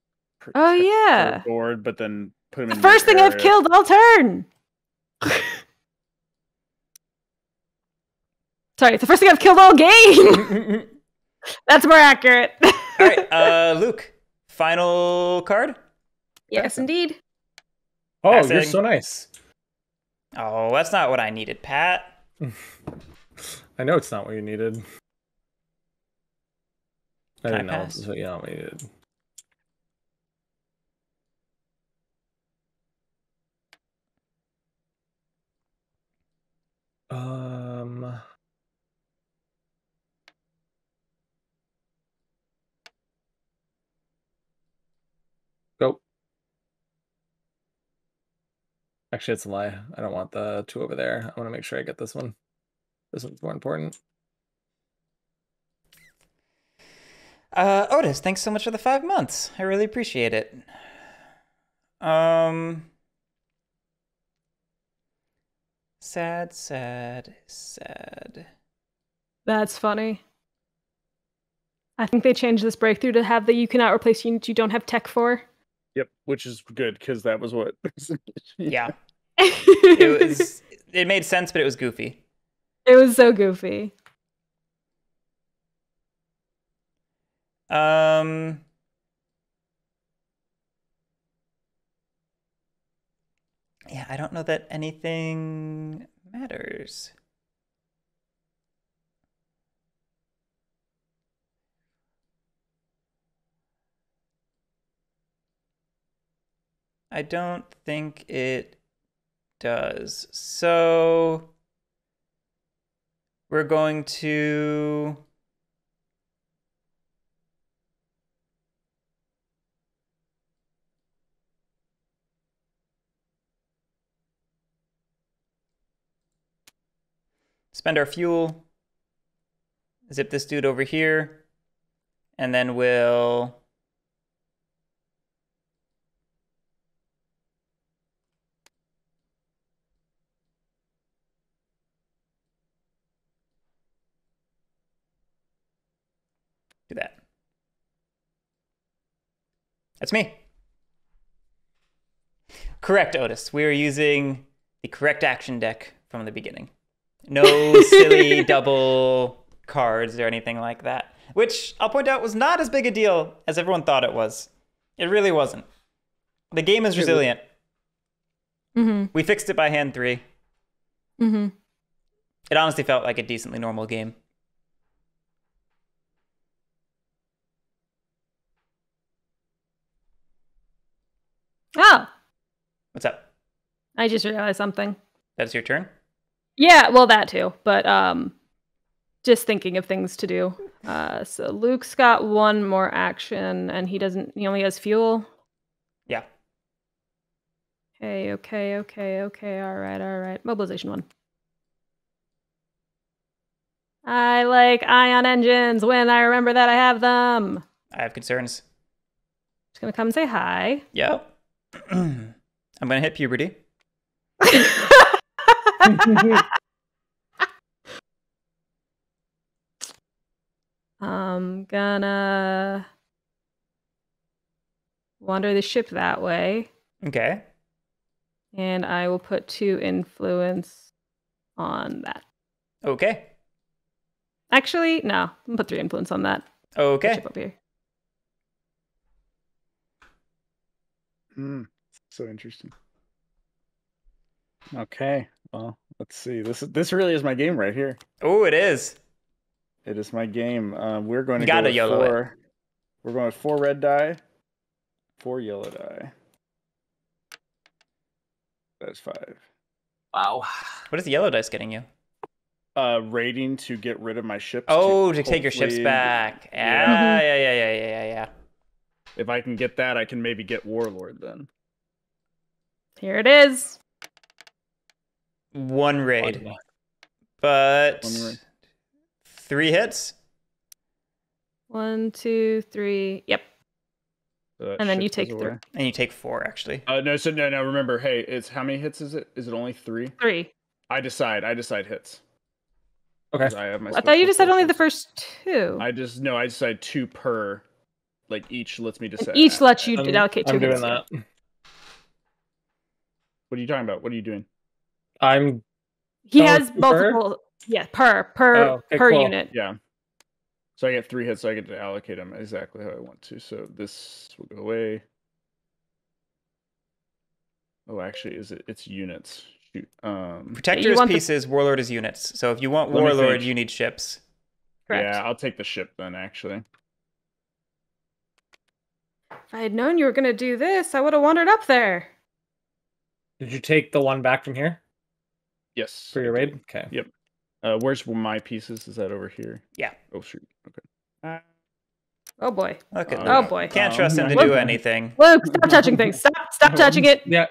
oh yeah board, but then put them the in the first thing area. I've killed all turn. Sorry, it's the first thing I've killed all game. That's more accurate. All right, uh, Luke, final card. Yes, indeed. Oh, passing. You're so nice. Oh, that's not what I needed, Pat. I know it's not what you needed. I didn't know it's what you needed. Um. Go. Actually, it's a lie. I don't want the two over there. I want to make sure I get this one. This one's more important. Uh, Otis, thanks so much for the five months. I really appreciate it. Um, sad, sad, sad. That's funny. I think they changed this breakthrough to have that you cannot replace units you don't have tech for. Yep, which is good because that was what. Yeah, it was. It made sense, but it was goofy. It was so goofy. Um, yeah, I don't know that anything matters. I don't think it does. So we're going to... spend our fuel, zip this dude over here, and then we'll... do that. That's me. Correct, Otis. We are using the correct action deck from the beginning. No silly double cards or anything like that. Which, I'll point out, was not as big a deal as everyone thought it was. It really wasn't. The game is resilient. Mm-hmm. We fixed it by hand three. Mm-hmm. It honestly felt like a decently normal game. Oh. What's up? I just realized something. That's your turn? Yeah, well, that too, but um, just thinking of things to do. Uh, so Luke's got one more action, and he doesn't. He only has fuel. Yeah. Okay. Okay. Okay. Okay. All right. All right. Mobilization one. I like ion engines. When I remember that I have them. I have concerns. Just gonna come and say hi. Yep. I'm gonna hit puberty. I'm gonna wander the ship that way. Okay. And I will put two influence on that. Okay. Actually, no. I'll put three influence on that. Okay. Put ship up here. Mm, so interesting. Okay, well, let's see. This is this really is my game right here. Oh, it is. It is my game. Uh, we're going to go with yellow four. It. We're going with four red die, four yellow die. That's five. Wow. What is the yellow dice getting you? uh, raiding to get rid of my ships. Oh, to, to take your ships back. Yeah. yeah, yeah, yeah, yeah, yeah, yeah. If I can get that, I can maybe get Warlord then. Here it is. One raid. But One raid. three hits. One, two, three. Yep. So and then you take three. And you take four, actually. Uh, no, so no, no. Remember, hey, it's how many hits is it? Is it only three? Three. I decide. I decide hits. Okay. I, have my I thought you just said only the first two. I just no. I decide two per. Like each lets me decide. And each that. lets you I'm, allocate two. I'm doing that. What are you talking about? What are you doing? I'm. He has multiple. Per? Yeah, per per oh, okay, per cool. unit. Yeah. So I get three hits, so I get to allocate them exactly how I want to. So this will go away. Oh, actually, is it? It's units. Shoot. Um, Protector is pieces. The... Warlord is units. So if you want Let Warlord, you need ships. Correct. Yeah, I'll take the ship then. Actually, if I had known you were going to do this, I would have wandered up there. Did you take the one back from here? Yes. For your raid. Okay. Yep. Uh, where's my pieces? Is that over here? Yeah. Oh, shoot. Okay. Uh, oh, boy. Okay. Oh, oh, boy. Can't trust him to Luke, do anything. Luke, stop touching things. Stop Stop touching it. Yeah.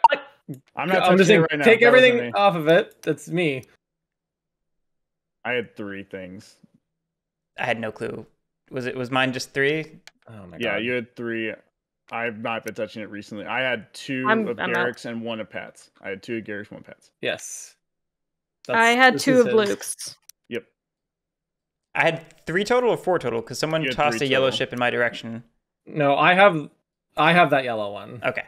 I'm not I'm touching just saying, it right now. Take that everything off of it. That's me. I had three things. I had no clue. Was it? Was mine just three? Oh, my God. Yeah, you had three. I've not been touching it recently. I had two I'm, of I'm Garrick's out. and one of Pat's. I had two of Garrick's, one of Pat's. Yes. That's, I had two of his. Luke's. Yep. I had three total or four total because someone tossed a total. yellow ship in my direction. No, I have, I have that yellow one. Okay.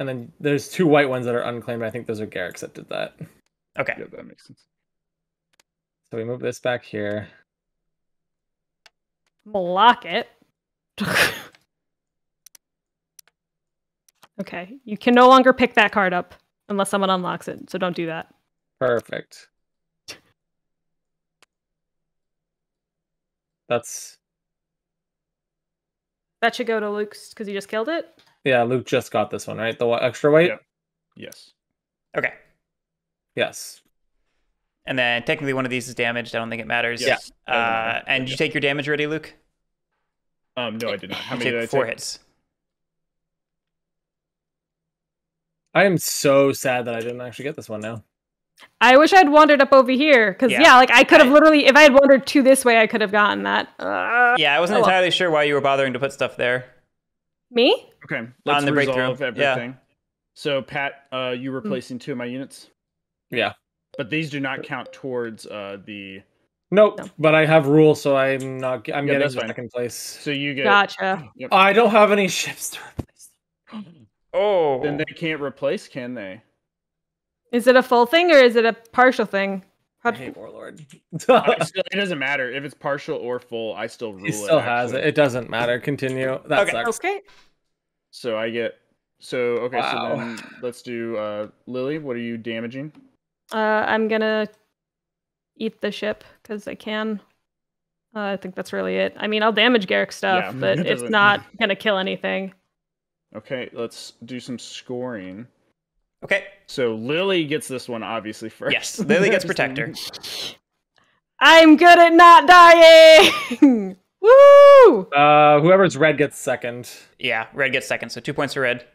And then there's two white ones that are unclaimed. I think those are Garrick's that did that. Okay. Yeah, that makes sense. So we move this back here. Block it. Okay. You can no longer pick that card up unless someone unlocks it. So don't do that. Perfect. That's... That should go to Luke's because he just killed it? Yeah, Luke just got this one, right? The extra white? Yeah. Yes. Okay. Yes. And then technically one of these is damaged. I don't think it matters. Yeah. Uh, uh, and did you take your damage already, Luke? Um, no, I did not. How many did I take? Four hits. I am so sad that I didn't actually get this one now. I wish I'd wandered up over here, because yeah. yeah, like I could have literally, if I had wandered to this way, I could have gotten that. Uh, yeah, I wasn't oh, entirely well. sure why you were bothering to put stuff there. Me? Okay, let's on the resolve breakthrough. everything. Yeah. So, Pat, uh, you replacing mm. two of my units? Yeah, but these do not count towards uh, the. Nope, no. But I have rules, so I'm not. I'm yeah, getting second place. So you get. Gotcha. Yep. I don't have any ships to replace. Oh. Then they can't replace, can they? Is it a full thing or is it a partial thing? How I hate Warlord. Still, it doesn't matter. If it's partial or full, I still rule it. He still it, has actually. it. It doesn't matter. Continue. That okay. sucks. Okay. So I get... So, okay. Wow. So then let's do... Uh, Lily, what are you damaging? Uh, I'm going to eat the ship because I can. Uh, I think that's really it. I mean, I'll damage Garrick stuff, yeah, but it it's not going to kill anything. Okay, let's do some scoring. Okay. So Lily gets this one, obviously, first. Yes, Lily gets Protector. I'm good at not dying! Woo! Uh, whoever's red gets second. Yeah, red gets second, so two points to red.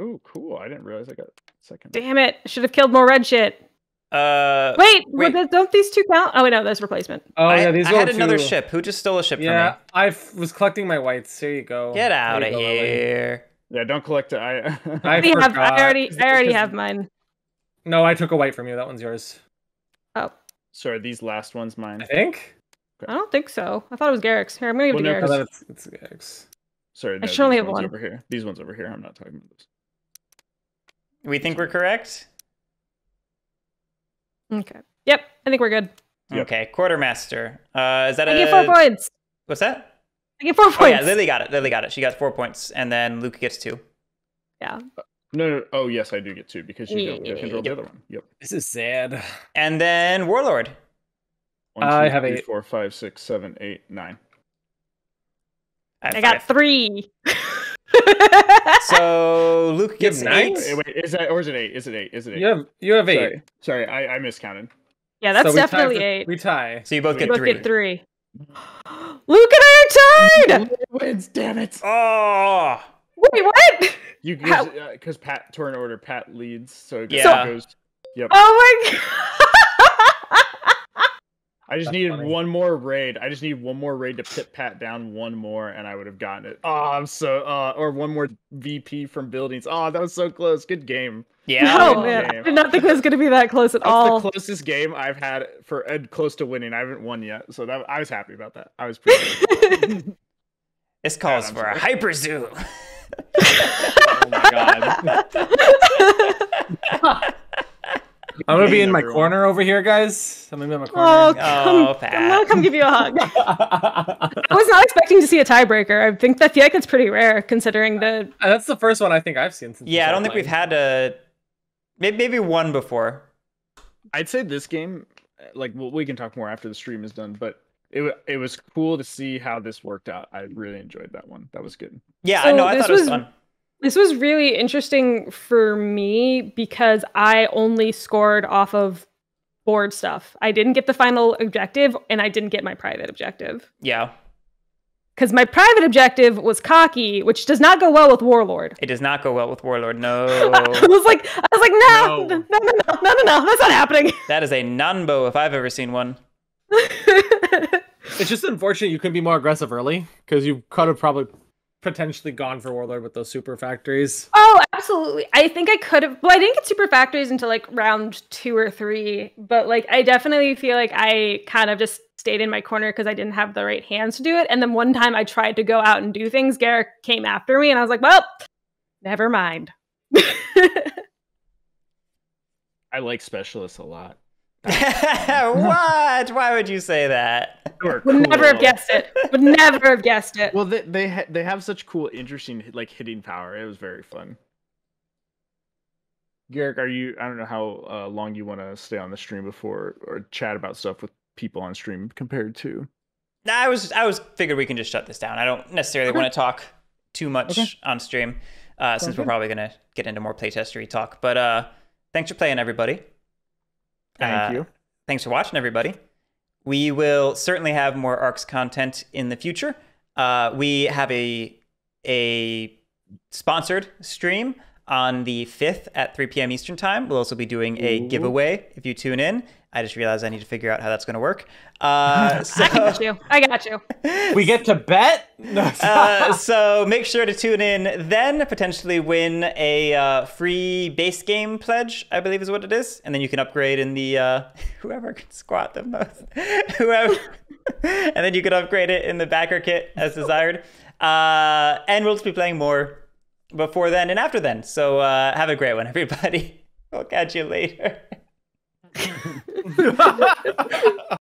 Ooh, cool. I didn't realize I got second. Damn it. I should have killed more red shit. Uh, wait, wait. Well, don't these two count? Oh, wait, no, that's replacement. Oh, I, yeah, these I had two. another ship. Who just stole a ship yeah, from me? Yeah, I was collecting my whites. Here you go. Get out of here. Lily. Yeah, don't collect it. I, I, I, have, I already, I already have mine. No, I took a white from you. That one's yours. Oh. So are these last ones mine? I think. Okay. I don't think so. I thought it was Garrick's. Here, I'm going well, to give no, Garrick's. It's, it's Garrick's. Sorry, no, I should only have one. Over here. These ones over here. I'm not talking about this. We think we're correct? Okay. Yep, I think we're good. Yep. Okay, Quartermaster. Uh, is that I a... I get four points. What's that? I get four points. Oh, yeah, Lily got it. Lily got it. She got four points, and then Luke gets two. Yeah. No, no. Oh, yes, I do get two because you yeah, yeah, control yeah. the other one. Yep. This is sad. And then Warlord. One, two, I have three, eight. Four, five, six, seven, eight, nine. I, I got three. So Luke gets nine. Wait, wait, is that or is it eight? Is it eight? Is it eight? You have you have eight. Sorry, Sorry I, I miscounted. Yeah, that's so definitely eight. We tie. So you both get we three. Both get three. Luke and I are tied! Wins, damn it. Oh! Wait, what? You because uh, Pat torn order, Pat leads, so it yeah. goes. Yep. Oh my god! I just That's needed funny. one more raid. I just need one more raid to pit Pat down one more, and I would have gotten it. Oh, I'm so uh, or one more V P from buildings. Oh, that was so close. Good game. Yeah. Oh man, game. I did not think it was gonna be that close at That's all. The closest game I've had for uh, close to winning. I haven't won yet, so that I was happy about that. I was pretty. This calls God, for sorry. a hyper zoom. Oh my god. I'm gonna be in my corner over here, guys. I'm gonna be in my corner. Oh, come, oh, Pat. I'm gonna come give you a hug. I was not expecting to see a tiebreaker. I think I feel like it's pretty rare considering the. Uh, that's the first one I think I've seen. Since yeah, I don't think we've had a maybe, maybe one before. I'd say this game, like well, we can talk more after the stream is done, but. It, it was cool to see how this worked out. I really enjoyed that one. That was good. Yeah, so I know. I thought was, it was fun. This was really interesting for me because I only scored off of board stuff. I didn't get the final objective and I didn't get my private objective. Yeah. Because my private objective was cocky, which does not go well with Warlord. It does not go well with Warlord, no. I was like, I was like, no, no, no, no, no, no, no. That's not happening. That is a non-bow if I've ever seen one. It's just unfortunate you couldn't be more aggressive early because you could have probably potentially gone for Warlord with those super factories. Oh, absolutely. I think I could have. Well, I didn't get super factories until like round two or three, but like I definitely feel like I kind of just stayed in my corner because I didn't have the right hands to do it. And then one time I tried to go out and do things, Garrick came after me and I was like, well, never mind. I like specialists a lot. What? Why would you say that? Cool. Would never have guessed it. Would never have guessed it. Well, they they, ha they have such cool, interesting like hitting power. It was very fun. Garrick, are you? I don't know how uh, long you want to stay on the stream before or chat about stuff with people on stream compared to. Nah, I was I was figured we can just shut this down. I don't necessarily okay. want to talk too much okay. on stream uh, since okay. we're probably gonna get into more playtestery talk. But uh, thanks for playing, everybody. Thank you. Uh, thanks for watching, everybody. We will certainly have more Arcs content in the future. Uh, we have a a sponsored stream on the fifth at three P M Eastern time. We'll also be doing a Ooh. giveaway if you tune in. I just realized I need to figure out how that's going to work. Uh, so, I got you. I got you. We get to bet? No, uh, so make sure to tune in then, potentially win a uh, free base game pledge, I believe is what it is. And then you can upgrade in the, uh, whoever can squat the most. whoever, And then you can upgrade it in the backer kit as desired. Uh, and we'll just be playing more before then and after then. So uh, have a great one, everybody. We'll catch you later. Ha ha ha ha!